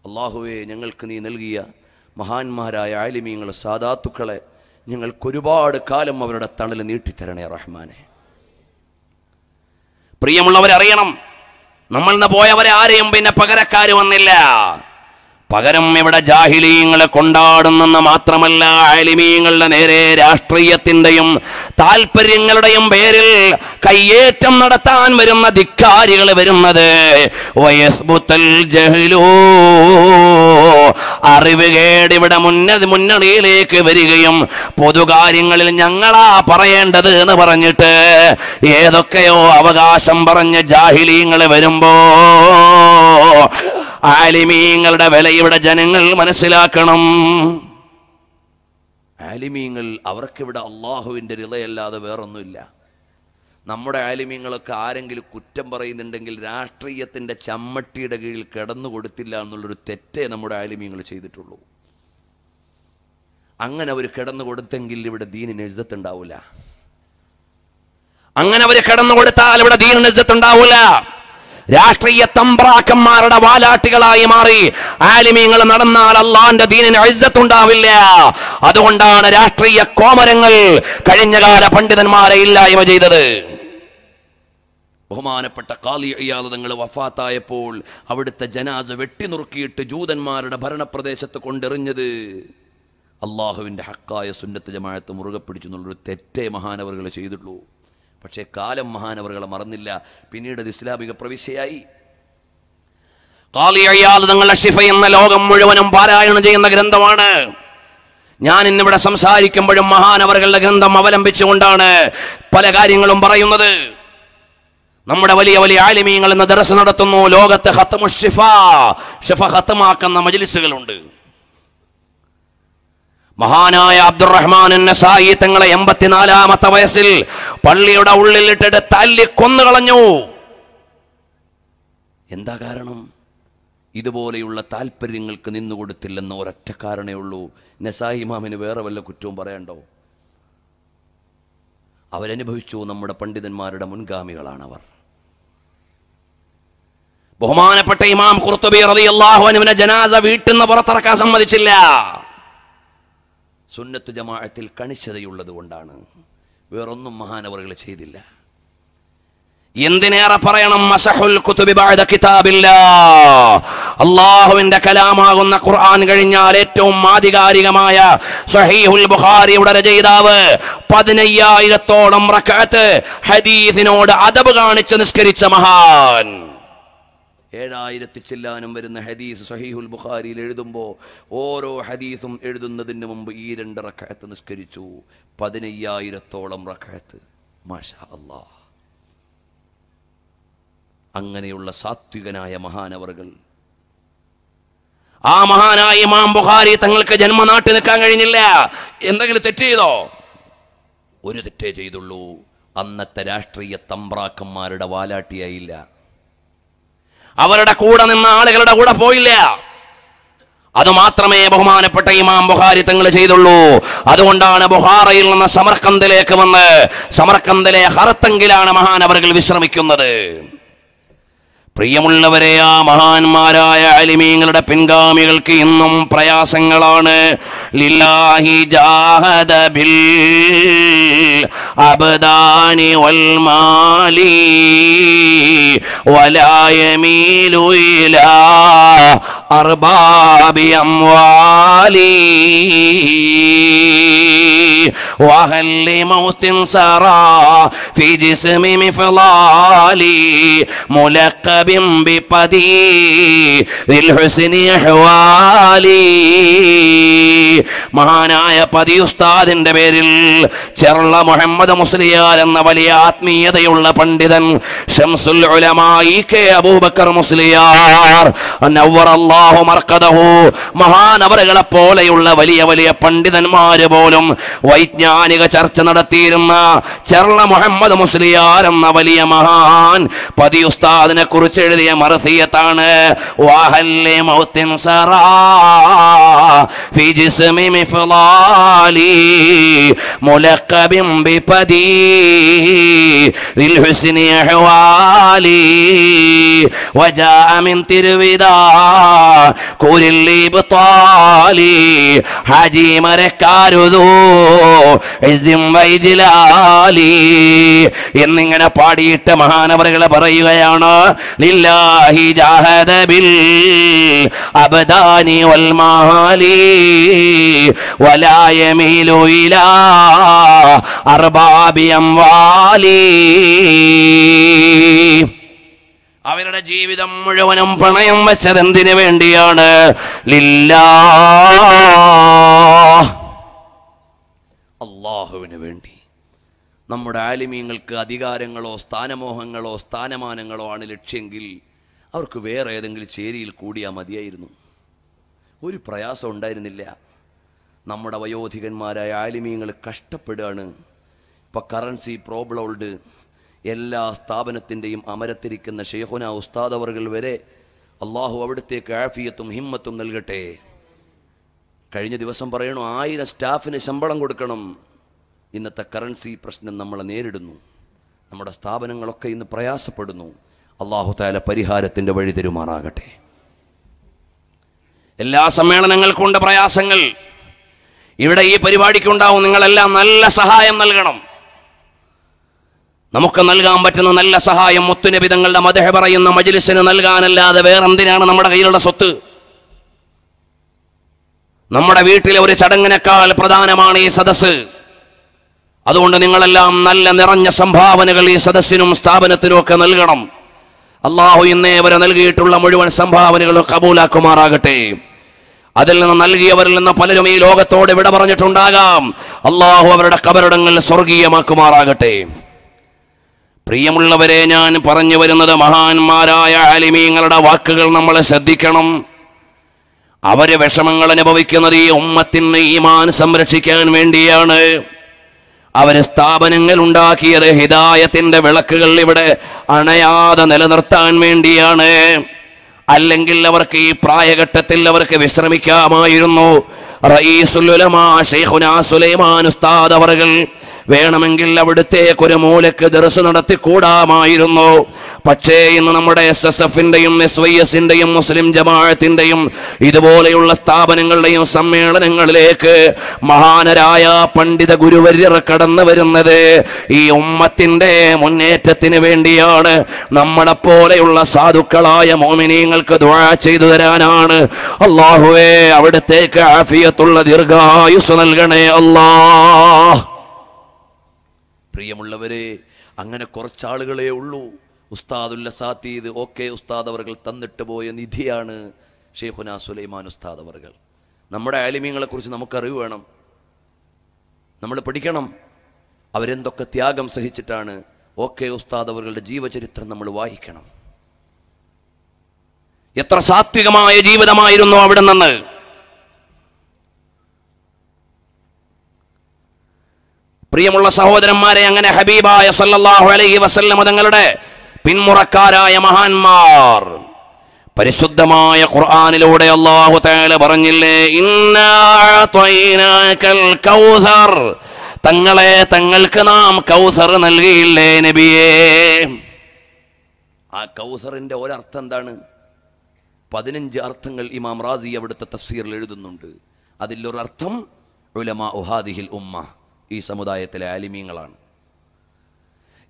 അല്ലാഹുവേ, ഞങ്ങൾക്ക് നീ നൽകിയ മഹാന്മാരായ ആലിമീങ്ങളെ, സാദാത്തുക്കളെ ഞങ്ങൾക്കൊരുപാട് കാലം അവരുടെ തണൽ നീട്ടിത്തരണേ റഹ്മാനെ. പ്രിയമുള്ളവരറിയണം, നമ്മൾ പോയവരെ ആരെയും പിന്നെ പകരക്കാർ വന്നില്ല. പകരം ഇവിടെ ജാഹിലീങ്ങളെ കൊണ്ടാടുന്ന മാത്രമല്ല ആലിമീങ്ങളുടെ നേരെ രാഷ്ട്രീയത്തിന്റെയും താൽപര്യങ്ങളുടെയും പേരിൽ കയ്യേറ്റം നടത്താൻ വരുന്ന ധിക്കാരികൾ വരുന്നത് വയസ്ബുത്തൽ ജഹ്ലു അറിവുകേട് ഇവിടെ മുന്നണി മുന്നണിയിലേക്ക് വരികയും പൊതുകാര്യങ്ങളിൽ ഞങ്ങളാ പറയേണ്ടത് എന്ന് പറഞ്ഞിട്ട് ഏതൊക്കെയോ അവകാശം പറഞ്ഞ ജാഹിലീങ്ങൾ വരുമ്പോ ആലിമീങ്ങളുടെ വില ഇവിടെ ജനങ്ങൾ മനസ്സിലാക്കണം. ആലിമീങ്ങൾ അവർക്കിവിടെ അള്ളാഹുവിൻ്റെ റിളയല്ലാതെ വേറൊന്നുമില്ല. നമ്മുടെ ആലിമീങ്ങളൊക്കെ ആരെങ്കിലും കുറ്റം പറയുന്നുണ്ടെങ്കിൽ രാഷ്ട്രീയത്തിൻ്റെ ചമ്മട്ടിയുടെ കീഴിൽ കിടന്നു കൊടുത്തില്ല എന്നുള്ളൊരു തെറ്റേ നമ്മുടെ ആലിമീങ്ങൾ ചെയ്തിട്ടുള്ളൂ. അങ്ങനെ അവർ കിടന്നു കൊടുത്തെങ്കിൽ ഇവിടെ ദീനിന് ഇസ്സത്ത് ഉണ്ടാവില്ല. അങ്ങനെ അവർ കിടന്നു കൊടുത്താൽ ഇവിടെ ദീനിന് ഇസ്സത്ത് ഉണ്ടാവില്ല. രാഷ്ട്രീയ തമ്പ്രാക്കന്മാരുടെ വാലാട്ടികളായി മാറി ആലിമീങ്ങൾ നടന്നാൽ അള്ളാന്റെ ദീനിന് ഇസ്സത്ത് ഉണ്ടാവില്ല. അതുകൊണ്ടാണ് രാഷ്ട്രീയ കോമരങ്ങൾ കഴിഞ്ഞകാല പണ്ഡിതന്മാരെ ഇല്ലായ്മ ചെയ്തത്. ബഹുമാനപ്പെട്ട ഖാലി ഇയാദ് തങ്ങൾ വഫാത്തായപ്പോൾ അവിടുത്തെ ജനാസ വെട്ടിനുറുക്കിയിട്ട് ജൂതന്മാരുടെ ഭരണപ്രദേശത്ത് കൊണ്ടെറിഞ്ഞത് അള്ളാഹുവിൻ്റെ ഹക്കായ സുന്നത്ത് ജമാഅത്ത് മുറുകെ പിടിച്ചു എന്നുള്ളൊരു തെറ്റേ മഹാനവറുകൾ ചെയ്തിട്ടുള്ളൂ. പക്ഷേ കാലം മഹാനവറുകളെ മറന്നില്ല. പിന്നീട് അത് ഇസ്ലാമിക പ്രവിശ്യയായി. ഖാലി ഇയാദ് തങ്ങളുടെ ശിഫ എന്ന ലോകം മുഴുവനും പാരായണം ചെയ്യുന്ന ഗ്രന്ഥമാണ്. ഞാൻ ഇന്നിവിടെ സംസാരിക്കുമ്പോഴും മഹാനവറുകളുടെ ഗ്രന്ഥം അവലംബിച്ചുകൊണ്ടാണ് പല കാര്യങ്ങളും പറയുന്നത്. നമ്മുടെ വലിയ വലിയ ആലിമീങ്ങൾ എന്ന ദർസ് നടത്തുന്നു. ലോകത്ത് ഖത്മു ശിഫ ശിഫ ഖത്മാക്കുന്ന മജ്ലിസുകളുണ്ട്. മഹാനായ അബ്ദുറഹ്മാൻ അന്നസായി തങ്ങളെ എൺപത്തിനാലാമത്തെ വയസ്സിൽ പള്ളിയുടെ ഉള്ളിലിട്ടിട്ട് തല്ലി കൊന്നുകളഞ്ഞു. എന്താ കാരണം? ഇതുപോലെയുള്ള താല്പര്യങ്ങൾക്ക് നിന്നുകൊടുത്തില്ലെന്ന ഒരൊറ്റ കാരണേ ഉള്ളൂ. നസായി ഇമാമിന് വേറെ വല്ല കുറ്റവും പറയണ്ടോ? അവരനുഭവിച്ചു. നമ്മുടെ പണ്ഡിതന്മാരുടെ മുൻഗാമികളാണവർ. ബഹുമാനപ്പെട്ട ഇമാം ഖുർത്തുബി റളിയല്ലാഹു അൻഹുവിനെ ജനാസ വീട്ടിൽ നിന്ന് പുറത്തിറക്കാൻ സമ്മതിച്ചില്ല. സുന്നത്ത് ജമാഅത്തിൽ കണിശതയുള്ളത് കൊണ്ടാണ്. വേറൊന്നും മഹാനവറുകൾ ചെയ്തില്ല. എന്തിനേറെ പറയണം? മസഹുൽ കുതുബി ബഅദ കിതാബില്ലാ, അല്ലാഹുവിന്റെ കലാമാകുന്ന ഖുർആൻ കഴിഞ്ഞാൽ ഏറ്റവും ആധികാരികമായ സ്വഹീഹുൽ ബുഖാരിയുടെ രചയിതാവ് പതിനയ്യായിരത്തോളം റക്അത്ത് ഹദീസിനോട് അദബ് കാണിച്ച് നിസ്കരിച്ച മഹാൻ. ഏഴായിരത്തി ചില്ലാനും വരുന്ന ഹദീസ് സ്വഹീഹുൽ ബുഖാരിയിൽ എഴുതുമ്പോൾ ഓരോ ഹദീസും എഴുതുന്നതിന് മുമ്പ് ഈ രണ്ട് റക്അത്ത് നിസ്കരിച്ചു. പതിനയ്യായിരത്തോളം റക്അത്ത്. മാഷാ അല്ലാഹ്. അങ്ങനെയുള്ള സാത്വികനായ മഹാനവറുകൾ. ആ മഹാനായ ഇമാം ബുഖാരി തങ്ങൾക്ക് ജന്മനാട്ടി നിൽക്കാൻ കഴിഞ്ഞില്ല. എന്തെങ്കിലും തെറ്റ് ചെയ്തോ? ഒരു തെറ്റേ ചെയ്തുള്ളൂ. അന്നത്തെ രാഷ്ട്രീയ തമ്പ്രാക്കന്മാരുടെ വാലാട്ടിയായില്ല. അവരുടെ കൂടെ നിന്ന ആളുകളുടെ കൂടെ പോയില്ല. അതുമാത്രമേ ബഹുമാനപ്പെട്ട ഇമാം ബുഖാരി തങ്ങൾ ചെയ്തുള്ളൂ. അതുകൊണ്ടാണ് ബുഖാറയിൽ നിന്ന് സമർക്കന്ദിലേക്ക് വന്ന് സമർക്കന്ദിലെ ഹർത്തങ്കിലാണ് മഹാനവറുകൾ വിശ്രമിക്കുന്നത്. പ്രിയമുള്ളവരെ, ആ മഹാന്മാരായ ആലിമീങ്ങളുടെ പിൻഗാമികൾക്ക് ഇന്നും പ്രയാസങ്ങളാണ്. ലില്ലാഹി ജാഹദ ബിൽ അബ്ദാനി വൽ മാലി വലാ യമീലു ഇലാ അർബാബി അംവാലി വഹൽ ലിമൗതിൻ സറാ ഫീ ജിസ്മി മിഫ്ലാലി മുലഖ മഹാനായ പതി ഉസ്താദിന്റെ പേരിൽ ചെറുള്ള മുഹമ്മദ് മുസ്ലിയാർ എന്ന വലിയ ആത്മീയതയുള്ള പണ്ഡിതൻ ഷംസുൽ ഉലമാ ഇകെ അബൂബക്കർ മുസ്ലിയാർ നവ്വറല്ലാഹു മർഖദഹു മഹാനവറുകളെ പോലെയുള്ള വലിയ വലിയ പണ്ഡിതന്മാര് പോലും വൈജ്ഞാനിക ചർച്ച നടത്തിയിരുന്ന ചെറുള്ള മുഹമ്മദ് മുസ്ലിയാർ എന്ന വലിയ മഹാൻ പതി ഉസ്താദിനെ കുറിച്ച് എഴുതിയ മർസിയത്താണ് വഹല്ലി മൗതിൻ സറാ ഫീ ജിസ്മി മിഫ്ലാലി മുലഖബിൻ ബിപദി ദിൽ ഹുസ്നി അഹ്വാലി വജാ മിൻ തിർവിദാ കുരിൽ ഇബ്താലി ഹജീമരക്കാരുദു എന്നിങ്ങനെ പാടിയിട്ട് മഹാനവറുകളെ പറയുകയാണ് ലില്ലാഹി ജാഹദ ബിൽ അബദാനി വൽ മാലി വലാ യമീലു ഇലാ അർബാബി അംവാലി. അവരുടെ ജീവിതം മുഴുവനും പണയം വെച്ചതെന്തിനു വേണ്ടിയാണ്? ലില്ലാഹ്, അല്ലാഹുവിനു വേണ്ടി. നമ്മുടെ ആലിമീങ്ങൾക്ക് അധികാരങ്ങളോ സ്ഥാനമോഹങ്ങളോ സ്ഥാനമാനങ്ങളോ ആണ് ലക്ഷ്യമെങ്കിൽ അവർക്ക് വേറെ ഏതെങ്കിലും ചേരിയിൽ കൂടിയാൽ മതിയായിരുന്നു. ഒരു പ്രയാസം ഉണ്ടായിരുന്നില്ല. നമ്മുടെ വയോധികന്മാരായ ആലിമീങ്ങൾ കഷ്ടപ്പെടുകയാണ്. ഇപ്പോൾ കറൻസി പ്രോബ്ലം ഉണ്ട്. എല്ലാ സ്ഥാപനത്തിൻ്റെയും അമരത്തിരിക്കുന്ന ശൈഖുന ഉസ്താദ് അവർകൾ വരെ അള്ളാഹു അവിടുത്തേക്ക് ആഫിയത്തും ഹിമ്മത്തും നൽകട്ടെ. കഴിഞ്ഞ ദിവസം പറയണു ആയിരം സ്റ്റാഫിന് ശമ്പളം കൊടുക്കണം. ഇന്നത്തെ കറൻസി പ്രശ്നം നമ്മളെ നേരിടുന്നു. നമ്മുടെ സ്ഥാപനങ്ങളൊക്കെ ഇന്ന് പ്രയാസപ്പെടുന്നു. അള്ളാഹു തആല പരിഹാരത്തിൻ്റെ വഴി തെരുമാറാകട്ടെ. എല്ലാ സമ്മേളനങ്ങൾക്കുണ്ട് പ്രയാസങ്ങൾ. ഇവിടെ ഈ പരിപാടിക്കുണ്ടാവും. നിങ്ങളെല്ലാം നല്ല സഹായം നൽകണം. നമുക്ക് നൽകാൻ പറ്റുന്ന നല്ല സഹായം മുത്തുനബി തങ്ങളുടെ മദ്ഹ് പറയുന്ന മജ്ലിസിന് നൽകാനല്ലാതെ വേറെന്തിനാണ് നമ്മുടെ കയ്യിലുള്ള സ്വത്ത്? നമ്മുടെ വീട്ടിലെ ഒരു ചടങ്ങിനേക്കാൾ പ്രധാനമാണ് ഈ സദസ്സ്. അതുകൊണ്ട് നിങ്ങളെല്ലാം നല്ല നിറഞ്ഞ സംഭാവനകൾ ഈ സദസ്സിനും സ്ഥാപനത്തിനും ഒക്കെ നൽകണം. അള്ളാഹു ഇന്നേ വരെ നൽകിയിട്ടുള്ള മുഴുവൻ സംഭാവനകളും കബൂലാക്കുമാറാകട്ടെ. അതിൽ നിന്ന് നൽകിയവരിൽ നിന്ന് പലരും ഈ ലോകത്തോട് വിട പറഞ്ഞിട്ടുണ്ടാകാം. അള്ളാഹു അവരുടെ ഖബറിടങ്ങൾ സ്വർഗീയമാക്കുമാറാകട്ടെ. പ്രിയമുള്ളവരെ, ഞാൻ പറഞ്ഞു വരുന്നത് മഹാന്മാരായ ആലിമീങ്ങളുടെ വാക്കുകൾ നമ്മൾ ശ്രദ്ധിക്കണം. അവര് വിഷമങ്ങൾ അനുഭവിക്കുന്നത് ഈ ഉമ്മത്തിന് ഈമാൻ സംരക്ഷിക്കാൻ വേണ്ടിയാണ്. അവര് സ്ഥാപനങ്ങൾ ഉണ്ടാക്കിയത് ഹിദായത്തിന്റെ വിളക്കുകൾ ഇവിടെ അണയാതെ നിലനിർത്താൻ വേണ്ടിയാണ്. അല്ലെങ്കിൽ അവർക്ക് ഈ പ്രായഘട്ടത്തിൽ അവർക്ക് വിശ്രമിക്കാമായിരുന്നു. റഈസുൽ ഉലമാ ശൈഖുനാ സുലൈമാൻ ഉസ്താദ് അവർകൾ വേണമെങ്കിൽ അവിടുത്തേക്കൊരു മൂലക്ക് ദർസ് നടത്തിക്കൂടാമായിരുന്നു. പക്ഷേ ഇന്ന് നമ്മുടെ എസ് എസ് എഫിന്റെയും എസ് വൈ എസിന്റെയും മുസ്ലിം ജമാഅത്തിന്റെയും ഇതുപോലെയുള്ള സ്ഥാപനങ്ങളുടെയും സമ്മേളനങ്ങളിലേക്ക് മഹാനരായ പണ്ഡിത ഗുരുവര്യർ കടന്നു വരുന്നത് ഈ ഉമ്മത്തിന്റെ മുന്നേറ്റത്തിന് വേണ്ടിയാണ്. നമ്മളെപ്പോലെയുള്ള സാധുക്കളായ മോമിനീങ്ങൾക്ക് ദുആ ചെയ്തു തരാനാണ്. അല്ലാഹുവേ, അവിടുത്തേക്ക് ആഫിയത്തുള്ള ദീർഘായുസ് നൽകണേ അല്ലാഹ്. പ്രിയമുള്ളവരെ, അങ്ങനെ കുറച്ചാളുകളേ ഉള്ളൂ. ഉസ്താദുല്ല സാത്തീദ് ഓക്കെ ഉസ്താദ് അവർകൾ തന്നിട്ട് പോയ നിധിയാണ് ഷെയ്ഖുനാ സുലൈമാൻ ഉസ്താദ് അവർകൾ. നമ്മുടെ ആലിമീങ്ങളെക്കുറിച്ച് നമുക്കറിവ് വേണം, നമ്മൾ പഠിക്കണം. അവരെന്തൊക്കെ ത്യാഗം സഹിച്ചിട്ടാണ്. ഓക്കെ ഉസ്താദ് അവരുടെ ജീവചരിത്രം നമ്മൾ വായിക്കണം. എത്ര സാത്വികമായ ജീവിതമായിരുന്നു അവിടെ നിന്ന്. പ്രിയമുള്ള സഹോദരന്മാരെ, അങ്ങനെ ഹബീബായ സല്ലല്ലാഹു അലൈഹി വസല്ലം തങ്ങളുടെ പിന്മുറക്കാരായ മഹാന്മാർ പരിശുദ്ധമായ ഖുർആനിലൂടെ അല്ലാഹു തആല പറഞ്ഞില്ലേ, ഇന്നാ അഅതൈനാകൽ കൗസർ, തങ്ങളെ തങ്ങൾക്ക് നാം കൗസർ നൽകിയില്ലേ നബിയേ. ആ കൗസറിന്റെ ഒരർത്ഥം എന്താണ്? പതിനഞ്ച് അർത്ഥങ്ങൾ ഇമാം റാസി അവിടുത്തെ തഫ്സീറിൽ എഴുതുന്നുണ്ട്. അതിലൊരർത്ഥം ഉലമാ ഉഹാദിഹിൽ ഉമ്മ, ഈ സമുദായത്തിലെ ആലിമീങ്ങളാണ്.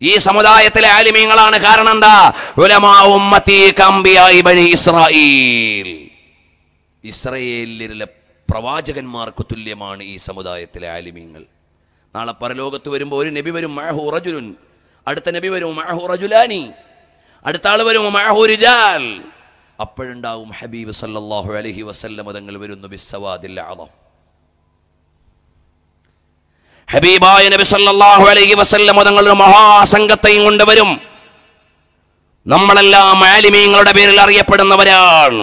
ഈ സമുദായത്തിലെ ആലിമീങ്ങളാണ്. കാരണം എന്താ? ഉലമാ ഉമ്മത്തി കംബിയായി ബനി ഇസ്രായേൽ, ഇസ്രായേലിലെ പ്രവാചകന്മാർക്ക് തുല്യമാണ് ഈ സമുദായത്തിലെ ആലിമീങ്ങൾ. നാളെ പരലോകത്ത് വരുമ്പോൾ ഒരു നബി വരും മഅഹു റജുലുൻ, അടുത്ത നബി വരും മഅഹു റജുലാനി, അടുത്ത ആൾ വരും മഅഹു റിജാൽ. അപ്പോഴുണ്ടാവും ഹബീബ് സല്ലല്ലാഹു അലൈഹി വസല്ലം തങ്ങൾ വരുന്നു ബിസ്സവാദിൽ അദം. ഹബീബായ നബി സല്ലല്ലാഹു അലൈഹി വസല്ലം തങ്ങളുടെ മഹാസംഘത്തെയും കൊണ്ടുവരും. നമ്മളെല്ലാം ആലിമീങ്ങളുടെ പേരിൽ അറിയപ്പെടുന്നവരാണ്.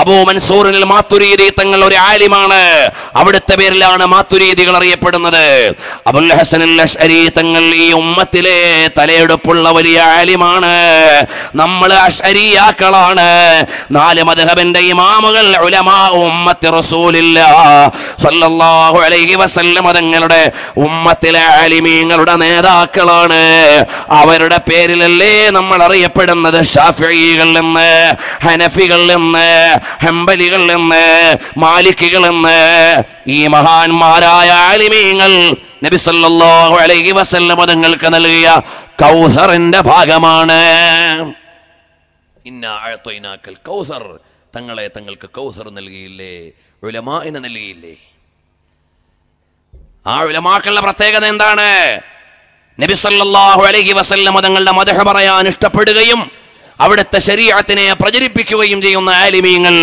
അബൂ മൻസൂറിൽ മാത്തുരീദി തങ്ങൾ ഒരു ആലിമാണ്. അവിടുത്തെ പേരിലാണ് മാത്തുരീദികൾ അറിയപ്പെടുന്നത്. അബുൽ ഹസൻ അൽ അശ്അരി തങ്ങൾ ഈ ഉമ്മത്തിലെ തലയെടുപ്പുള്ള വലിയ ആലിമാണ്. നമ്മൾ അശ്അരിയാക്കളാണ്. നാല് മദ്ഹബിന്റെ ഇമാമുകൾ ഉലമാ ഉമ്മത്തി റസൂലില്ലാഹ് സല്ലല്ലാഹു അലൈഹി വസല്ലം തങ്ങളുടെ ഉമ്മത്തിലെ ആലിമീങ്ങളുടെ നേതാക്കളാണ്. അവരുടെ പേരിലല്ലേ നമ്മൾ അറിയപ്പെടുന്നത്. ശാഫിഈകൾ എന്ന്, ഹനഫികൾ എന്ന്, ഹംബലികൾ എന്ന്, മാലിക്കുകൾ എന്ന്. ഈ മഹാന്മാരായ ആലിമീങ്ങൾ നബി സല്ലല്ലാഹു അലൈഹി വസല്ലം തങ്ങൾക്ക് നൽകിയ കൗസറിന്റെ ഭാഗമാണ്. ഇന്നാ അഅതൈനാകൽ കൗസർ, തങ്ങളെ തങ്ങൾക്ക് കൗസർ നൽകിയില്ലേ, ഉലമാഇനെ നൽകിയില്ലേ? ആ ഉലമാക്കളുടെ പ്രത്യേകത എന്താണ്? നബി സല്ലല്ലാഹു അലൈഹി വസല്ലം തങ്ങളുടെ മദഹ് പറയാൻ ഇഷ്ടപ്പെടുകയും അവിടുത്തെ ശരീഅത്തിനെ പ്രചരിപ്പിക്കുകയും ചെയ്യുന്ന ആലിമീങ്ങൾ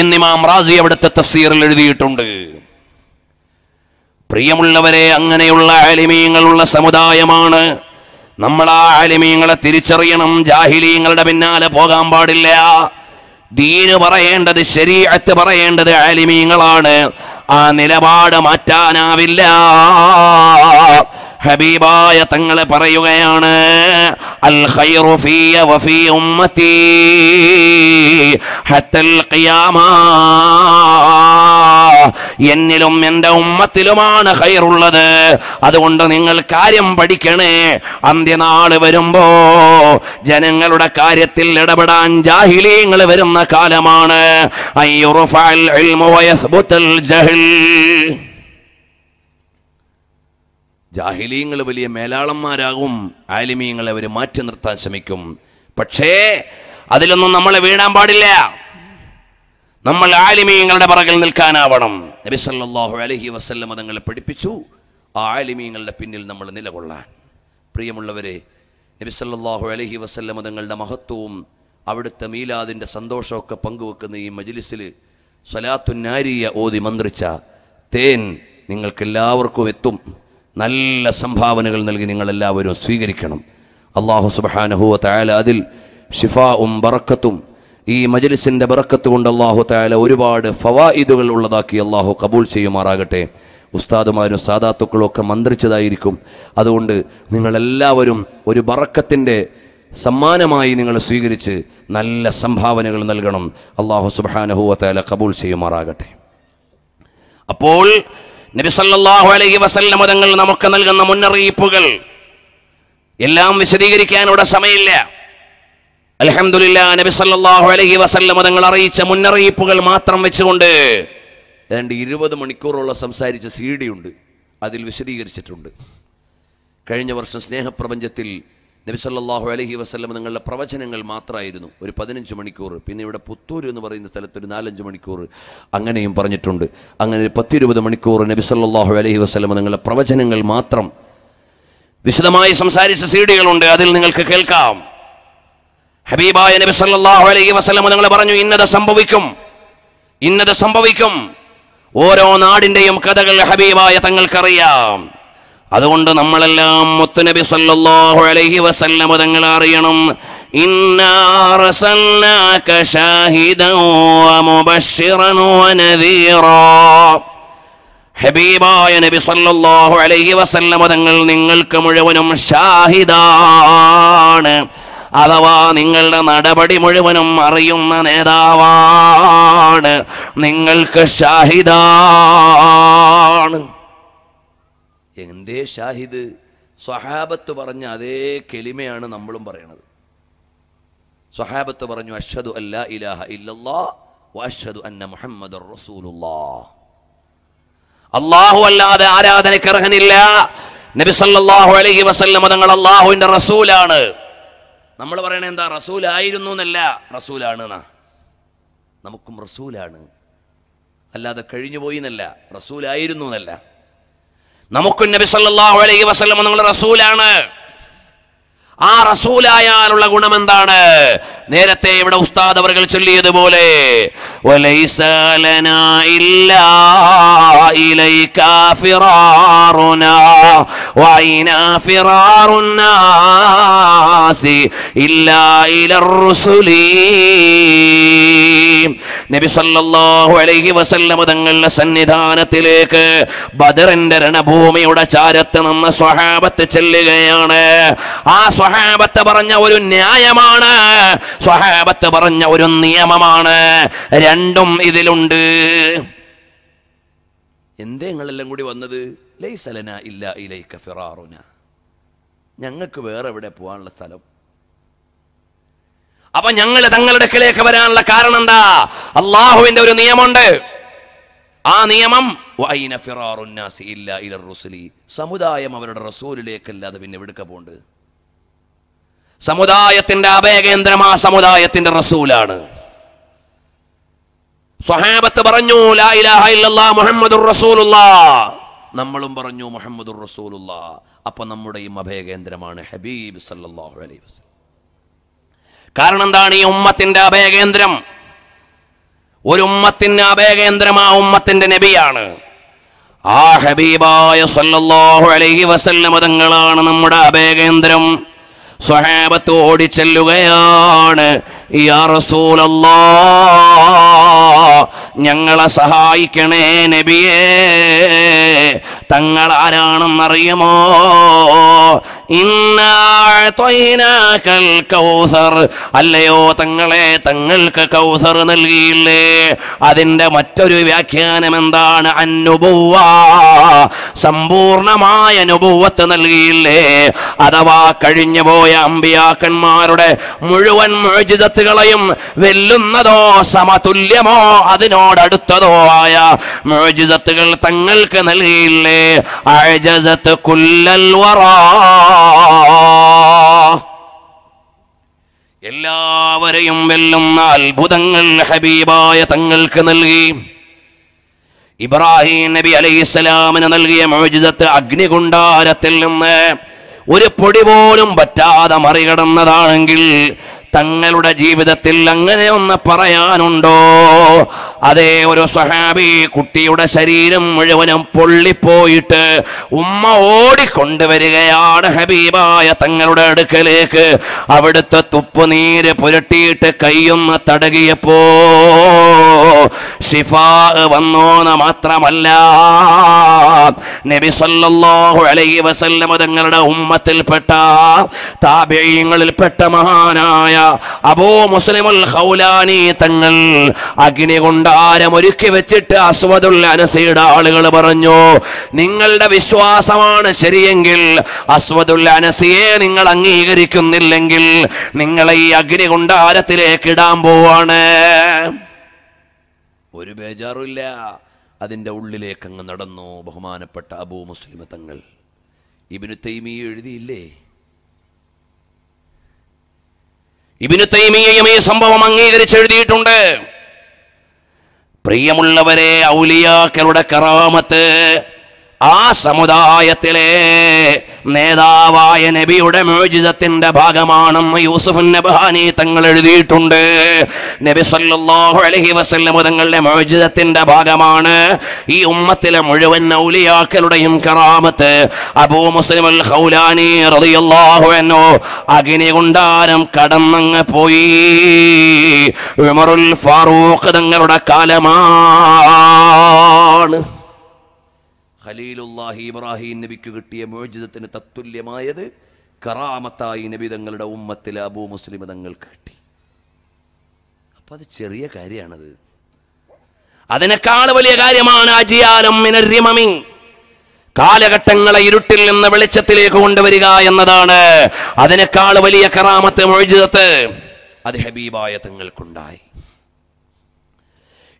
ഇന്ന് ഇമാം റാസി അവിടുത്തെ തഫ്സീറിൽ എഴുതിയിട്ടുണ്ട്. പ്രിയമുള്ളവരെ, അങ്ങനെയുള്ള ആലിമീങ്ങളുള്ള സമുദായമാണ് നമ്മൾ. ആ ആലിമീങ്ങളെ തിരിച്ചറിയണം. ജാഹിലീങ്ങളുടെ പിന്നാലെ പോകാൻ പാടില്ല. ദീന് പറയേണ്ടത്, ശരീഅത്ത് പറയേണ്ടത് ആലിമീങ്ങളാണ്. ആ നിലപാട് മാറ്റാനാവില്ല. ഹബീബായ തങ്ങളെ പറയുകയാണ്, അൽ ഖൈറു ഫിയ വഫീ ഉമ്മത്തി ഹത്തൽ ഖിയാമ, എന്നിലും എൻ്റെ ഉമ്മത്തിലുമാണ് ഖൈറുള്ളത്. അതുകൊണ്ട് നിങ്ങൾ കാര്യം പഠിക്കണേ. അന്ത്യനാള് വരുമ്പോ ജനങ്ങളുടെ കാര്യത്തിൽ ഇടപെടാൻ ജാഹിലീങ്ങൾ വരുന്ന കാലമാണ്. അയ്യുർഫഅൽ ഇൽമു വയസ്ബുത്തുൽ ജഹൽ. ജാഹിലീങ്ങൾ വലിയ മേലാളന്മാരാകും, ആലിമീങ്ങളെ അവർ മാറ്റി നിർത്താൻ ശ്രമിക്കും. പക്ഷേ അതിലൊന്നും നമ്മളെ വീഴാൻ പാടില്ല. നമ്മൾ ആലിമീങ്ങളുടെ പിറകിൽ നിൽക്കാനാവണം. നബി സല്ലല്ലാഹു അലൈഹി വസല്ലം തങ്ങളെ പഠിപ്പിച്ചു ആ ആലിമീങ്ങളുടെ പിന്നിൽ നമ്മൾ നിലകൊള്ളാൻ. പ്രിയമുള്ളവരെ, നബി സല്ലല്ലാഹു അലൈഹി വസല്ലം തങ്ങളുടെ മഹത്വവും അവിടുത്തെ മീലാദിൻ്റെ സന്തോഷമൊക്കെ പങ്കുവെക്കുന്ന ഈ മജ്ലിസിൽ സ്വലാത്തുന്നാരിയ ഓതി മന്ത്രിച്ച തേൻ നിങ്ങൾക്കെല്ലാവർക്കും എത്തും. നല്ല സംഭാവനകൾ നൽകി നിങ്ങളെല്ലാവരും സ്വീകരിക്കണം. അല്ലാഹു സുബ്ഹാനഹു വ തആല അതിൽ ശിഫാഉം ബറക്കത്തും ഈ മജ്ലിസിൻ്റെ ബറക്കത്ത് കൊണ്ട് അല്ലാഹു തആല ഒരുപാട് ഫവായിദുകൾ ഉള്ളതാക്കി അല്ലാഹു കബൂൽ ചെയ്യുമാറാകട്ടെ. ഉസ്താദുമാരും സാദാത്തുക്കളും ഒക്കെ മന്ത്രിച്ചതായിരിക്കും. അതുകൊണ്ട് നിങ്ങളെല്ലാവരും ഒരു ബറക്കത്തിൻ്റെ സമ്മാനമായി നിങ്ങൾ സ്വീകരിച്ച് നല്ല സംഭാവനകൾ നൽകണം. അല്ലാഹു സുബ്ഹാനഹു വ തആല കബൂൽ ചെയ്യുമാറാകട്ടെ. അപ്പോൾ നബി സല്ലല്ലാഹു അലൈഹി വസല്ലം തങ്ങൾ നമുക്ക് നൽകുന്ന മുന്നറിയിപ്പുകൾ എല്ലാം വിശദീകരിക്കാൻ ഇവിടെ സമയമില്ല. അൽഹംദുലില്ലാഹ്, നബി സല്ലല്ലാഹു അലൈഹി വസല്ലം തങ്ങൾ അറിയിച്ച മുന്നറിയിപ്പുകൾ മാത്രം വെച്ചുകൊണ്ട് ഏതാണ്ട് ഇരുപത് മണിക്കൂറോളം സംസാരിച്ച സി ഡി ഉണ്ട്, അതിൽ വിശദീകരിച്ചിട്ടുണ്ട്. കഴിഞ്ഞ വർഷം സ്നേഹപ്രപഞ്ചത്തിൽ നബി സല്ലല്ലാഹു അലൈഹി വസല്ലം തങ്ങളുടെ പ്രവചനങ്ങൾ മാത്രമായിരുന്നു ഒരു പതിനഞ്ച് മണിക്കൂർ. പിന്നെ ഇവിടെ പുത്തൂർ എന്ന് പറയുന്ന സ്ഥലത്ത് ഒരു നാലഞ്ച് മണിക്കൂർ അങ്ങനെയും പറഞ്ഞിട്ടുണ്ട്. അങ്ങനെ ഒരു പത്തിരുപത് മണിക്കൂർ നബി സല്ലല്ലാഹു അലൈഹി വസല്ലം തങ്ങളുടെ പ്രവചനങ്ങൾ മാത്രം വിശദമായി സംസാരിച്ച സീഡികളുണ്ട്, അതിൽ നിങ്ങൾക്ക് കേൾക്കാം. ഹബീബായ നബി സല്ലല്ലാഹു അലൈഹി വസല്ലം തങ്ങൾ പറഞ്ഞു, ഇന്നത് സംഭവിക്കും, ഇന്നത് സംഭവിക്കും. ഓരോ നാടിൻ്റെയും കഥകൾ ഹബീബായ തങ്ങൾക്കറിയാം. അതുകൊണ്ട് നമ്മളെല്ലാം മുത്തുനബി സല്ലല്ലാഹു അലൈഹി വസല്ലം തങ്ങളെ അറിയണം. ഇന്നാ അർസൽനാക ഷാഹിദൻ വമുബശ്ശിറൻ വനദീറാ. ഹബീബായ നബി സല്ലല്ലാഹു അലൈഹി വസല്ലം തങ്ങൾ നിങ്ങൾക്ക് മുഴുവനും ഷാഹിദാണ്, അഥവാ നിങ്ങളുടെ നടപടി മുഴുവനും അറിയുന്ന നേതാവാണ്, നിങ്ങൾക്ക് ഷാഹിദാണ്. എന്തേ ഷാഹിദ്? സ്വഹാബത്ത് പറഞ്ഞ അതേ കെലിമയാണ് നമ്മളും പറയണത്. സ്വഹാബത്ത് പറഞ്ഞു അശ്ഹദു അല്ലാ ഇലാഹ ഇല്ലല്ലാഹ് വ അശ്ഹദു അന്ന മുഹമ്മദർ റസൂലുള്ളാഹ്. അല്ലാഹു അല്ലാതെ ആരാധനയ്ക്ക് അർഹനില്ല. നബി സല്ലല്ലാഹു അലൈഹി വസല്ലം തങ്ങൾ അല്ലാഹുവിന്റെ റസൂലാണ്. നമ്മൾ പറയണത് എന്താ? റസൂലായിരുന്നു എന്നല്ല, റസൂലാണ്. നമുക്കും റസൂലാണ്, അല്ലാതെ കഴിഞ്ഞുപോയി എന്നല്ല, റസൂലായിരുന്നു എന്നല്ല. നമുക്കും നബി സല്ലല്ലാഹു അലൈഹി വസല്ലം നിങ്ങൾ റസൂലാണ്. ആ റസൂലായാലുള്ള ഗുണം എന്താണ്? നേരത്തെ ഇവിടെ ഉസ്താദ് അവർകൾ ചൊല്ലിയതുപോലെ വലൈസ ലനാ ഇല്ലാ ഇലൈക ഫിറാറുനാ വൈനാ ഫിറാറുന്നാസി ഇല്ലാ ഇലർ റസൂലി. നബി സല്ലല്ലാഹു അലൈഹി വസല്ലം തങ്ങളുടെ സന്നിധാനത്തിലേക്ക് ബദറിന്റെ രണഭൂമിയുടെ ചാരത്ത് നിന്ന് സ്വഹാബത്ത് ചെല്ലുകയാണ്. ആ സ്വഹാബത്ത് പറഞ്ഞ ഒരു ന്യായമാണ്, സ്വഹാബത്ത് പറഞ്ഞ ഒരു നിയമമാണ്. രണ്ടും ഇതിലുണ്ട്. എന്തേ നിങ്ങളെല്ലാം കൂടി വന്നത്? ലൈസ ലനാ ഇല്ലാ ഇലൈക ഫിറാറുനാ. ഞങ്ങൾക്ക് വേറെ എവിടെ പോകാനുള്ള സ്ഥലം? അപ്പൊ ഞങ്ങൾ തങ്ങളുടെ അടുക്കലേക്ക് വരാനുള്ള കാരണം എന്താ? അള്ളാഹുവിന്റെ ഒരു നിയമമുണ്ട്, ആ നിയമം വൈന ഫിറാറുൻ നാസി ഇല്ല ഇല റസൂലി. സമുദായം അവരുടെ റസൂലിലേക്കല്ലാതെ പിന്നെ എവിടേക്ക് പോകണ്ട്? സമുദായത്തിന്റെ അഭയകേന്ദ്രം ആ സമുദായത്തിന്റെ റസൂലാണ്. സ്വഹാബത്ത് പറഞ്ഞു ലാ ഇലാഹ ഇല്ലല്ലാഹ് മുഹമ്മദുർ റസൂലുള്ളാഹ്, നമ്മളും പറഞ്ഞു മുഹമ്മദുർ റസൂലുള്ളാഹ്. അപ്പൊ നമ്മുടെയും അഭയകേന്ദ്രമാണ് ഹബീബ് സല്ലല്ലാഹു അലൈഹി വസല്ലം. കാരണം എന്താണ് ഈ ഉമ്മത്തിന്റെ അഭയകേന്ദ്രം? ഒരു ഉമ്മത്തിന്റെ അഭയകേന്ദ്രം ആ ഉമ്മത്തിന്റെ നബിയാണ്. ആ ഹബീബായ സല്ലല്ലാഹു അലൈഹി വസല്ലം തങ്ങളാണ് നമ്മുടെ അഭയകേന്ദ്രം. സ്വഹാബത്ത് ഓടിച്ചെല്ലുകയാണ്, യാ റസൂലല്ലാഹ് ഞങ്ങളെ സഹായിക്കണേ നബിയേ, തങ്ങൾ ആരാണെന്നറിയുമോ? ഇന്നാ അഅ്തൈനാകൽ കൗസർ, അല്ലയോ തങ്ങളെ തങ്ങൾക്ക് കൗസർ നൽകിയില്ലേ. അതിന്റെ മറ്റൊരു വ്യാഖ്യാനം എന്താണ്? അന്നുബുവ്വ, സമ്പൂർണമായ നുബുവ്വത്ത് നൽകിയില്ലേ. അഥവാ കഴിഞ്ഞുപോയ അമ്പിയാക്കന്മാരുടെ മുഴുവൻ മുഅ്ജിസത്തുകളെയും വെല്ലുന്നതോ സമതുല്യമോ അതിനോടടുത്തതോ ആയ മുഅ്ജിസത്തുകൾ തങ്ങൾക്ക് നൽകിയില്ലേ. അഅ്ജസത് കുല്ലൽ വറാ, എല്ലാവരെയും വെല്ലുന്ന അത്ഭുതങ്ങൾ ഹബീബായ തങ്ങൾക്ക് നൽകി. ഇബ്രാഹിം നബി അലൈഹിസ്സലാമിന് നൽകിയ മുഅ്ജിസത്ത് അഗ്നികുണ്ടാരത്തിൽ നിന്ന് ഒരു പൊടി പോലും പറ്റാതെ മറികടന്നതാണെങ്കിൽ തങ്ങളുടെ ജീവിതത്തിൽ അങ്ങനെ ഒന്ന് പറയാനുണ്ടോ? അതേ ഒരു സ്വഹാബി കുട്ടിയുടെ ശരീരം മുഴുവനും പൊള്ളിപ്പോയിട്ട് ഉമ്മ ഓടിക്കൊണ്ടുവരികയാണ് ഹബീബായ തങ്ങളുടെ അടുക്കലേക്ക്. അവിടുത്തെ തുപ്പുനീര് പുരട്ടിയിട്ട് കയ്യൊന്ന് തടകിയപ്പോ ശിഫാ വന്നോന്ന് മാത്രമല്ല, നബി സല്ലല്ലാഹു അലൈഹി വസല്ലം തങ്ങളുടെ ഉമ്മത്തിൽപ്പെട്ട താബിഈങ്ങളിൽപ്പെട്ട മഹാനായ അബൂ മുസ്ലിമുൽ ഖൗലാനി തങ്ങൾ അഗ്നി കൊണ്ടാരം ഒരുക്കി വെച്ചിട്ട് അസ്വദുൽ അനസിയുടെ ആളുകൾ പറഞ്ഞു, നിങ്ങളുടെ വിശ്വാസമാണ് ശരിയെങ്കിൽ അസ്വദുൽ അനസിയെ നിങ്ങൾ അംഗീകരിക്കുന്നില്ലെങ്കിൽ നിങ്ങളെ ഈ അഗ്നി കൊണ്ടാരത്തിലേക്ക് ഇടാൻ പോവാണ്. ഒരു ബേജാറുമില്ല. അതിൻ്റെ ഉള്ളിലേക്ക് അങ്ങ് നടന്നു ബഹുമാനപ്പെട്ട അബൂ മുസ്ലിം തങ്ങൾ. ഇബ്നു തൈമിയ എഴുതിയില്ലേ, ഇബ്നു തൈമിയയും ഈ സംഭവം അംഗീകരിച്ചെഴുതിയിട്ടുണ്ട്. പ്രിയമുള്ളവരെ, ഔലിയാക്കളുടെ കറാമത്ത് ആ സമുദായത്തിലെ നേതാവായ നബിയുടെ മുഅ്ജിസത്തിന്റെ ഭാഗമാണെന്ന് യൂസുഫ് നബഹാനി തങ്ങൾ എഴുതിയിട്ടുണ്ട്. നബി സല്ലല്ലാഹു അലൈഹി വസല്ലം തങ്ങളുടെ മുഅ്ജിസത്തിന്റെ ഭാഗമാണ് ഈ ഉമ്മത്തിലെ മുഴുവൻ ഔലിയാക്കളുടെയും കറാമത്ത്. അബൂ മുസ്ലിം അൽ ഖൗലാനി റളിയല്ലാഹു അൻഹു അഗ്നി കൊണ്ടാരം കടന്നങ്ങ് പോയി. ഉമറുൽ ഫാറൂഖ് തങ്ങളുടെ കാലമാണ്. ഖലീലുല്ലാഹി ഇബ്രാഹിം നബിക്ക് കിട്ടിയ മുഅ്ജിസത്തിന് തത്തുല്യമായത് കറാമത്തായി നബി തങ്ങളുടെ ഉമ്മത്തിലെ അബൂ മുസ്ലിം തങ്ങൾക്ക് കിട്ടി. അപ്പം അത് ചെറിയ കാര്യമാണത്. അതിനേക്കാൾ വലിയ കാര്യമാണ് അജിയാലം മിനർ റിമമി, കാലഘട്ടങ്ങളെ ഇരുട്ടിൽ നിന്ന് വെളിച്ചത്തിലേക്ക് കൊണ്ടുവരിക എന്നതാണ്. അതിനേക്കാൾ വലിയ കറാമത്ത് മുഅ്ജിസത്ത് അത് ഹബീബായ തങ്ങൾക്കുണ്ടായി.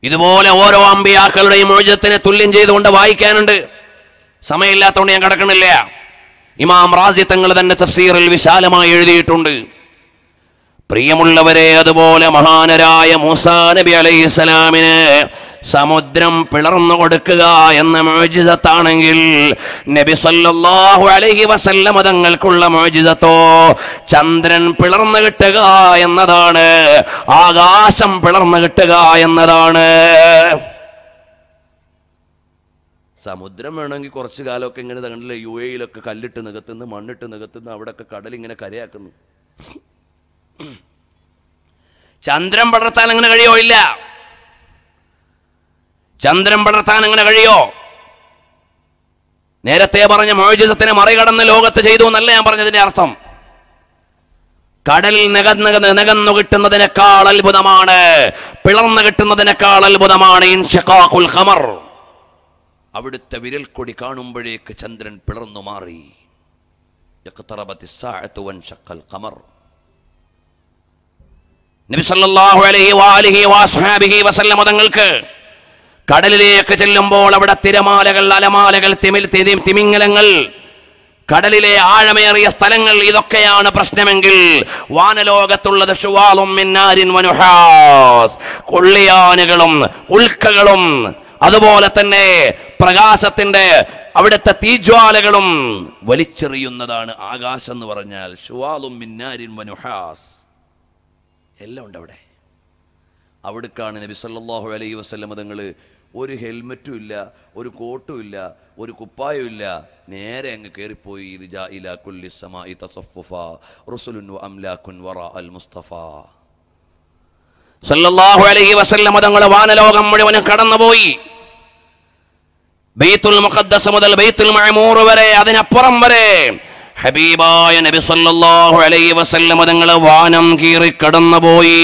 ഇതുപോലെ ഓരോ അമ്പിയാക്കളുടെയും മുഅ്ജിസത്തിനെ തുല്യം ചെയ്തുകൊണ്ട് വായിക്കാനുണ്ട്. സമയമില്ലാത്തതുകൊണ്ട് ഞാൻ കടക്കണില്ല. ഇമാം റാസി തങ്ങൾ തന്നെ തഫ്സീറിൽ വിശാലമായി എഴുതിയിട്ടുണ്ട്. പ്രിയമുള്ളവരെ, അതുപോലെ മഹാനരായ മൂസാ നബി അലൈഹിസ്സലാമിന് സമുദ്രം പിളർന്നു കൊടുക്കുക എന്ന മുഅ്ജിസത്താണെങ്കിൽ നബി സല്ലല്ലാഹു അലൈഹി വസല്ലം തങ്ങൾക്കുള്ള മുഅ്ജിസത്തോ ചന്ദ്രൻ പിളർന്നു കിട്ടുക എന്നതാണ്, ആകാശം പിളർന്നു കിട്ടുക എന്നതാണ്. സമുദ്രം വേണമെങ്കിൽ കുറച്ചു കാലമൊക്കെ ഇങ്ങനെ കണ്ടില്ലേ, യു എയിലൊക്കെ കല്ലിട്ട് നികത്തുന്നു, മണ്ണിട്ട് നികത്തുന്നു, അവിടെയൊക്കെ കടലിങ്ങനെ കരയാക്കുന്നു. ചന്ദ്രം പടർത്താൻ അങ്ങനെ കഴിയോ? ഇല്ല. ചന്ദ്രം പടർത്താൻ അങ്ങനെ കഴിയോ? നേരത്തെ പറഞ്ഞ മുഅ്ജിസത്തിനെ മറികടന്ന് ലോകത്ത് ചെയ്തു എന്നല്ല ഞാൻ പറഞ്ഞതിന്റെ അർത്ഥം. കടലിൽ നികന്ന് നികന്നു കിട്ടുന്നതിനേക്കാൾ അത്ഭുതമാണ്, പിളർന്നു കിട്ടുന്നതിനേക്കാൾ അത്ഭുതമാണ് ഇൻഷിഖാഖുൽ ഖമർ. അവിടുത്തെ വിരൽക്കൊടി കാണുമ്പോഴേക്ക് ചന്ദ്രൻ പിളർന്നു മാറി. ഇഖ്തറബത്തിസ്സാഅതു വൻഷഖൽ ഖമർ. നബി സല്ലല്ലാഹു അലൈഹി വഅലിഹി വസ്ഹബിഹി വസല്ലം തങ്ങൾക്ക് കടലിലേക്ക് ചെല്ലുമ്പോൾ അവിടെ തിരമാലകൾ അലമാലകൾ തിമിൽ തിമിം തിമിംഗലങ്ങൾ കടലിലെ ആഴമേറിയ സ്ഥലങ്ങൾ ഇതൊക്കെയാണ് പ്രശ്നമെങ്കിൽ വാനലോകത്തുള്ളത് ശുവാളും മിന്നാരിൻ വനുഹാസ് കൊള്ളിയാനകളും ഉൽക്കകളും അതുപോലെ തന്നെ പ്രകാശത്തിന്റെ അവിടുത്തെ തീജ്വാലകളും വലിച്ചെറിയുന്നതാണ് ആകാശം എന്ന് പറഞ്ഞാൽ ശുവാളും മിന്നാരിൻ വനുഹാസ് എല്ലാം ഉണ്ട് അവിടെ അവിടേക്കാണ് നബി സല്ലല്ലാഹു അലൈഹി വസല്ലം തങ്ങൾ ഒരു ഹെൽമെറ്റും ഇല്ല ഒരു കോട്ടും ഇല്ല ഒരു കുപ്പായവും ഇല്ല നേരെ അങ്ങ് കേറിപ്പോയി ഇജാ ഇലാ കുല്ലി സമായി തസഫഫ റസൂലുൻ വ അംലാകുൻ വറാ അൽ മുസ്തഫ സല്ലല്ലാഹു അലൈഹി വസല്ലം തങ്ങൾ വാനലോകം മുഴുവൻ കടന്നുപോയി ബൈത്തുൽ മുഖദ്ദസ് മുതൽ ബൈത്തുൽ മഅമൂർ വരെ അതിനപ്പുറം വരെ ഹബീബായ നബി സല്ലല്ലാഹു അലൈഹി വസല്ലം തങ്ങൾ വാനം കീറി കടന്നുപോയി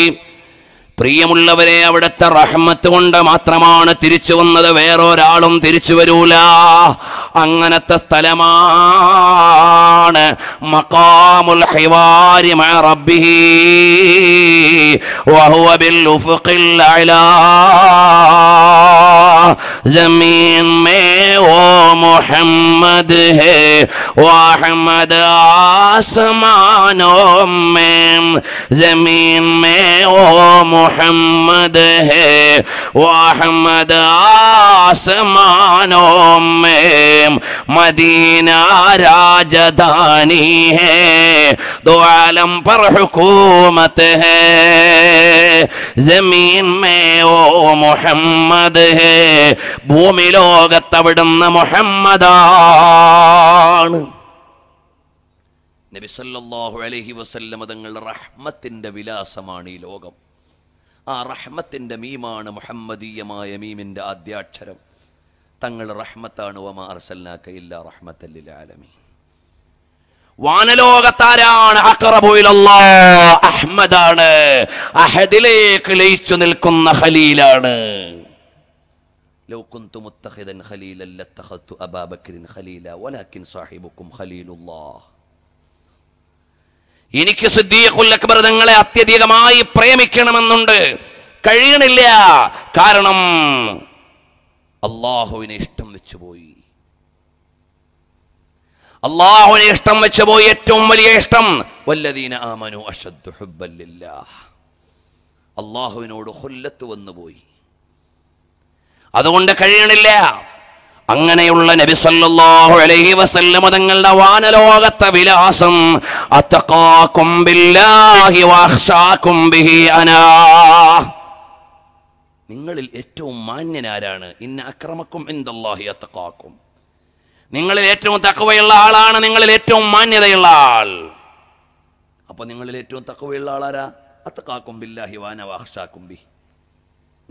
പ്രിയമുള്ളവരെ അവിടുത്തെ റഹ്മത്ത് കൊണ്ട് മാത്രമാണ് തിരിച്ചു വന്നത് വേറൊരാളും തിരിച്ചു വരൂല അങ്ങനത്തെ സ്ഥലമാണ് മഖാമുൽ ഹിവാരി മഅ റബ്ബിഹി വഹുവ ബിൽ ഉഫഖിൽ അലാ زمین میں وہ محمد ہے و احمد آسمانوں میں زمین میں وہ محمد ہے و احمد آسمانوں میں مدینہ راجدانی ہے دو عالم پر حکومت ہے زمین میں وہ محمد ہے ഭൂമി ലോകത്തവിടുന്ന മുഹമ്മദാണ് നബി സല്ലല്ലാഹു അലൈഹി വസല്ലം തങ്ങളുടെ റഹ്മത്തിന്റെ വിലാസമാണ് ഈ ലോകം ആ റഹ്മത്തിന്റെ മീമാണ് മുഹമ്മദീയമായ മീമിന്റെ ആദ്യാക്ഷരം തങ്ങളുടെ റഹ്മത്താണ് വമാ അർസൽനാക ഇല്ലാ റഹ്മത്തൻ ലിൽ ആലമീൻ വാനലോകത്താരാണ് അഖറബു ഇലല്ലാഹ് അഹ്മദാണ് അഹദിലേക്ക് ലയിച്ചു നിൽക്കുന്ന ഖലീലാണ് لو كنت متخذا خليلا لاتخذت أبا بكر خليلا ولكن صاحبكم خليل الله എനിക്ക് സിദ്ദീഖുൽ അക്ബർ തങ്ങളെ അത്യധികമായി പ്രേമിക്കണമെന്നുണ്ട് കഴിയണില്ല കാരണം അല്ലാഹുവിനെ ഇഷ്ടം വെച്ചുപോയി അല്ലാഹുവിനെ ഇഷ്ടം വെച്ചുപോയി ഏറ്റവും വലിയ ഇഷ്ടം വല്ലദീന ആമനു അഷദ്ദു ഹുബ്ബൻ ലില്ലാഹ് അല്ലാഹുവിനോട് ഖുല്ലത്ത് വന്നുപോയി അതുകൊണ്ട് കഴിയണില്ല അങ്ങനെയുള്ള നബി സല്ലല്ലാഹു അലൈഹി വസല്ലം തങ്ങളുടെ വാനലോകത്തെ വിലാസം അത്തഖാകും ബില്ലാഹി വഅഖ്ശാകും ബിഹി അനാ നിങ്ങളിൽ ഏറ്റവും മാന്യനാരാണ് ഇന്ന അക്രമക്കും ഇൻദല്ലാഹി അത്തഖാകും നിങ്ങളിൽ ഏറ്റവും തഖ്വയുള്ള ആളാണ് നിങ്ങളിൽ ഏറ്റവും മാന്യതയുള്ള ആൾ അപ്പോൾ നിങ്ങളിൽ ഏറ്റവും തഖ്വയുള്ള ആളാരാ അത്തഖാകും ബില്ലാഹി വഅനാ വഅഖ്ശാകും ബിഹി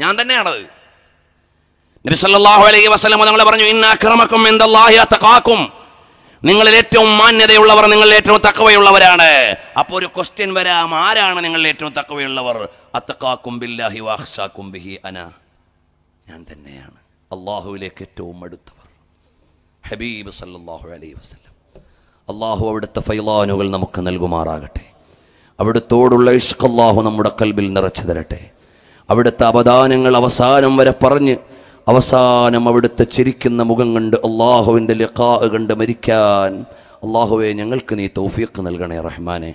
ഞാൻ തന്നെയാണത് നബി സല്ലല്ലാഹു അലൈഹി വസല്ലം തങ്ങൾ പറഞ്ഞു ഇന്ന അക്രമക്കും ഇൻദല്ലാഹി അത്ഖാകും നിങ്ങളിൽ ഏറ്റവും മാന്യതയുള്ളവർ നിങ്ങളിൽ ഏറ്റവും തഖ്വയുള്ളവരാണ് അപ്പോൾ ഒരു ക്വസ്റ്റ്യൻ വരാം ആരാണ് നിങ്ങളിൽ ഏറ്റവും തഖ്വയുള്ളവർ അത്ഖാകും ബില്ലാഹി വഅഖ്ശാകും ബിഹി അനാ ഞാൻ തന്നെയാണ് അല്ലാഹുവിലേക്ക് ഏറ്റവും അടുത്തവർ ഹബീബ് സല്ലല്ലാഹു അലൈഹി വസല്ലം അല്ലാഹു അവിടുത്തെ ഫൈളാനുകൾ നമുക്ക് നൽകുമാറാകട്ടെ അവിടുത്തോടുള്ള ഇഷ്ഖ് അല്ലാഹു നമ്മുടെ ഖൽബിൽ നിറച്ചു തരട്ടെ അവിടുത്തെ അവദാനങ്ങൾ അവസാനം വരെ പറഞ്ഞ് അവസാനം അവിടുത്തെ ചിരിക്കുന്ന മുഖം കണ്ട് അള്ളാഹുവിൻ്റെ ലിഖാ കണ്ട് മരിക്കാൻ അള്ളാഹുവെ ഞങ്ങൾക്ക് നീ തൗഫീഖ് നൽകണേ റഹ്മാനെ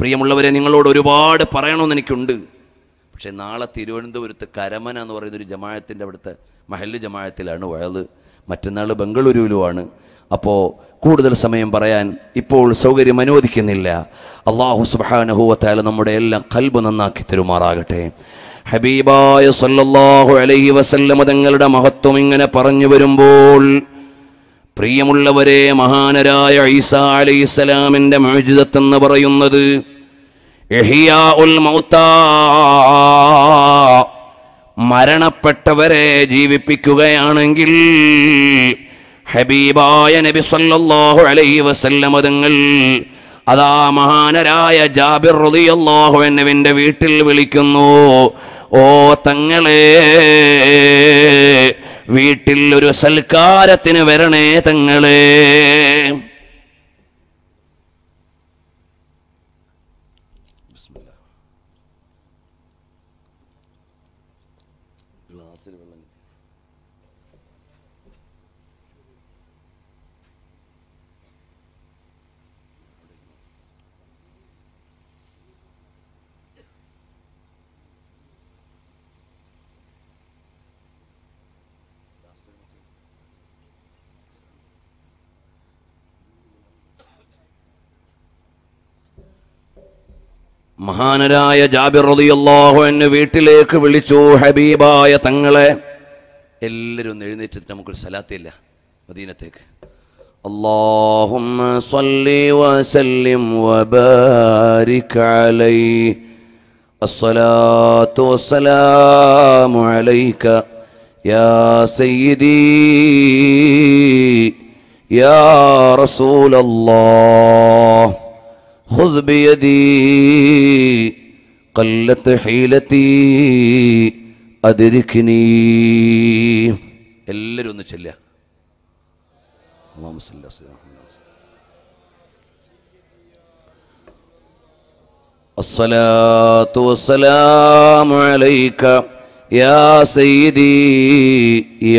പ്രിയമുള്ളവരെ നിങ്ങളോട് ഒരുപാട് പറയണമെന്ന് എനിക്കുണ്ട് പക്ഷേ നാളെ തിരുവനന്തപുരത്ത് കരമന എന്ന് പറയുന്നൊരു ജമാഅത്തിൻ്റെ അവിടുത്തെ മഹല്ല് ജമാഅത്തിലാണ് വയത് മറ്റന്നാൾ ബംഗളൂരുവിലുമാണ് അപ്പോൾ കൂടുതൽ സമയം പറയാൻ ഇപ്പോൾ സൗകര്യം അനുവദിക്കുന്നില്ല അള്ളാഹു സുബ്ഹാനഹു വ തആല നമ്മുടെ എല്ലാം ഖൽബ് നന്നാക്കി തരുമാറാകട്ടെ ഹബീബായ സല്ലല്ലാഹു അലൈഹി വസല്ലം തങ്ങളുടെ മഹത്വം ഇങ്ങനെ പറഞ്ഞു വരുമ്പോൾ പ്രിയമുള്ളവരെ മഹാനരായ ഈസാ അലൈഹിസ്സലാമിൻ്റെ മുഅ്ജിസത്ത് എന്ന് പറയുന്നത് ഇഹ്യാഉൽ മൗതാ മരണപ്പെട്ടവരെ ജീവിപ്പിക്കുകയാണെങ്കിൽ ഹബീബായ നബി സല്ലല്ലാഹു അലൈഹി വസല്ലം തങ്ങൾ അതാ മഹാനരായ ജാബിർ റളിയല്ലാഹു അൻഹുവിൻ്റെ വീട്ടിൽ വിളിക്കുന്നു ഓ തങ്ങളെ വീട്ടിൽ ഒരു സൽക്കാരത്തിന് വരണേ തങ്ങളെ മഹാനരായ ജാബിർ റളിയല്ലാഹു അൻഹു വീട്ടിലേക്ക് വിളിച്ചു ഹബീബായ തങ്ങളെ. എല്ലാവരും എഴുന്നേറ്റിട്ട് നമുക്കൊരു സലാത്തില്ല മദീനത്തേക്ക്. അല്ലാഹുമ്മ സ്വല്ലി വസല്ലിം വബാരിക് അലൈഹി അസ്സലാത്തു വസ്സലാമു അലൈക യാ സയ്യിദീ യാ റസൂലല്ലാഹ്. خذ بيدي قلت حيلتي أدركني. اللي روني شليا اللهم صل على سيدنا محمد. الصلاة والسلام عليك يا سيدي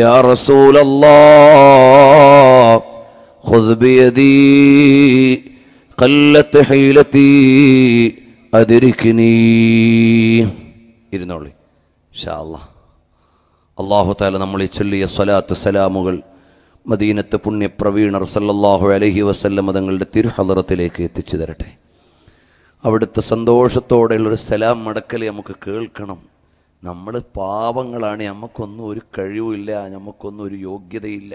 يا رسول الله. خذ بيدي قلت حيلتي أدركني. ഇരുന്നോളി ഇൻഷാ അല്ലാഹ്. അല്ലാഹു തആല നമ്മളെ ചൊല്ലിയ സ്വലാത്ത് സലാമുകൾ മദീനത്തെ പുണ്യ പ്രവീണർ സല്ലല്ലാഹു അലൈഹി വസല്ലം തങ്ങളുടെ തിരുഹളറത്തിലേക്ക് എത്തിച്ചു തരട്ടെ. അവിടുത്തെ സന്തോഷത്തോടെയുള്ളൊരു സലാം മടക്കൽ നമുക്ക് കേൾക്കണം. നമ്മൾ പാപങ്ങളാണ്, നമുക്കൊന്നും ഒരു കഴിവുമില്ല, നമുക്കൊന്നും ഒരു യോഗ്യതയില്ല.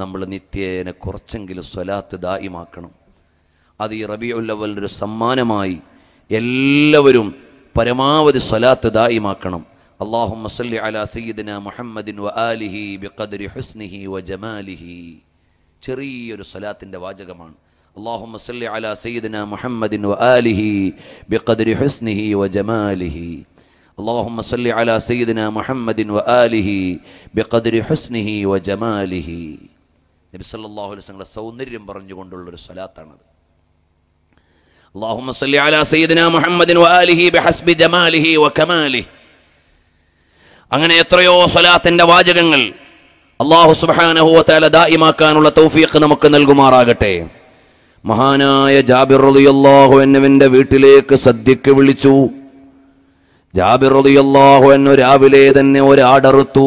നമ്മൾ നിത്യേന കുറച്ചെങ്കിലും സ്വലാത്ത് ദായിമാക്കണം. അത് ഈ റബീഉൽ അവ്വലിന്റെ സമ്മാനമായി എല്ലാവരും പരമാവധി സ്വലാത്ത് ദായിമാക്കണം. അല്ലാഹുമ്മ സല്ലി അലാ സയ്യിദിനാ മുഹമ്മദിൻ വ ആലിഹി ബിഖദ്രി ഹുസ്നിഹി വ ജമാലിഹി. ചെറിയൊരു സ്വലാത്തിൻ്റെ വാചകമാണ്. അല്ലാഹുമ്മ സല്ലി അലാ സയ്യിദിനാ മുഹമ്മദിൻ വ ആലിഹി ബിഖദ്രി ഹുസ്നിഹി വ ജമാലിഹി. اللهم صل على سيدنا محمد وآله بقدر حسنه وجماله. നബി സല്ലല്ലാഹു അലൈഹി വസല്ലം സൗന്ദര്യം പറഞ്ഞുകൊണ്ടുള്ള ഒരു സ്വലാത്താണ്. اللهم صل على سيدنا محمد وآله بحسب جماله وكماله. അങ്ങനെ എത്രയോ സ്വലാത്തിന്റെ വാചകങ്ങൾ അല്ലാഹു സുബ്ഹാനഹു വ തആല ദായിമാക്കാനുള്ള തൗഫീഖ് നമുക്ക് നൽകുമാറാകട്ടെ. മഹാനായ ജാബിർ റളിയല്ലാഹു അൻഹുവിന്റെ വീട്ടിലേക്ക് സദ്യക്ക് വിളിച്ചു. ജാബിർ റളിയല്ലാഹു അൻഹു രാവിലെ തന്നെ ഒരാടറുത്തു.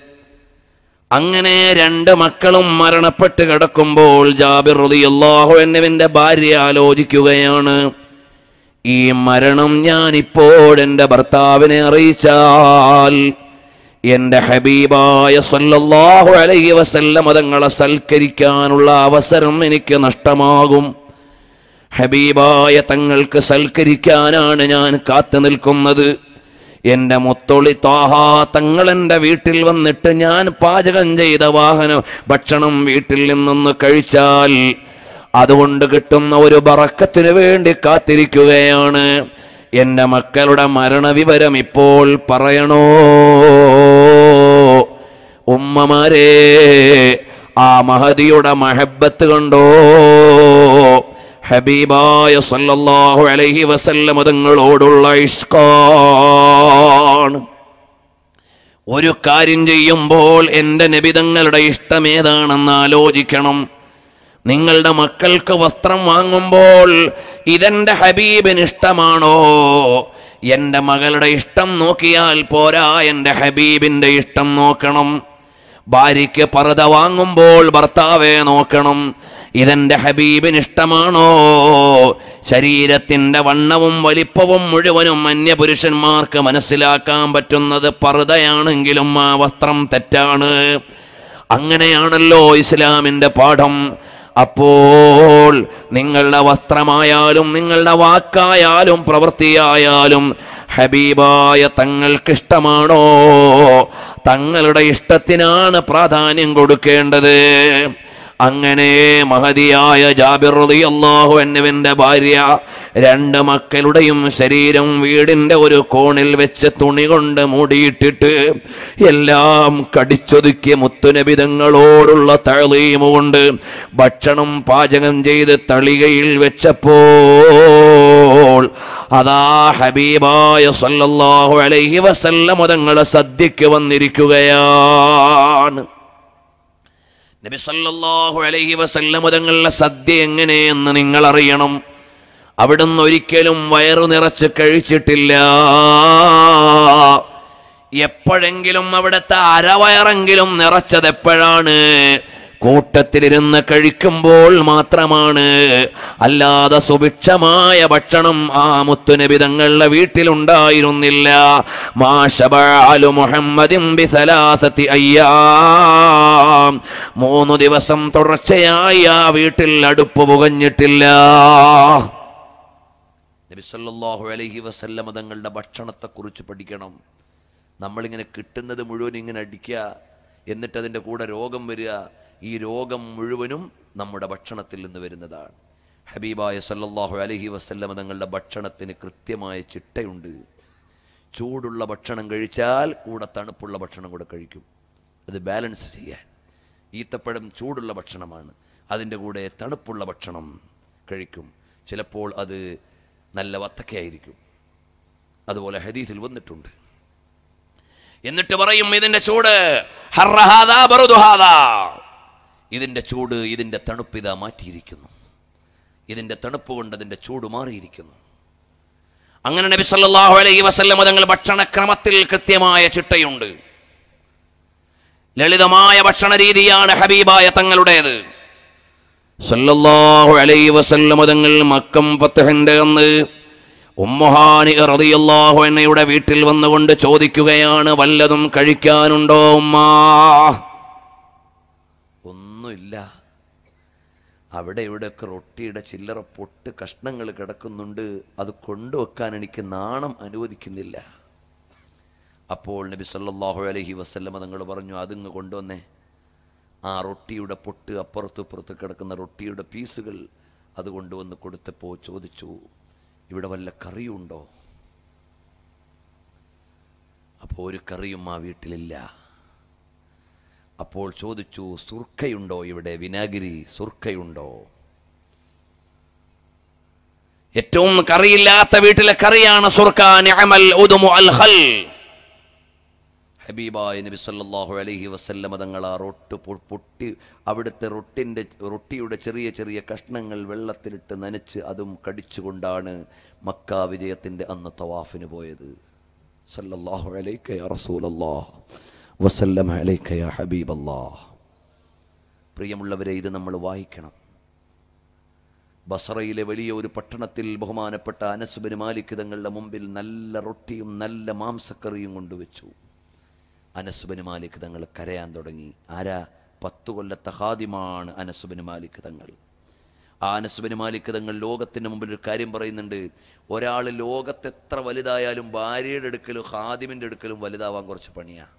അങ്ങനെ രണ്ട് മക്കളും മരണപ്പെട്ട് കിടക്കുമ്പോൾ ജാബിർ റളിയല്ലാഹു അൻഹുവിന്റെ ഭാര്യ ആലോചിക്കുകയാണ്, ഈ മരണം ഞാനിപ്പോഴെൻ്റെ ഭർത്താവിനെ അറിയിച്ചാൽ എൻ്റെ ഹബീബായ സല്ലല്ലാഹു അലൈഹി വസല്ലം തങ്ങളെ സൽക്കരിക്കാനുള്ള അവസരം എനിക്ക് നഷ്ടമാകും. ഹബീബായ തങ്ങൾക്ക് സൽക്കരിക്കാനാണ് ഞാൻ കാത്തു നിൽക്കുന്നത്. എൻ്റെ മുത്തൊളി ത്വാഹ തങ്ങളെൻ്റെ വീട്ടിൽ വന്നിട്ട് ഞാൻ പാചകം ചെയ്ത വാഹനം ഭക്ഷണം വീട്ടിൽ നിന്നൊന്ന് കഴിച്ചാൽ അതുകൊണ്ട് കിട്ടുന്ന ഒരു ബറക്കത്തിനു വേണ്ടി കാത്തിരിക്കുകയാണ്. എൻ്റെ മക്കളുടെ മരണവിവരം ഇപ്പോൾ പറയണോ? ഉമ്മമാരെ, ആ മഹദിയുടെ മഹബത്ത് കണ്ടോ? ഹബീബായ സല്ലല്ലാഹു അലൈഹി വസല്ലം തങ്ങളോടുള്ള ഇഷ്കാണ്. ഒരു കാര്യം ചെയ്യുമ്പോൾ എൻ്റെ നബി തങ്ങളുടെ ഇഷ്ടമേതാണെന്ന് ആലോചിക്കണം. നിങ്ങളുടെ മക്കൾക്ക് വസ്ത്രം വാങ്ങുമ്പോൾ ഇതെൻ്റെ ഹബീബിന് ഇഷ്ടമാണോ? എൻ്റെ മകളുടെ ഇഷ്ടം നോക്കിയാൽ പോരാ, എൻ്റെ ഹബീബിൻ്റെ ഇഷ്ടം നോക്കണം. ഭാര്യയ്ക്ക് പർദ വാങ്ങുമ്പോൾ ഭർത്താവേ നോക്കണം, ഇതെന്റെ ഹബീബിന് ഇഷ്ടമാണോ? ശരീരത്തിന്റെ വണ്ണവും വലിപ്പവും മുഴുവനും അന്യപുരുഷന്മാർക്ക് മനസ്സിലാക്കാൻ പറ്റുന്നത് പർദയാണെങ്കിലും ആ വസ്ത്രം തെറ്റാണ്. അങ്ങനെയാണല്ലോ ഇസ്ലാമിന്റെ പാഠം. അപ്പോൾ നിങ്ങളുടെ വസ്ത്രമായാലും നിങ്ങളുടെ വാക്കായാലും പ്രവൃത്തിയായാലും ഹബീബായ തങ്ങൾക്കിഷ്ടമാണോ? തങ്ങളുടെ ഇഷ്ടത്തിനാണ് പ്രാധാന്യം കൊടുക്കേണ്ടത്. അങ്ങനെ മഹതിയായ ജാബിർ റളിയല്ലാഹു അൻഹുവിന്റെ ഭാര്യ രണ്ട് മക്കളുടെയും ശരീരം വീടിന്റെ ഒരു കോണിൽ വെച്ച് തുണി കൊണ്ട് മൂടിയിട്ടിട്ട് എല്ലാം കടിച്ചൊതുക്കിയ മുത്തുനബി തങ്ങളോടുള്ള തഅലീമു കൊണ്ട് ഭക്ഷണം പാചകം ചെയ്ത് തളികയിൽ വെച്ചപ്പോൾ അതാ ഹബീബായ സല്ലല്ലാഹു അലൈഹി വസല്ലം തങ്ങളെ സദ്യക്ക് വന്നിരിക്കുകയാണ്. നബി സല്ലല്ലാഹു അലൈഹി വസല്ലം തങ്ങളുടെ സദ്യ എങ്ങനെയെന്ന് നിങ്ങൾ അറിയണം. അവിടുന്ന് ഒരിക്കലും വയറു നിറച്ച് കഴിച്ചിട്ടില്ല. എപ്പോഴെങ്കിലും അവിടുത്തെ അരവയറെങ്കിലും നിറച്ചത് എപ്പോഴാണ്? കൂട്ടത്തിലിരുന്ന് കഴിക്കുമ്പോൾ മാത്രമാണ്. അല്ലാതെ സുഭിക്ഷമായ ഭക്ഷണം ആ മുത്തുനബി തങ്ങളുടെ വീട്ടിലുണ്ടായിരുന്നില്ല. മാ ശബഅലു മുഹമ്മദിൻ ബിസലാസതി അയ്യാം, മൂന്ന് ദിവസം തുടർച്ചയായി ആ വീട്ടിൽ അടുപ്പ് പുകഞ്ഞിട്ടില്ല. നബി സല്ലല്ലാഹു അലൈഹി വസല്ലം തങ്ങളുടെ ഭക്ഷണത്തെക്കുറിച്ച് പഠിക്കണം. നമ്മളിങ്ങനെ കിട്ടുന്നത് മുഴുവൻ ഇങ്ങനെ അടിക്കുക, എന്നിട്ടതിൻ്റെ കൂടെ രോഗം വരിക. ഈ രോഗം മുഴുവനും നമ്മുടെ ഭക്ഷണത്തിൽ നിന്ന് വരുന്നതാണ്. ഹബീബായ സല്ലല്ലാഹു അലൈഹി വസല്ലം തങ്ങളുടെ ഭക്ഷണത്തിന് കൃത്യമായ ചിട്ടയുണ്ട്. ചൂടുള്ള ഭക്ഷണം കഴിച്ചാൽ കൂടെ തണുപ്പുള്ള ഭക്ഷണം കൂടെ കഴിക്കും. അത് ബാലൻസ് ചെയ്യാൻ ഈത്തപ്പഴം ചൂടുള്ള ഭക്ഷണമാണ്, അതിൻ്റെ കൂടെ തണുപ്പുള്ള ഭക്ഷണം കഴിക്കും. ചിലപ്പോൾ അത് നല്ല വത്തക്കയായിരിക്കും, അതുപോലെ ഹദീസിൽ വന്നിട്ടുണ്ട്. എന്നിട്ട് പറയും ഇതിൻ്റെ ചൂട് ഹർറഹാദാ ബറുദുഹാദാ, ഇതിൻ്റെ ചൂട് ഇതിൻ്റെ തണുപ്പിത മാറ്റിയിരിക്കുന്നു, ഇതിൻ്റെ തണുപ്പ് കൊണ്ട് അതിൻ്റെ ചൂട് മാറിയിരിക്കുന്നു. അങ്ങനെ നബി സല്ലല്ലാഹു അലൈഹി വസല്ലം തങ്ങൾ ഭക്ഷണക്രമത്തിൽ കൃത്യമായ ചിട്ടയുണ്ട്. ലളിതമായ ഭക്ഷണ രീതിയാണ് ഹബീബായ തങ്ങളുടേത് സല്ലല്ലാഹു അലൈഹി വസല്ലം തങ്ങൾ. മക്കം ഫത്ഹന്റെ അന്ന് ഉമ്മുഹാനി റളിയല്ലാഹു അൻഹയുടെ വീട്ടിൽ വന്നുകൊണ്ട് ചോദിക്കുകയാണ്, വല്ലതും കഴിക്കാനുണ്ടോ ഉമ്മാ? ഒന്നുമില്ല, അവിടെ ഇവിടെയൊക്കെ റൊട്ടിയുടെ ചില്ലറ പൊട്ട് കഷ്ണങ്ങൾ കിടക്കുന്നുണ്ട്, അത് കൊണ്ടുവെക്കാൻ എനിക്ക് നാണം അനുവദിക്കുന്നില്ല. അപ്പോൾ നബി സല്ലല്ലാഹു അലൈഹി വസല്ലം തങ്ങൾ പറഞ്ഞു, അതിങ്ങ് കൊണ്ടുവന്നേ. ആ റൊട്ടിയുടെ പൊട്ട്, അപ്പുറത്ത് ഇപ്പുറത്ത് കിടക്കുന്ന റൊട്ടിയുടെ പീസുകൾ അത് കൊണ്ടുവന്ന് കൊടുത്തപ്പോൾ ചോദിച്ചു, ഇവിടെ വല്ല കറിയുണ്ടോ? അപ്പോൾ ഒരു കറിയും ആ വീട്ടിലില്ല. അപ്പോൾ ചോദിച്ചു, സുർക്കയുണ്ടോ ഇവിടെ? വിനാഗിരി സുർക്കയുണ്ടോ? ഏറ്റവും കറിയില്ലാത്ത വീട്ടിലെ കറിയാണ് സുർക്ക. നിഅമൽ ഉദുമു അൽ ഖൽ. ഹബീബായ നബി സല്ലല്ലാഹു അലൈഹി വസല്ലം തങ്ങൾ ആ റൊട്ടി പൊട്ടി അവിടുത്തെ റൊട്ടിൻ്റെ റൊട്ടിയുടെ ചെറിയ ചെറിയ കഷ്ണങ്ങൾ വെള്ളത്തിലിട്ട് നനച്ച് അതും കടിച്ചുകൊണ്ടാണ് മക്ക വിജയത്തിൻ്റെ അന്ന് തവാഫിന് പോയത്. സല്ലല്ലാഹു അലൈക യാ റസൂലല്ലാഹ് വസല്ലം അലൈക യാ ഹബീബല്ലാഹ്. പ്രിയമുള്ളവരെ, ഇത് നമ്മൾ വായിക്കണം. ബസറയിലെ വലിയ ഒരു പട്ടണത്തിൽ ബഹുമാനപ്പെട്ട അനസ് ബിൻ മാലിക് തങ്ങളുടെ മുമ്പിൽ നല്ല റൊട്ടിയും നല്ല മാംസക്കറിയും കൊണ്ടുവച്ചു. അനസ് ബിൻ മാലിക് തങ്ങൾ കരയാൻ തുടങ്ങി. ആരാ? പത്തു കൊല്ലത്തെ ഖാദിമാണ് അനസ് ബിൻ മാലിക് തങ്ങൾ. ആ അനസ് ബിൻ മാലിക് തങ്ങൾ ലോകത്തിന് മുമ്പിൽ ഒരു കാര്യം പറയുന്നുണ്ട്. ഒരാൾ ലോകത്തെത്ര വലുതായാലും ഭാര്യയുടെ അടുക്കലും ഖാദിമിൻ്റെ അടുക്കലും വലുതാവാൻ കുറച്ച് പണിയാണ്.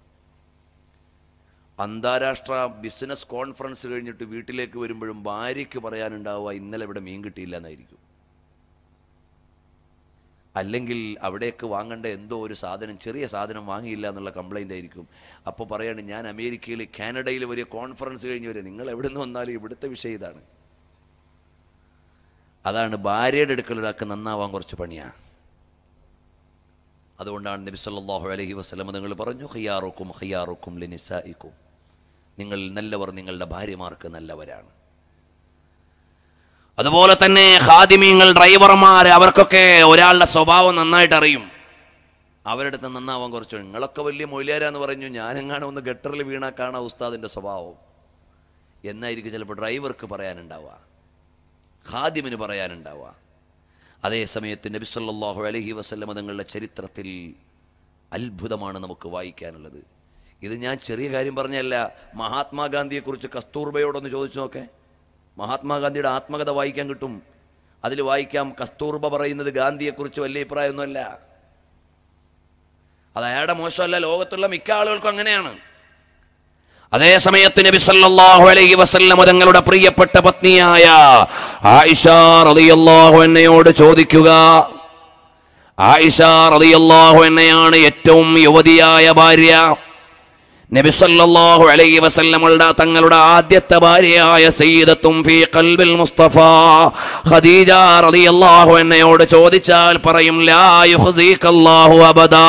അന്താരാഷ്ട്ര ബിസിനസ് കോൺഫറൻസ് കഴിഞ്ഞിട്ട് വീട്ടിലേക്ക് വരുമ്പോഴും ഭാര്യയ്ക്ക് പറയാനുണ്ടാവുക, ഇന്നലെ ഇവിടെ മീൻ കിട്ടിയില്ല എന്നായിരിക്കും. അല്ലെങ്കിൽ അവിടേക്ക് വാങ്ങേണ്ട എന്തോ ഒരു സാധനം, ചെറിയ സാധനം വാങ്ങിയില്ല എന്നുള്ള കംപ്ലൈൻ്റ് ആയിരിക്കും. അപ്പോൾ പറയാണ്, ഞാൻ അമേരിക്കയിൽ കാനഡയിൽ വലിയ കോൺഫറൻസ് കഴിഞ്ഞ് വരെ, നിങ്ങൾ എവിടെ നിന്ന് വന്നാലും ഇവിടുത്തെ വിഷയം ഇതാണ്. അതാണ് ഭാര്യയുടെ അടുക്കൽ ഒരാൾക്ക് നന്നാവാൻ കുറച്ച് പണിയാണ്. അതുകൊണ്ടാണ് നബി സല്ലല്ലാഹു അലൈഹി വസല്ലം നിങ്ങൾ പറഞ്ഞു, ഖിയാറുക്കും ഖിയാറുക്കും ലിനിസാഇക്കും, നിങ്ങൾ നല്ലവർ നിങ്ങളുടെ ഭാര്യമാർക്ക് നല്ലവരാണ്. അതുപോലെ തന്നെ ഖാദിമീങ്ങൾ, ഡ്രൈവർമാർ, അവർക്കൊക്കെ ഒരാളുടെ സ്വഭാവം നന്നായിട്ട് അറിയും. അവരുടെ അടുത്ത് നന്നാവാൻ കുറച്ച് നിങ്ങളൊക്കെ വലിയ മൊയിലാരാന്ന് പറഞ്ഞു ഞാനെങ്ങാനും ഒന്ന് ഗട്ടറിൽ വീണാ കാണാ ഉസ്താദിൻ്റെ സ്വഭാവം എന്നായിരിക്കും ചിലപ്പോൾ ഡ്രൈവർക്ക് പറയാനുണ്ടാവുക, ഖാദിമിന് പറയാനുണ്ടാവുക. അതേസമയത്ത് നബി സല്ലല്ലാഹു അലൈഹി വസല്ലമ തങ്ങളുടെ ചരിത്രത്തിൽ അത്ഭുതമാണ് നമുക്ക് വായിക്കാനുള്ളത്. ഇത് ഞാൻ ചെറിയ കാര്യം പറഞ്ഞല്ല. മഹാത്മാഗാന്ധിയെക്കുറിച്ച് കസ്തൂർബയോടൊന്ന് ചോദിച്ചു നോക്കേ, മഹാത്മാഗാന്ധിയുടെ ആത്മകഥ വായിക്കാൻ കിട്ടും. അതിൽ വായിക്കാം കസ്തൂർബ പറയുന്നത് ഗാന്ധിയെക്കുറിച്ച് വലിയ അഭിപ്രായമൊന്നുമല്ല, അത് അയാളുടെ മോശമല്ല, ലോകത്തുള്ള മിക്ക ആളുകൾക്കും അങ്ങനെയാണ്. അതേ സമയത്ത് നബി സല്ലല്ലാഹു അലൈഹി വസല്ലം തങ്ങളുടെ പ്രിയപ്പെട്ട പത്നിയായ ആയിഷ റളിയല്ലാഹു അൻഹയോട് ചോദിക്കുക, ആയിഷ റളിയല്ലാഹു അൻഹയാണ് ഏറ്റവും യുവതിയായ ഭാര്യ, നബി സല്ലല്ലാഹു അലൈഹി വസല്ലമയുടെ തങ്ങളുടെ ആദ്യത്തെ ഭാര്യയായ സയ്യിദത്തും ഫീ ഖൽബിൽ മുസ്തഫ ഖദീജ റളിയല്ലാഹു അൻഹയോട് ചോദിച്ചാൽ പറയും ലാ യുഖ്സീകല്ലാഹു അബദാ.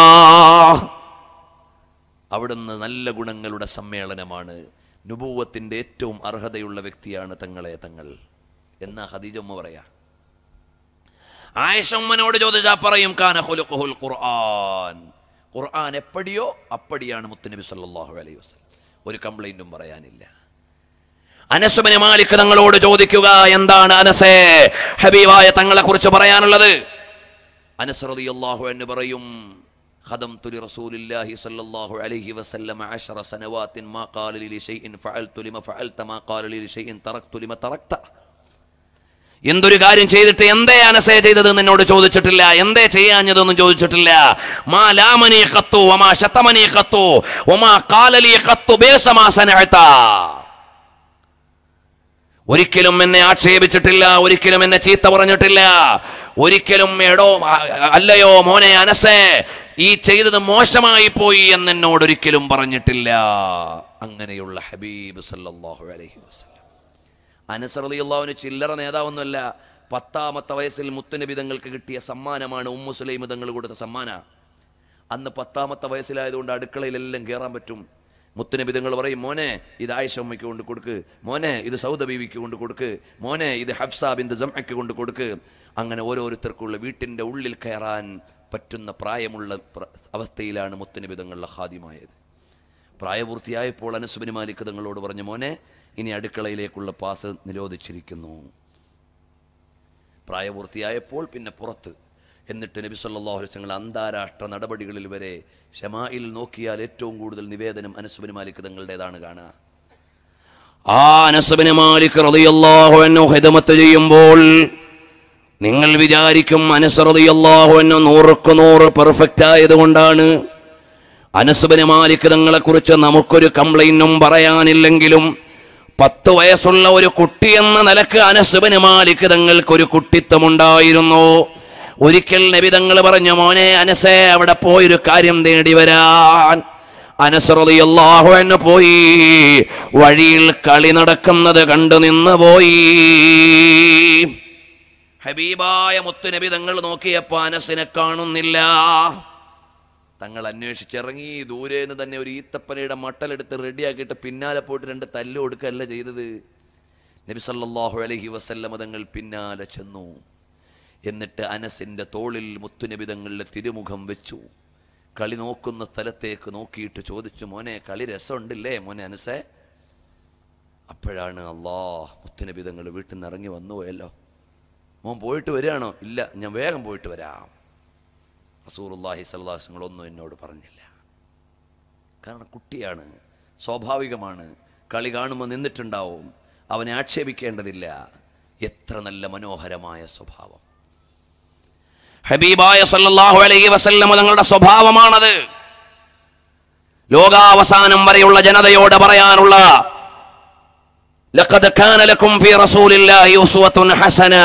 അവിടുന്ന് നല്ല ഗുണങ്ങളുടെ സമ്മേളനമാണ്, നുബുവ്വത്തിന്റെ ഏറ്റവും അർഹതയുള്ള വ്യക്തിയാണ് തങ്ങളെ തങ്ങൾ എന്നാ ഖദീജ ഉമ്മ പറയാ. ആയിഷ ഉമ്മനോട് ചോദിച്ചാൽ പറയും കാന ഖുലുഖുൽ ഖുർആൻ, ഖുർആൻ എപ്പടിയോ അപ്പടിയാണ് മുത്തുനബി സല്ലല്ലാഹു അലൈഹി വസല്ലം, ഒരു കംപ്ലൈന്റും പറയാനില്ല. അനസ് ഇബ്നു മാലിക് തങ്ങളോട് ചോദിക്കുക എന്താണ് അനസേ ഹബീബായ തങ്ങളെ കുറിച്ച് പറയാനുള്ളത്? അനസ് റളിയല്ലാഹു അൻഹു പറയും خدمت لرسول الله صلى الله عليه وسلم عشر سنوات ما قال لي لشيء فعلت لما فعلت ما قال لي لشيء تركت لما تركت. എന്തൊരു കാര്യം ചെയ്തിട്ട് എന്തേ അനസേ ചെയ്തത് എന്നോട് ചോദിച്ചിട്ടില്ല, എന്തേ ചെയ്യാഞ്ഞതൊന്നും ചോദിച്ചിട്ടില്ല. മാ ലാമനി ഖത്തു വമാ ശതമനി ഖത്തു വമാ ഖാല ലി ഖത്തു ബിസമാ സനഅത. ഒരിക്കലും എന്നെ ആക്ഷേപിച്ചിട്ടില്ല, ഒരിക്കലും എന്നെ ചീത്ത പറഞ്ഞിട്ടില്ല, ഒരിക്കലും എടോ അല്ലയോ മോനെ അനസേ ഈ ചെയ്തത് മോശമായി പോയി എന്നെന്നോട് ഒരിക്കലും പറഞ്ഞിട്ടില്ല. അങ്ങനെയുള്ള ഹബീബ് സല്ലല്ലാഹു അലൈഹി വസല്ലം. അനസ് റളിയല്ലാഹു അൻഹു ചില്ലറ നേതാവൊന്നുമല്ല. പത്താമത്തെ വയസ്സിൽ മുത്തുനബി തങ്ങൾക്ക് കിട്ടിയ സമ്മാനമാണ് ഉമ്മു സുലൈമ തങ്ങൾ കൊടുത്ത സമ്മാന. അന്ന് പത്താമത്തെ വയസ്സിലായതുകൊണ്ട് അടുക്കളയിലെല്ലാം കയറാൻ പറ്റും. മുത്തുനബി തങ്ങൾ പറയും മോനെ ഇത് ആയിഷ ഉമ്മയ്ക്ക് കൊണ്ട് കൊടുക്ക്, മോനെ ഇത് സൗദ ബീവിക്ക് കൊണ്ട് കൊടുക്ക്, മോനെ ഇത് ഹഫ്സ ബിൻത് ജംഅക്ക് കൊണ്ട് കൊടുക്ക്. അങ്ങനെ ഓരോരുത്തർക്കുള്ള വീട്ടിൻ്റെ ഉള്ളിൽ കയറാൻ പറ്റുന്ന പ്രായമുള്ള അവസ്ഥയിലാണ് മുത്തുനബി തങ്ങളുടെ ഖാദിമായത്. പ്രായപൂർത്തിയായപ്പോൾ അനസ് ഇബ്നു മാലിക് തങ്ങളോട് പറഞ്ഞു മോനെ ഇനി അടുക്കളയിലേക്കുള്ള പാസ് നിരോധിച്ചിരിക്കുന്നു. പ്രായപൂർത്തിയായപ്പോൾ പിന്നെ പുറത്ത്. എന്നിട്ട് നബി സല്ലല്ലാഹു അലൈഹി വസല്ലം അന്താരാഷ്ട്ര നടപടികളിൽ വരെ ശമായിൽ നോക്കിയാൽ ഏറ്റവും കൂടുതൽ നിവേദനം അനസ് ഇബ്നു മാലിക് തങ്ങളുടേതാണ് കാണുക. ആ അനസ് ഇബ്നു മാലിക് റളിയല്ലാഹു അൻഹു ഖിദ്മത്ത് ചെയ്യുമ്പോൾ നിങ്ങൾ വിചാരിക്കും അനസ് റളിയല്ലാഹു അൻഹു നൂറുക്ക് നൂറ് പെർഫെക്റ്റ് ആയതുകൊണ്ടാണ്, അനസ് ഇബ്നു മാലിക് തങ്ങളെക്കുറിച്ച് നമുക്കൊരു കംപ്ലൈൻറ്റും പറയാനില്ലെങ്കിലും പത്ത് വയസ്സുള്ള ഒരു കുട്ടി എന്ന നിലക്ക് അനസ് ഇബ്നു മാലിക് തങ്ങൾക്കൊരു കുട്ടിത്തമുണ്ടായിരുന്നു. ഒരിക്കൽ നബി തങ്ങൾ പറഞ്ഞു മോനെ അനസേ അവിടെ പോയൊരു കാര്യം നേടി വരാൻ. അനസ് റളിയല്ലാഹു അൻഹു പോയി, വഴിയിൽ കളി നടക്കുന്നത് കണ്ടു നിന്ന് പോയി. ഹബീബായ മുത്തുനബി തങ്ങൾ നോക്കിയപ്പോൾ അനസിനെ കാണുന്നില്ല. തങ്ങൾ അന്വേഷിച്ചിറങ്ങി. ദൂരേന്ന് തന്നെ ഒരു ഈത്തപ്പനയുടെ മട്ടലെടുത്ത് റെഡിയാക്കിയിട്ട് പിന്നാലെ പോയിട്ട് രണ്ട് തല്ല് കൊടുക്കുകയല്ല ചെയ്തത്. നബി സല്ലല്ലാഹു അലൈഹി വസല്ലം തങ്ങൾ പിന്നാലെ ചെന്നു. എന്നിട്ട് അനസിൻ്റെ തോളിൽ മുത്തുനബി തങ്ങളുടെ തിരുമുഖം വെച്ചു. കളി നോക്കുന്ന സ്ഥലത്തേക്ക് നോക്കിയിട്ട് ചോദിച്ചു മോനെ കളി രസമുണ്ടല്ലേ മോനെ അനസേ? അപ്പോഴാണ് അല്ലാഹ് മുത്തുനബി തങ്ങൾ വീട്ടിൽ നിന്ന് ഇറങ്ങി വന്നുപോയല്ലോ. മോൻ പോയിട്ട് വരികയാണോ? ഇല്ല, ഞാൻ വേഗം പോയിട്ട് വരാം. റസൂലുള്ളാഹി സ്വല്ലല്ലാഹു അലൈഹി വസല്ലം ഒന്നും എന്നോട് പറഞ്ഞില്ല. കാരണം കുട്ടിയാണ്, സ്വാഭാവികമാണ്. കളി കാണുമ്പോൾ നിന്നിട്ടുണ്ടാവും, അവനെ ആക്ഷേപിക്കേണ്ടതില്ല. എത്ര നല്ല മനോഹരമായ സ്വഭാവം ഹബീബായ സ്വല്ലല്ലാഹു അലൈഹി വസല്ലം തങ്ങളുടെ സ്വഭാവമാണത്. ലോകാവസാനം വരെയുള്ള ജനതയോട് പറയാനുള്ള لقد كان لكم في رسول الله أسوة حسنة.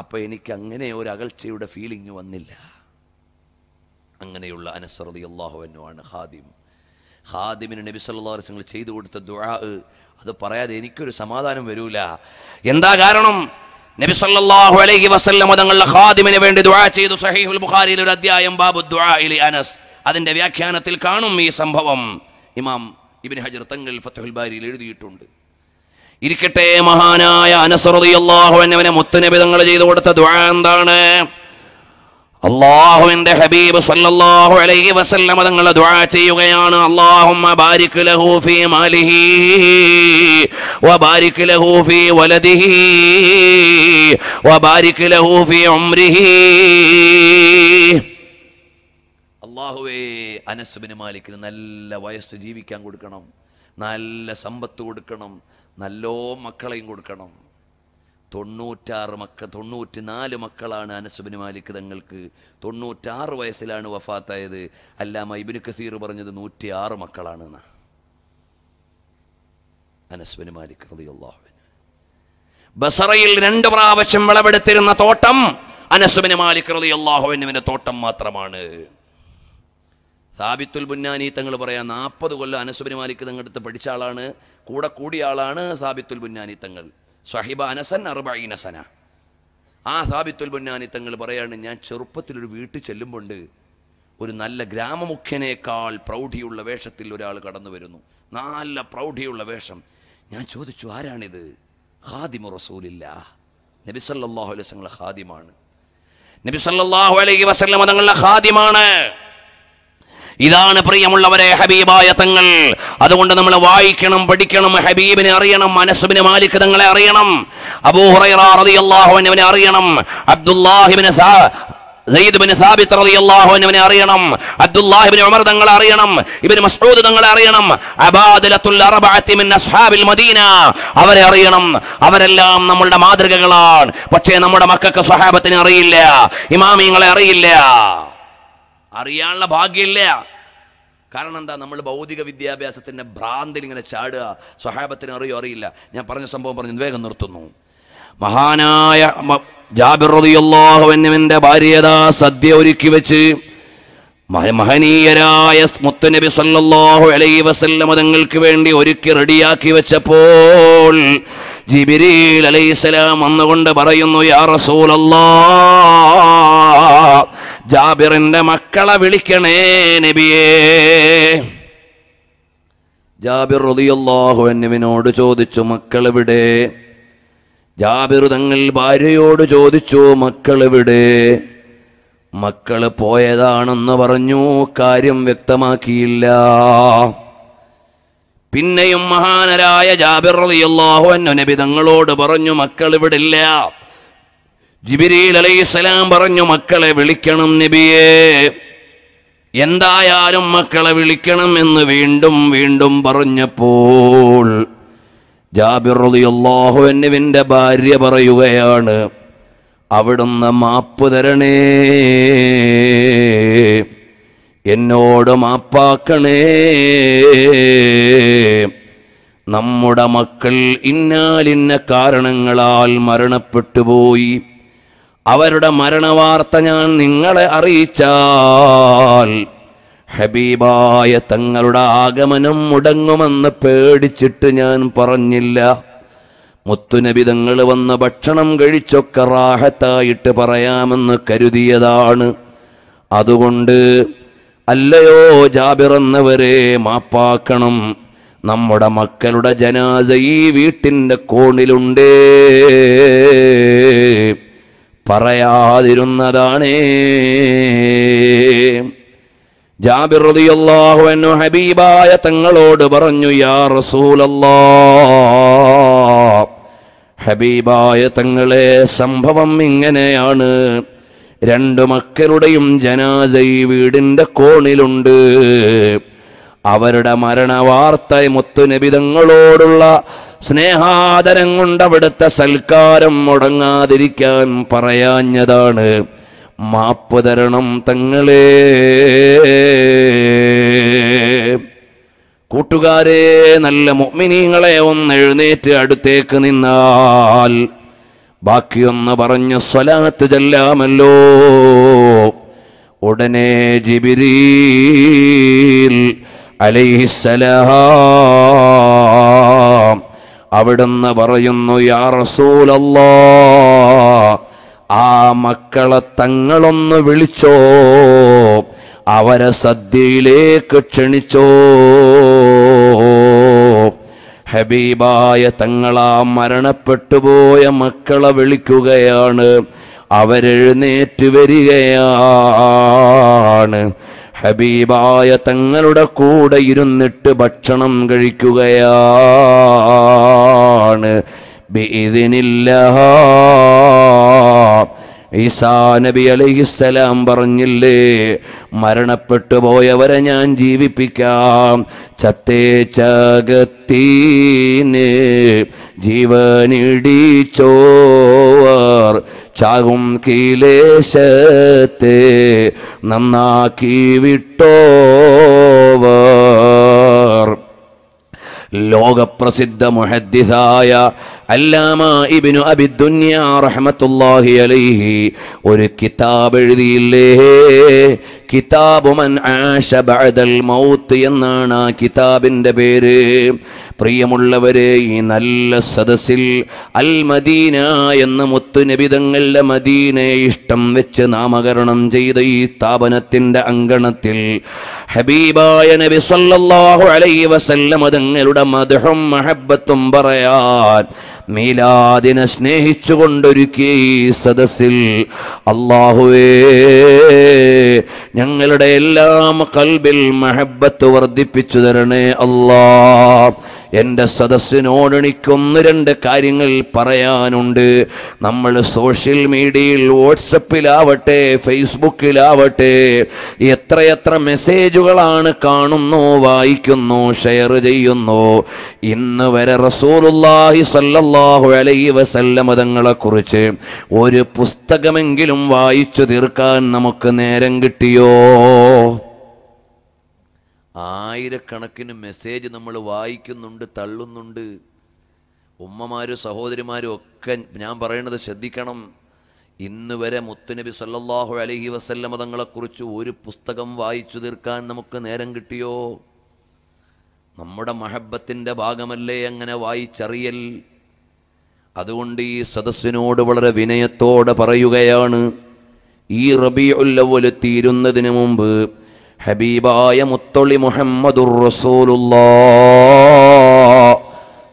അപ്പോൾ എനിക്ക് അങ്ങനെ ഒരു അകൽച്ചയുടെ ഫീലിംഗ് വന്നില്ല. അങ്ങനെയുള്ള അനസ് റളിയല്ലാഹു അൻഹു ആണ് ഖാദിം. ഖാദിമിന് നബി സല്ലല്ലാഹു അലൈഹി വസല്ലം ചെയ്തു കൊടുത്ത ദുആ, അത് പറയാതെ എനിക്കൊരു സമാധാനം വരൂല. എന്താ കാരണം? നബി സല്ലല്ലാഹു അലൈഹി വസല്ലം തങ്ങളുടെ ഖാദിമിന് വേണ്ടി ദുആ ചെയ്തു. സഹീഹുൽ ബുഖാരിയിൽ ഒരു അധ്യായം ബാബു ദുആ ഇലി അനസ്, അതിന്റെ വ്യാഖ്യാനത്തിൽ കാണും ഈ സംഭവം. ഇമാം ഇബ്നു ഹജർ തങ്ങൾ ഫത്ഹുൽ ബാരിയിൽ എഴുതിയിട്ടുണ്ട്. ഇരിക്കട്ടെ, മഹാനായ അനസ് റളിയല്ലാഹു അൻഹുവിനെ മുത്തുനബി തങ്ങൾ ചെയ്തു കൊടുത്ത ദുആ എന്താണ്? അല്ലാഹുവിന്റെ ഹബീബ് സല്ലല്ലാഹു അലൈഹി വസല്ലം തങ്ങൾ ദുആ ചെയ്യുകയാണ്, അല്ലാഹുമ്മ ബാരിക് ലഹു ഫീ മാലിഹി വബാരിക് ലഹു ഫീ വലദിഹി വബാരിക് ലഹു ഫീ ഉംരിഹി. അല്ലാഹുവേ, അനസ് ഇബ്നു മാലിക്കിന് നല്ല വയസ്സ് ജീവിക്കാൻ കൊടുക്കണം, നല്ല സമ്പത്ത് കൊടുക്കണം, നല്ലോ മക്കളെയും കൊടുക്കണം. തൊണ്ണൂറ്റാറ് മക്ക തൊണ്ണൂറ്റിനാല് മക്കളാണ് അനസ് ബിൻ മാലിക് തങ്ങൾക്ക്. തൊണ്ണൂറ്റാറ് വയസ്സിലാണ് വഫാത്തായത്. അല്ലാമ ഇബ്നു കസീർ പറഞ്ഞത് നൂറ്റി ആറ് മക്കളാണ് എന്നാ. അനസ് ബിൻ മാലിക് റളിയല്ലാഹു അൻഹു ബസറയിൽ രണ്ട് പ്രാവശ്യം വിളവെടുത്തിരുന്ന തോട്ടം അനസ് ബിൻ മാലിക് റളിയല്ലാഹു അൻഹുവിന്റെ തോട്ടം മാത്രമാണ്. സാബിത്തുൽ ബുന്നാനി തങ്ങൾ പറയാം, നാൽപ്പത് കൊല്ലം അനസ് ബിൻ മാലിക് തങ്ങളെടുത്ത് പഠിച്ച ആളാണ്, കൂടെ കൂടിയ ആളാണ് സാബിത്തുൽ ബുന്നാനി തങ്ങൾ. സഹിബ അനസൻ അറുബഈന സന. ആ സാബിത്തുൽ ബുന്നാനി തങ്ങൾ പറയാണ്, ഞാൻ ചെറുപ്പത്തിലൊരു വീട്ടിൽ ചെല്ലുമ്പോണ്ട് ഒരു നല്ല ഗ്രാമമുഖ്യനേക്കാൾ പ്രൗഢിയുള്ള വേഷത്തിൽ ഒരാൾ കടന്നു വരുന്നു. നല്ല പ്രൗഢിയുള്ള വേഷം. ഞാൻ ചോദിച്ചു, ആരാണിത്? ഖാദിമു റസൂലില്ലാഹ്, നബി സല്ലല്ലാഹു അലൈഹി വസല്ലം ഖാദിമാണ്. നബി സല്ലല്ലാഹു അലൈഹി വസല്ലം തങ്ങളുടെ ഖാദിമാണ്. ഇതാണ് പ്രിയമുള്ളവരെ ഹബീബായ തങ്ങൾ. അതുകൊണ്ട് നമ്മൾ വായിക്കണം, പഠിക്കണം, ഹബീബിനെ അറിയണം, അനസ് ഇബ്നു മാലിക് തങ്ങളെ അറിയണം, അബൂ ഹുറൈറ റളിയല്ലാഹു അൻഹുവിനെ അറിയണം, അബ്ദുല്ലാഹി ഇബ്നു സയ്യിദ് ഇബ്നു സാബിത്ത് റളിയല്ലാഹു അൻഹുവിനെ അറിയണം, അബ്ദുല്ലാഹി ഇബ്നു ഉമർ തങ്ങളെ അറിയണം, ഇബ്നു മസ്ഊദ് തങ്ങളെ അറിയണം, അബാദിലത്തുൽ അർബഅത്തി മിൻ അസ്ഹാബിൽ മദീന അവരെ അറിയണം. അവരെല്ലാം നമ്മളുടെ മാതൃകകളാണ്. പക്ഷേ നമ്മുടെ മക്കൾക്ക് സ്വഹാബത്തിനെ അറിയില്ല, ഇമാമിങ്ങളെ അറിയില്ല, അറിയാനുള്ള ഭാഗ്യമില്ല. കാരണം എന്താ? നമ്മൾ ഭൗതിക വിദ്യാഭ്യാസത്തിൻ്റെ ഭ്രാന്തിൽ ഇങ്ങനെ ചാടുക. സ്വഹാബത്തിന് അറിയോ? അറിയില്ല. ഞാൻ പറഞ്ഞ സംഭവം പറഞ്ഞു വേഗം നിർത്തുന്നു. മഹാനായ ജാബിർ റളിയല്ലാഹു അൻഹുവിന്റെ ഭാര്യയെ സദ്യ ഒരുക്കി വെച്ച് മഹനീയരായ മുത്തുനബി സല്ലല്ലാഹു അലൈഹി വസല്ലം തങ്ങൾക്ക് വേണ്ടി ഒരുക്കി റെഡിയാക്കി വെച്ചപ്പോൾ ജിബ്രീൽ അലൈഹിസ്സലാം വന്നുകൊണ്ട് പറയുന്നു, യാ റസൂലല്ലാഹ്, ജാബിറിന്റെ മക്കളെ വിളിക്കണേ നബിയേ. ജാബിർ റളിയല്ലാഹു അൻഹുവിനോട് ചോദിച്ചു, മക്കളെവിടെ? ജാബിർ തങ്ങൾ ഭാര്യയോട് ചോദിച്ചു, മക്കളെവിടെ? മക്കള് പോയതാണെന്ന് പറഞ്ഞു, കാര്യം വ്യക്തമാക്കിയില്ല. പിന്നെയും മഹാനരായ ജാബിർ റളിയല്ലാഹു അൻഹു നബി തങ്ങളോട് പറഞ്ഞു, മക്കളിവിടില്ല. ജിബ്രീൽ അലൈഹിസ്സലാം പറഞ്ഞു, മക്കളെ വിളിക്കണം നബിയേ, എന്തായാലും മക്കളെ വിളിക്കണം എന്ന് വീണ്ടും വീണ്ടും പറഞ്ഞപ്പോൾ ജാബിർ റളിയല്ലാഹു അൻഹുവിന്റെ ഭാര്യ പറയുകയാണ്, അവിടുന്ന് മാപ്പ് തരണേ, എന്നോട് മാപ്പാക്കണേ, നമ്മുടെ മക്കൾ ഇന്നാലിന്ന കാരണങ്ങളാൽ മരണപ്പെട്ടുപോയി, അവരുടെ മരണവാർത്ത ഞാൻ നിങ്ങളെ അറിയിച്ചാൽ ഹബീബായ തങ്ങളുടെ ആഗമനം മുടങ്ങുമെന്ന് പേടിച്ചിട്ട് ഞാൻ പറഞ്ഞില്ല. മുത്തുനബി തങ്ങൾ വന്ന് ഭക്ഷണം കഴിച്ചൊക്കെ റാഹത്തായിട്ട് പറയാമെന്ന് കരുതിയതാണ്. അതുകൊണ്ട് അല്ലയോ ജാബിർ എന്നവരെ, മാപ്പാക്കണം, നമ്മുടെ മക്കളുടെ ജനാസ ഈ വീട്ടിൻ്റെ കോണിലുണ്ടേ, പറയാതിരുന്നതാണേ. ജാബിർ റളിയല്ലാഹു അൻഹു ഹബീബായ തങ്ങളോട് പറഞ്ഞു, യാ റസൂലല്ലാഹ്, ഹബീബായ തങ്ങളെ, സംഭവം ഇങ്ങനെയാണ്, രണ്ടു മക്കളുടെയും ജനാസ ഈ വീടിൻ്റെ കോണിലുണ്ട്. അവരുടെ മരണവാർത്ത മുത്തുനബി തങ്ങളോടുള്ള സ്നേഹാദരം കൊണ്ട് അവിടുത്തെ സൽക്കാരം മുടങ്ങാതിരിക്കാൻ പറയാഞ്ഞതാണ്, മാപ്പ് തരണം തങ്ങളെ. കൂട്ടുകാരെ, നല്ല മുഅ്മിനീങ്ങളെ, ഒന്ന് എഴുന്നേറ്റ് അടുത്തേക്ക് നിന്നാൽ ബാക്കിയൊന്ന് പറഞ്ഞ് സ്വലാത്ത് ചൊല്ലാമല്ലോ. ഉടനെ ജിബ്രീൽ അലൈഹിസ്സലാം അവിടുന്ന് പറയുന്നു, യാ റസൂലല്ലാഹ്, ആ മക്കളെ തങ്ങളൊന്ന് വിളിച്ചോ, അവരെ സദ്യയിലേക്ക് ക്ഷണിച്ചോ. ഹബീബായ തങ്ങളാ മരണപ്പെട്ടുപോയ മക്കളെ വിളിക്കുകയാണ്, അവരെഴുന്നേറ്റ് വരികയാണ്. ഹബീബായ തങ്ങളുടെ കൂടെ ഇരുന്നിട്ട് ഭക്ഷണം കഴിക്കുകയാണ്. ബിഇദിനില്ലാഹ് ഈസാ നബി അലൈഹിസ്സലാം പറഞ്ഞില്ലേ, മരണപ്പെട്ടു പോയവരെ ഞാൻ ജീവിപ്പിക്കാം, ചത്തേ ചകത്തീന് ജീവനിടിച്ചോർ ചാകും കിലേശത്തെ നന്നാക്കി വിട്ടോവർ. ലോകപ്രസിദ്ധ മുഹദ്ദിസായ അല്ലാമ ഇബ്നു അബി ദുനിയ റഹ്മത്തുള്ളാഹി അലൈഹി ഒരു കിതാബ് എഴുതിയില്ലേ, കിതാബു മൻ ആശ ബഅദൽ മൗത്ത് എന്നാണ് ആ കിതാബിൻ്റെ പേര്. പ്രിയമുള്ളവരെ, ഈ നല്ല സദസ്സിൽ അൽ മദീന എന്ന മുത്തുനബി തങ്ങളുടെ മദീനയെ ഇഷ്ടം വെച്ച് നാമകരണം ചെയ്ത ഈ സ്ഥാപനത്തിൻ്റെ അങ്കണത്തിൽ ഹബീബായ നബി സല്ലല്ലാഹു അലൈഹി വസല്ലം തങ്ങളുടെ മദ്ഹും മഹബ്ബത്തും പറയാൻ മീലാദിനെ സ്നേഹിച്ചുകൊണ്ടൊരുക്കിയ ഈ സദസ്സിൽ അല്ലാഹുവേ, ഞങ്ങളുടെ എല്ലാം കൽബിൽ മഹബ്ബത്ത് വർദ്ധിപ്പിച്ചു തരണേ അല്ലാ. എൻ്റെ സദസ്സിനോട് എനിക്കൊന്ന് രണ്ട് കാര്യങ്ങൾ പറയാനുണ്ട്. നമ്മൾ സോഷ്യൽ മീഡിയയിൽ, വാട്സപ്പിലാവട്ടെ ഫേസ്ബുക്കിലാവട്ടെ എത്രയെത്ര മെസ്സേജുകളാണ് കാണുന്നു, വായിക്കുന്നു, ഷെയർ ചെയ്യുന്നു. ഇന്ന് വരെ റസൂലുള്ളാഹി സല്ലല്ലാഹു അലൈഹി വസല്ലമ തങ്ങളെക്കുറിച്ച് ഒരു പുസ്തകമെങ്കിലും വായിച്ചു തീർക്കാൻ നമുക്ക് നേരം കിട്ടിയോ? ആയിരക്കണക്കിന് മെസ്സേജ് നമ്മൾ വായിക്കുന്നുണ്ട്, തള്ളുന്നുണ്ട്. ഉമ്മമാരും സഹോദരിമാരും ഒക്കെ ഞാൻ പറയുന്നത് ശ്രദ്ധിക്കണം. ഇന്ന് വരെ മുത്തുനബി സല്ലല്ലാഹു അലൈഹി വസല്ലമ തങ്ങളെക്കുറിച്ച് ഒരു പുസ്തകം വായിച്ചു തീർക്കാൻ നമുക്ക് നേരം കിട്ടിയോ? നമ്മുടെ മഹബത്തിൻ്റെ ഭാഗമല്ലേ അങ്ങനെ വായിച്ചറിയൽ. അതുകൊണ്ട് ഈ സദസ്സിനോട് വളരെ വിനയത്തോടെ പറയുകയാണ്, ഈ റബീഉൽ അവ്വൽ തീരുന്നതിന് മുമ്പ് ഹബീബായ മുത്തള്ളി മുഹമ്മദുർ റസൂലുള്ളാഹി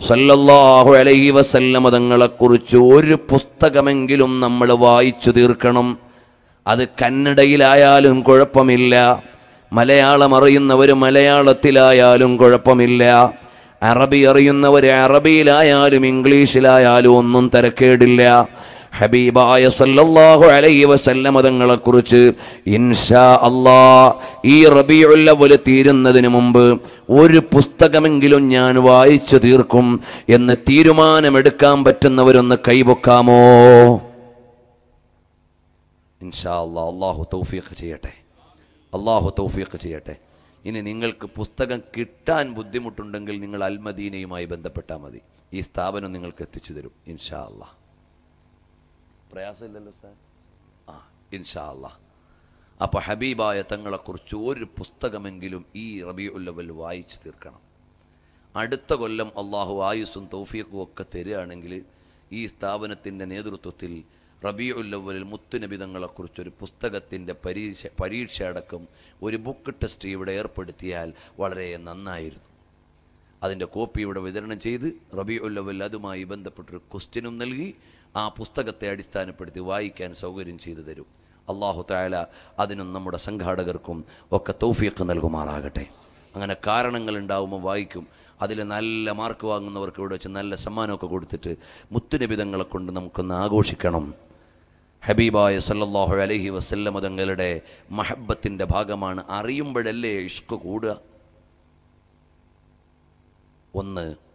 സല്ലല്ലാഹു അലൈഹി വസല്ലമ തങ്ങളെക്കുറിച്ച് ഒരു പുസ്തകമെങ്കിലും നമ്മൾ വായിച്ചു തീർക്കണം. അത് കന്നഡയിലായാലും കുഴപ്പമില്ല, മലയാളം അറിയുന്നവർ മലയാളത്തിലായാലും കുഴപ്പമില്ല, അറബി അറിയുന്നവർ അറബിയിലായാലും ഇംഗ്ലീഷിലായാലും ഒന്നും തിരക്കേടില്ല. ഹബീബായ സല്ലല്ലാഹു അലൈഹി വസല്ലമ തങ്ങളെക്കുറിച്ച് ഇൻഷാ അല്ലാഹ് ഈ റബീഉൽ അവ്വൽ തീരുന്നതിന് മുമ്പ് ഒരു പുസ്തകമെങ്കിലും ഞാൻ വായിച്ചു തീർക്കും എന്ന് തീരുമാനമെടുക്കാൻ പറ്റുന്നവരൊന്ന് കൈവെക്കാമോ? ഇൻഷാ അല്ലാഹ് അല്ലാഹു തൗഫീഖ് ചെയ്യട്ടെ, അല്ലാഹു തൗഫീഖ് ചെയ്യട്ടെ. ഇനി നിങ്ങൾക്ക് പുസ്തകം കിട്ടാൻ ബുദ്ധിമുട്ടുണ്ടെങ്കിൽ നിങ്ങൾ അൽമദീനയുമായി ബന്ധപ്പെട്ടാൽ മതി, ഈ സ്ഥാപനം നിങ്ങൾക്ക് എത്തിച്ചു തരും ഇൻഷാ അല്ലാഹ്. പ്രയാസമില്ലല്ലോ സാർ? ആ ഇൻഷാ അല്ലാഹ്. അപ്പോൾ ഹബീബായ തങ്ങളെക്കുറിച്ച് ഒരു പുസ്തകമെങ്കിലും ഈ റബീഉൽ അവ്വൽ വായിച്ചു തീർക്കണം. അടുത്ത കൊല്ലം അള്ളാഹു ആയുസ്സും തൗഫീഖും ഒക്കെ തരികയാണെങ്കിൽ ഈ സ്ഥാപനത്തിൻ്റെ നേതൃത്വത്തിൽ റബീഉൽ അവ്വലിൽ മുത്തുനബി തങ്ങളെക്കുറിച്ചൊരു പുസ്തകത്തിൻ്റെ പരീക്ഷ പരീക്ഷ അടക്കം ഒരു ബുക്ക് ടെസ്റ്റ് ഇവിടെ ഏർപ്പെടുത്തിയാൽ വളരെ നന്നായിരുന്നു. അതിൻ്റെ കോപ്പി ഇവിടെ വിതരണം ചെയ്ത് റബീഉൽ അവ്വൽ അതുമായി ബന്ധപ്പെട്ടൊരു ക്വസ്റ്റ്യനും നൽകി ആ പുസ്തകത്തെ അടിസ്ഥാനപ്പെടുത്തി വായിക്കാൻ സൗകര്യം ചെയ്തു തരും. അല്ലാഹു തആല അതിനും നമ്മുടെ സംഘാടകർക്കും ഒക്കെ തൗഫീഖ് നൽകുമാറാകട്ടെ. അങ്ങനെ കാരണങ്ങൾ ഉണ്ടാവുമ്പോൾ വായിക്കും. അതിൽ നല്ല മാർക്ക് വാങ്ങുന്നവർക്ക് ഇവിടെ വെച്ച് നല്ല സമ്മാനമൊക്കെ കൊടുത്തിട്ട് മുത്തുനബി തങ്ങളെ കൊണ്ട് നമുക്കൊന്ന് ആഘോഷിക്കണം. ഹബീബായ സല്ലല്ലാഹു അലൈഹി വസല്ലമ തങ്ങളുടെ മഹബ്ബത്തിൻ്റെ ഭാഗമാണ്. അറിയുമ്പോഴല്ലേ ഇഷ്ക് കൂടുക. ഒന്ന്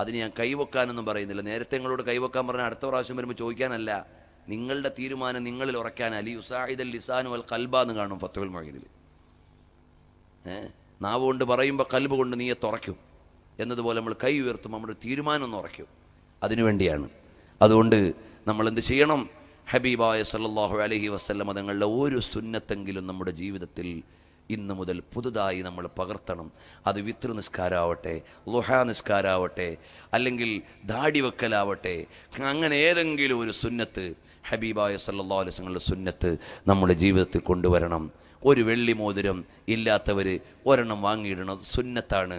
അതിന് ഞാൻ കൈവെക്കാനൊന്നും പറയുന്നില്ല. നേരത്തെ നിങ്ങളോട് കൈവെക്കാൻ പറഞ്ഞാൽ അടുത്ത പ്രാവശ്യം വരുമ്പോൾ ചോദിക്കാനല്ല, നിങ്ങളുടെ തീരുമാനം നിങ്ങളിൽ ഉറക്കാൻ. അലി യുസാഇദൽ ലിസാനു വൽ ഖൽബ എന്ന് കാണും ഫത്വൽ മുഈനിൽ. ഏഹ് നാവ് കൊണ്ട് പറയുമ്പോൾ കൽബ് കൊണ്ട് നീയെ തുറയ്ക്കും എന്നതുപോലെ നമ്മൾ കൈ ഉയർത്തും, നമ്മുടെ തീരുമാനം ഒന്ന് ഉറയ്ക്കും. അതിനുവേണ്ടിയാണ്. അതുകൊണ്ട് നമ്മൾ എന്ത് ചെയ്യണം? ഹബീബായ സല്ലല്ലാഹു അലൈഹി വസല്ലം തങ്ങളുടെ ഒരു സുന്നത്തെങ്കിലും നമ്മുടെ ജീവിതത്തിൽ ഇന്നു മുതൽ പുതുതായി നമ്മൾ പകർത്തണം. അത് വിത്ർ നിസ്കാരാവട്ടെ, ളുഹാ നിസ്കാരാവട്ടെ, അല്ലെങ്കിൽ ദാടി വെക്കലാവട്ടെ, അങ്ങനെ ഏതെങ്കിലും ഒരു സുന്നത്ത്, ഹബീബായ സല്ലല്ലാഹു അലൈഹി വസല്ലം സുന്നത്ത് നമ്മുടെ ജീവിതത്തിൽ കൊണ്ടുവരണം. ഒരു വെള്ളി മോതിരം ഇല്ലാത്തവർ ഒരെണ്ണം വാങ്ങിയിടണം, സുന്നത്താണ്.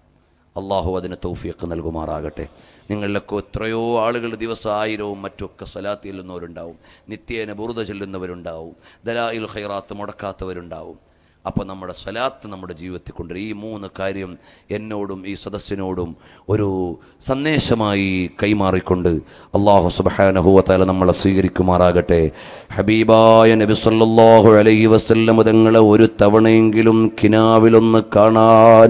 അള്ളാഹു അതിന് തൗഫീഖ് നൽകുമാറാകട്ടെ. നിങ്ങളിലൊക്കെ എത്രയോ ആളുകൾ ദിവസം ആയിരവും മറ്റുമൊക്കെ സ്വലാത്ത് ചെല്ലുന്നവരുണ്ടാവും, നിത്യേന ബുറുദ ചെല്ലുന്നവരുണ്ടാവും, ദലായിൽ ഖൈറാത്ത് മുടക്കാത്തവരുണ്ടാവും. അപ്പോൾ നമ്മുടെ സ്വലാത്ത് നമ്മുടെ ജീവിതത്തിൽ കൊണ്ട്. ഈ മൂന്ന് കാര്യം എന്നോടും ഈ സദസ്സിനോടും ഒരു സന്ദേശമായി കൈമാറിക്കൊണ്ട് അള്ളാഹു സുബ്ഹാനഹു വ തആല നമ്മളെ സ്വീകരിക്കുമാറാകട്ടെ. ഹബീബായ നബി സല്ലല്ലാഹു അലൈഹി വസല്ലം തങ്ങളെ ഒരു തവണയെങ്കിലും കിനാവിലൊന്ന് കാണാൻ,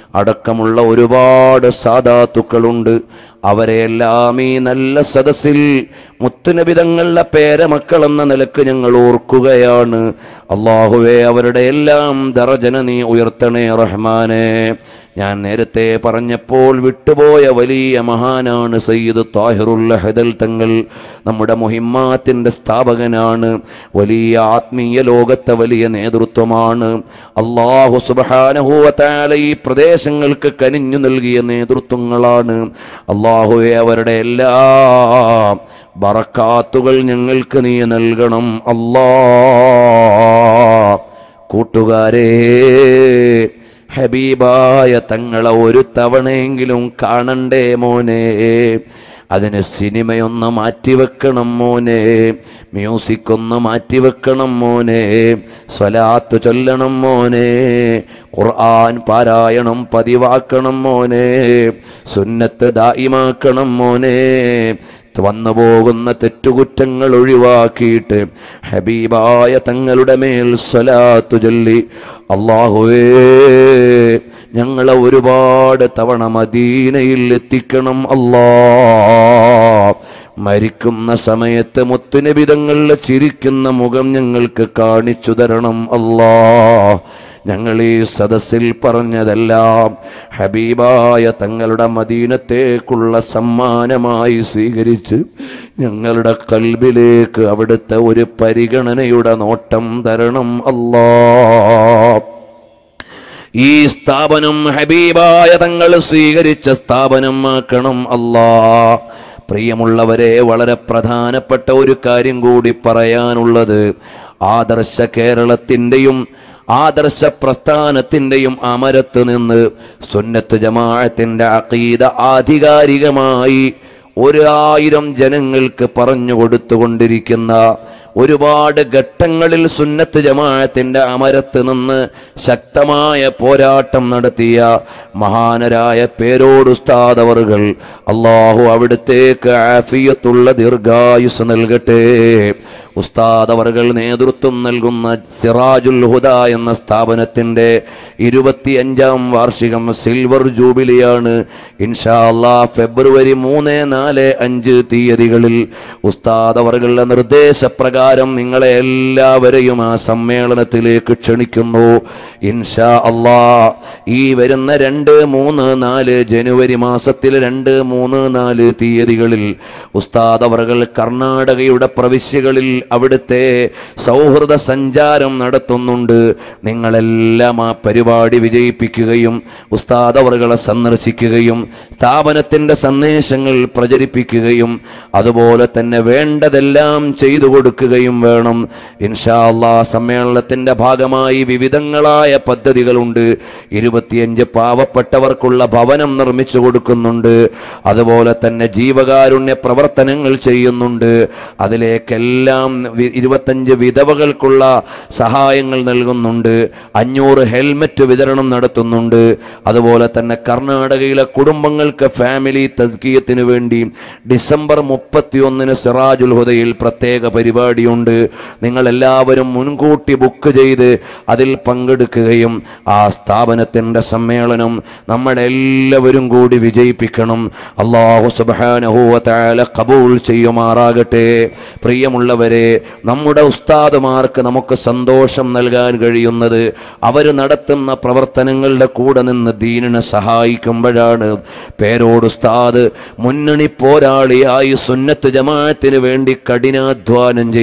അടക്കമുള്ള ഒരുപാട് സാദാത്തുക്കളുണ്ട്. അവരെയെല്ലാം ഈ നല്ല സദസ്സിൽ മുത്തുനബി തങ്ങളുടെ പേരമക്കളെന്ന നിലക്ക് ഞങ്ങൾ ഓർക്കുകയാണ്. അല്ലാഹുവേ അവരുടെ എല്ലാം ദറജന നീ ഉയർത്തണേ റഹ്മാനേ. ഞാൻ നേരത്തെ പറഞ്ഞപ്പോൾ വിട്ടുപോയ വലിയ മഹാനാണ് സയ്യിദ് താഹിറുൽ അഹ്ദൽ തങ്ങൾ. നമ്മുടെ മുഹിമ്മാത്തിൻ്റെ സ്ഥാപകനാണ്, വലിയ ആത്മീയ ലോകത്തെ വലിയ നേതൃത്വമാണ്. അല്ലാഹു സുബ്ഹാനഹു വ തആല ഈ പ്രദേശങ്ങൾക്ക് കനിഞ്ഞു നൽകിയ നേതൃത്വങ്ങളാണ്. അല്ലാഹുവേ അവരുടെ എല്ലാ ബറക്കാത്തുകൾ ഞങ്ങൾക്ക് നീ നൽകണം. അല്ലാഹ് കൂട്ടുകാരേ, ഹബീബായ തങ്ങളെ ഒരു തവണയെങ്കിലും കാണണ്ടേ മോനെ. അതിന് സിനിമയൊന്ന് മാറ്റിവെക്കണം മോനെ, മ്യൂസിക് ഒന്ന് മാറ്റിവെക്കണം മോനെ, സ്വലാത്ത് ചൊല്ലണം മോനെ, ഖുർആൻ പാരായണം പതിവാക്കണം മോനെ, സുന്നത്ത് ദായിമാക്കണം മോനെ. വന്നു പോകുന്ന തെറ്റുകുറ്റങ്ങൾ ഒഴിവാക്കിയിട്ട് ഹബീബായ തങ്ങളുടെ മേൽ സ്വലാത്തു ചൊല്ലി അല്ലാഹുവേ ഞങ്ങളെ ഒരുപാട് തവണ മദീനയിൽ എത്തിക്കണം. അല്ലാഹ് മരിക്കുന്ന സമയത്ത് മുത്തുനബി തങ്ങളുടെ ചിരിക്കുന്ന മുഖം ഞങ്ങൾക്ക് കാണിച്ചു തരണം. അല്ലാഹ് ഞങ്ങൾ ഈ സദസ്സിൽ പറഞ്ഞതെല്ലാം ഹബീബായ തങ്ങളുടെ മദീനത്തേക്കുള്ള സമ്മാനമായി സ്വീകരിച്ച് ഞങ്ങളുടെ കൽബിലേക്ക് അവിടുത്തെ ഒരു പരിഗണനയുടെ നോട്ടം തരണം. അല്ലാഹ് ഈ സ്ഥാപനം ഹബീബായ തങ്ങൾ സ്വീകരിച്ച സ്ഥാപനമാക്കണം. അല്ലാഹ് പ്രിയമുള്ളവരെ, വളരെ പ്രധാനപ്പെട്ട ഒരു കാര്യം കൂടി പറയാനുള്ളത്, ആദർശ കേരളത്തിൻ്റെയും ആദർശ പ്രസ്ഥാനത്തിൻ്റെയും അമരത്ത് നിന്ന് സുന്നത്ത് ജമാഅത്തിൻ്റെ അഖീദ ആധികാരികമായി ഒരു ആയിരം ജനങ്ങൾക്ക് പറഞ്ഞു കൊടുത്തുകൊണ്ടിരിക്കുന്ന ഒരുപാട് ഘട്ടങ്ങളിൽ സുന്നത്ത് ജമാഅത്തിൻ്റെ അമരത്ത് നിന്ന് ശക്തമായ പോരാട്ടം നടത്തിയ മഹാനരായ പേരോട് ഉസ്താദ് അവർകൾ, അല്ലാഹു അവിടുത്തേക്ക് ആഫിയത്തുള്ള ദീർഘായുസ് നൽകട്ടെ. ഉസ്താദ് അവർകൾ നേതൃത്വം നൽകുന്ന സിറാജുൽ ഹുദ എന്ന സ്ഥാപനത്തിൻ്റെ ഇരുപത്തിയഞ്ചാം വാർഷികം സിൽവർ ജൂബിലിയാണ്. ഇൻഷാ അല്ലാഹ് ഫെബ്രുവരി മൂന്ന് നാല് അഞ്ച് തീയതികളിൽ ഉസ്താദ് അവർകളുടെ നിർദ്ദേശപ്രകാരം പ്രകാരം നിങ്ങളെ എല്ലാവരെയും ആ സമ്മേളനത്തിലേക്ക് ക്ഷണിക്കുന്നു. ഇൻഷാ അള്ളാ ഈ വരുന്ന രണ്ട് മൂന്ന് നാല് ജനുവരി മാസത്തിൽ രണ്ട് മൂന്ന് നാല് തീയതികളിൽ ഉസ്താദ് അവർകൾ കർണാടകയുടെ പ്രവിശ്യകളിൽ അവിടുത്തെ സൗഹൃദ സഞ്ചാരം നടത്തുന്നുണ്ട്. നിങ്ങളെല്ലാം ആ പരിപാടി വിജയിപ്പിക്കുകയും ഉസ്താദ് അവർകളെ സന്ദർശിക്കുകയും സ്ഥാപനത്തിൻ്റെ സന്ദേശങ്ങൾ പ്രചരിപ്പിക്കുകയും അതുപോലെ തന്നെ വേണ്ടതെല്ലാം ചെയ്തു കൊടുക്കുകയും വേണം. ഇൻഷാ അള്ളാ സമ്മേളനത്തിൻ്റെ ഭാഗമായി വിവിധങ്ങളായ പദ്ധതികളുണ്ട്. ഇരുപത്തിയഞ്ച് പാവപ്പെട്ടവർക്കുള്ള ഭവനം നിർമ്മിച്ചു കൊടുക്കുന്നുണ്ട്. അതുപോലെ തന്നെ ജീവകാരുണ്യ പ്രവർത്തനങ്ങൾ ചെയ്യുന്നുണ്ട്. അതിലേക്കെല്ലാം ഇരുപത്തഞ്ച് വിധവകൾക്കുള്ള സഹായങ്ങൾ നൽകുന്നുണ്ട്. അഞ്ഞൂറ് ഹെൽമറ്റ് വിതരണം നടത്തുന്നുണ്ട്. അതുപോലെ തന്നെ കർണാടകയിലെ കുടുംബങ്ങൾക്ക് ഫാമിലി തസ്കിയത്തിന് വേണ്ടി ഡിസംബർ മുപ്പത്തിയൊന്നിന് സിറാജുൽ ഹുദയിൽ പ്രത്യേക പരിപാടിയുണ്ട്. നിങ്ങളെല്ലാവരും മുൻകൂട്ടി ബുക്ക് ചെയ്ത് അതിൽ പങ്കെടുക്കുകയും ആ സ്ഥാപനത്തിൻ്റെ സമ്മേളനം നമ്മളെല്ലാവരും കൂടി വിജയിപ്പിക്കണം. അല്ലാഹു സുബ്ഹാനഹു വ തആല ഖബൂൽ ചെയ്യുമാറാകട്ടെ. പ്രിയമുള്ളവരെ, നമ്മുടെ ഉസ്താദുമാർക്ക് നമുക്ക് സന്തോഷം നൽകാൻ കഴിയുന്നത് അവർ നടത്തുന്ന പ്രവർത്തനങ്ങളുടെ കൂടെ നിന്ന് ദീനിനെ സഹായിക്കുമ്പോഴാണ്. പേരോട് ഉസ്താദ് മുന്നണി പോരാളിയായി സുന്നത്ത് ജമാഅത്തിന് വേണ്ടി കഠിനാധ്വാനം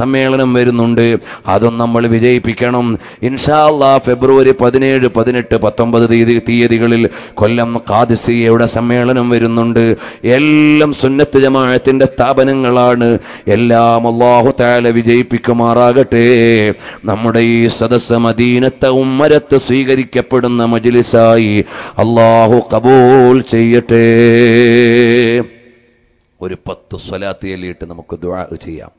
സമ്മേളനം വരുന്നുണ്ട്, അതും നമ്മൾ വിജയിപ്പിക്കണം. ഇൻഷാ അള്ളാ ഫെബ്രുവരി പതിനേഴ് പതിനെട്ട് പത്തൊമ്പത് തീയതി തീയതികളിൽ കൊല്ലം ഖാദിസിയയുടെ സമ്മേളനം വരുന്നുണ്ട്. എല്ലാം സുന്നത്ത് ജമാഅത്തിൻ്റെ സ്ഥാപനങ്ങളാണ്. എല്ലാം അല്ലാഹു തആല വിജയിപ്പിക്കുമാറാകട്ടെ. നമ്മുടെ ഈ സദസ്സ് മദീനത്തെ ഉമ്മരത്ത് സ്വീകരിക്കപ്പെടുന്ന മജ്ലിസായി അല്ലാഹു ഖബൂൽ ചെയ്യട്ടെ. ഒരു പത്ത് സ്വലാത്ത് ചൊല്ലിയിട്ട് നമുക്ക് ദുആ ചെയ്യാം.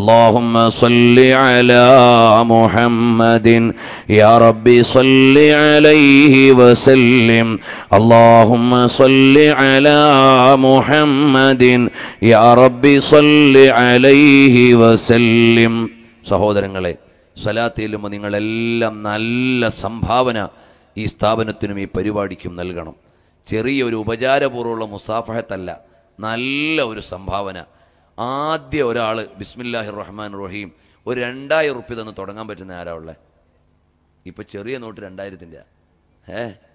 اللهم صل على محمد يا ربي صل عليه وسلم. اللهم صل على محمد يا ربي صل عليه وسلم. സഹോദരങ്ങളെ, സലാത്തിലും നിങ്ങളെല്ലാം നല്ല സംഭാവന ഈ സ്ഥാപനത്തിനും ഈ പരിപാടിക്കും നൽകണം. ചെറിയൊരു ഉപചാരപൂർവ്വമുള്ള മുസാഫഹത്തല്ല, നല്ല ഒരു സംഭാവന. ആദ്യ ഒരാൾ ബിസ്മില്ലാഹിർ റഹ്മാൻ റഹീം ഒരു രണ്ടായിരം റുപ്യ തന്ന് തുടങ്ങാൻ പറ്റുന്ന ആരാ ഉള്ളത്? ഇപ്പോൾ ചെറിയ നോട്ട് രണ്ടായിരത്തിൻ്റെ ഏ